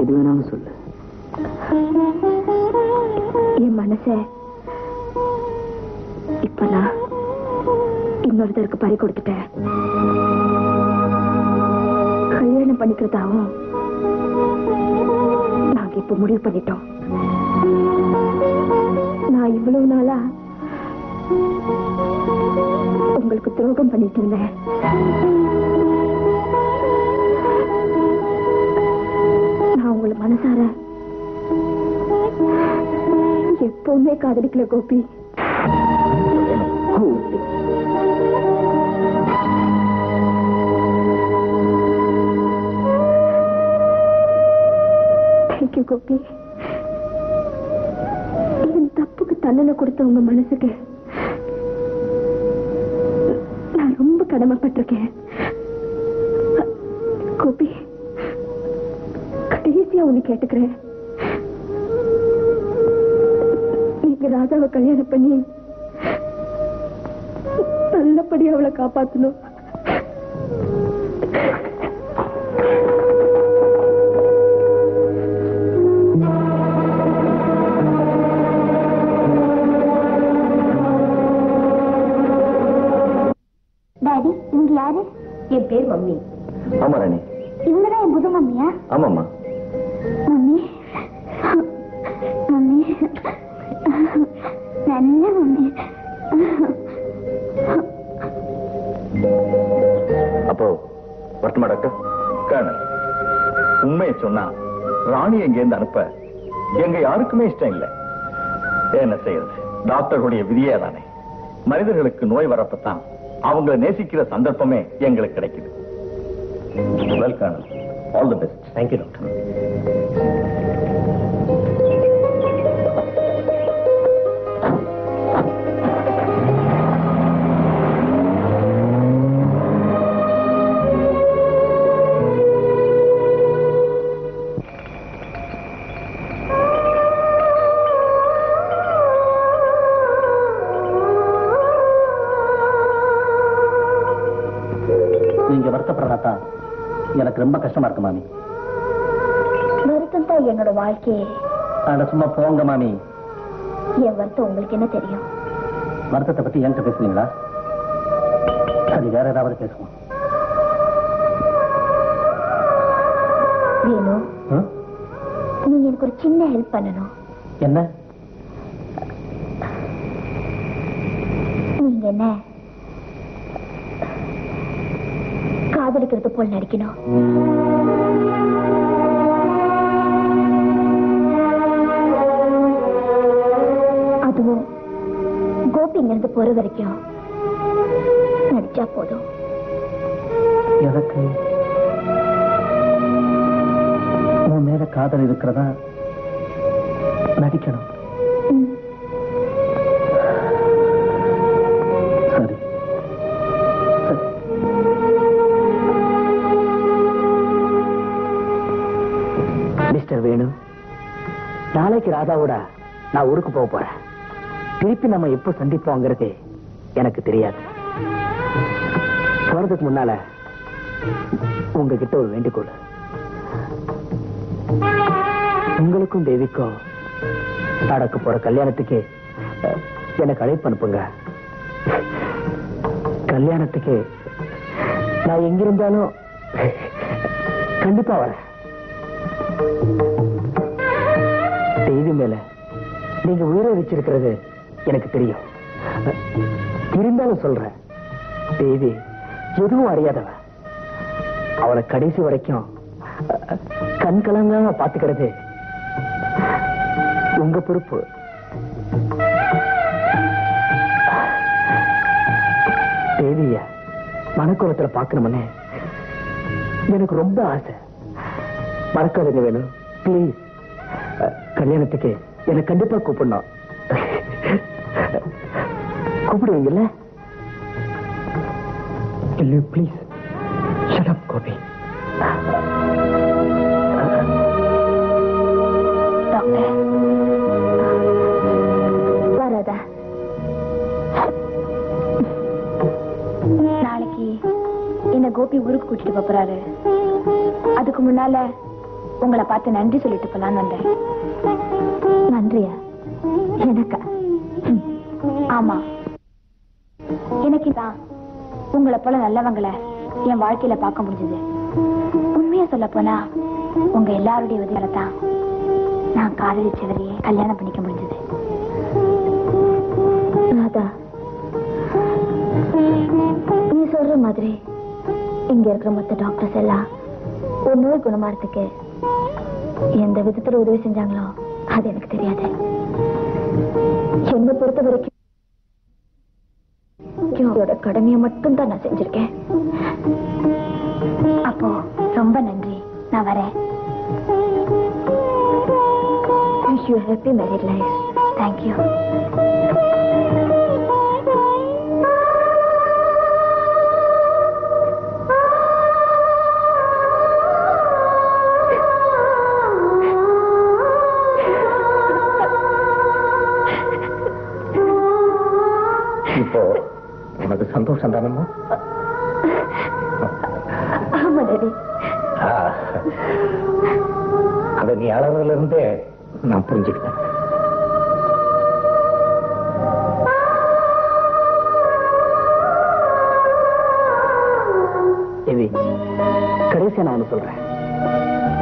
எது வேணாலும் சொல்லு. என் மனச இப்ப நான் இன்னொருத்தருக்கு பறி கொடுத்துட்டேன். கல்யாணம் பண்ணிக்கிறதாவும் நாங்க இப்ப முடிவு பண்ணிட்டோம். நான் இவ்வளவு நாளா உங்களுக்கு துரோகம் பண்ணிட்டு இருந்தேன். நான் உங்களை மனசார எப்பவுமே காதலிக்கல கோபி. Thank you, Gopi. என் தப்புக்கு தண்டனை கொடுத்த உங்க மனசுக்கு நான் ரொம்ப கடமைப்பட்டிருக்கேன். கோபி, கடைசியா ஒண்ணு கேட்டுக்கிறேன். நீங்க ராஜாவை கல்யாணம் பண்ணி நல்லபடி அவளை காப்பாத்தணும். டாடி, இங்க யாரு? என் பேர் மம்மி. ஆமா ராணி, இவங்கதான் என் புது மம்மியா? ஆமாம்மா. மம்மி மம்மி நல்ல மம்மி. அப்போ வரட்டுமா டாக்டர்? கர்னல், உண்மையை சொன்னா ராணி எங்கேருந்து அனுப்ப எங்க யாருக்குமே இஷ்டம் இல்லை. என்ன செய்யறது, டாக்டர்களுடைய விதியே தானே. மனிதர்களுக்கு நோய் வரப்பத்தான் அவங்களை நேசிக்கிற சந்தர்ப்பமே எங்களுக்கு கிடைக்குது. Well colonel, all the best. Thank you doctor. எனக்கு ரொம்ப கஷ்டமா இருக்கு மாமி. வருத்தம் தான் என்னோட வாழ்க்கையே. அட சும்மா போங்க மாமி, என் வருத்தம் உங்களுக்கு என்ன தெரியும்? வருத்தத்தை பத்தி என்கிட்ட பேசுவீங்களா? அது வேற ஏதாவது பேசுவோம். வேணு, நீ எனக்கு ஒரு சின்ன ஹெல்ப் பண்ணணும். என்ன? நீங்க என்ன காதலிக்கிறது போல் நடிக்கணும். அதுவும் கோபிங்கிருந்து போற வரைக்கும் நடிச்சா போதும். எனக்கு உன் மேல காதல் இருக்கிறதா நடிக்கணும். வேணும், நாளைக்கு ராதாவோட நான் ஊருக்கு போக போறேன். திருப்பி நம்ம எப்போ சந்திப்போங்கிறது எனக்கு தெரியாது. போறதுக்கு முன்னால உங்ககிட்ட ஒரு வேண்டுகோள். உங்களுக்கும் தேவிக்கும் நடக்க போற கல்யாணத்துக்கு எனக்கு அழைப்பு அனுப்புங்க. கல்யாணத்துக்கு நான் எங்கிருந்தாலும் கண்டிப்பா வரேன். தேவி மேல நீங்க உயிரை வச்சிருக்கிறது எனக்கு தெரியும். இருந்தாலும் சொல்றேன், தேவி எதுவும் அறியாதவ. அவளை கடைசி வரைக்கும் கண் கலங்காம பாத்துக்கிறது உங்க பொறுப்பு. தேவிய மனக்குளத்துல பாக்கணும்னு எனக்கு ரொம்ப ஆசை. மறக்காதுங்க வேணும், பிளீஸ். கல்யாணத்துக்கு என்னை கண்டிப்பா கூப்பிடணும். கூப்பிடுவீங்கல்ல? இல்லை, பிளீஸ். Shut up Gopi. வராதா? நாளைக்கு என்ன கோபி ஊருக்கு கூட்டிட்டு போறாரு. அதுக்கு முன்னால உங்களை பார்த்து நன்றி சொல்லிட்டு போலான்னு வந்தேன். நன்றியா? எனக்கா? ஆமா, எனக்குதான். உங்களை போல நல்லவங்களை என் வாழ்க்கையில பார்க்க முடிஞ்சது. உண்மையை சொல்ல போனா உங்க எல்லாருடைய உதவியால தான் நான் காதலிச்சவரையே கல்யாணம் பண்ணிக்க முடிஞ்சது. ராதா, நீ சொல்ற மாதிரி இங்க இருக்கிற மொத்த டாக்டர்ஸ் எல்லாம் ஒரு நோய் குணமாறதுக்கு எந்த விதத்துல உதவி செஞ்சாங்களோ அது எனக்கு தெரியாது. என்னை பொறுத்த வரைக்கும் கடமையை மட்டும் தான் நான் செஞ்சிருக்கேன். அப்போ ரொம்ப நன்றி, நான் வரேன். Wish you a happy married life. Thank you. संतोष ना पुरीजिक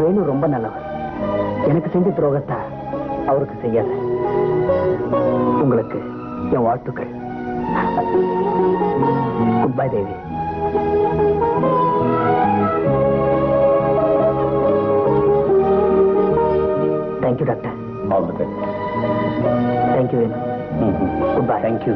वेणु रोम द्रोहता उल् Goodbye, Devi. Thank you, Doctor. All the best. Thank you, Venu. Mm-hmm. Goodbye. Thank you.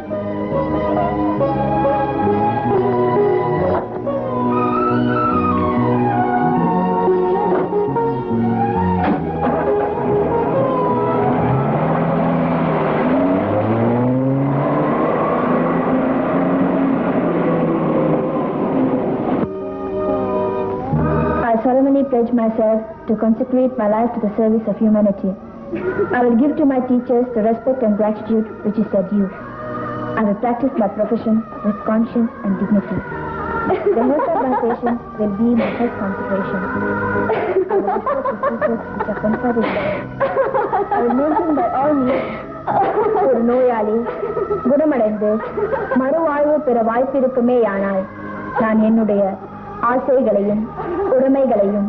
I pledge myself to consecrate my life to the service of humanity. I will give to my teachers the respect and gratitude which is their due. I will practice my profession with conscience and dignity. The health of my patients will be my first consideration. I will respect the secrets which are confided to me. I will mention by all means, ஒரு நோயாளி குணமடைந்து மறுவாழ்வு பெற வாய்ப்பிருக்குமேயானால் நான் என்னுடைய ஆசைகளையும் உரிமைகளையும்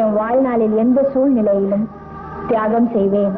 என் வாழ்நாளில் எந்த சூழ்நிலையிலும் தியாகம் செய்வேன்.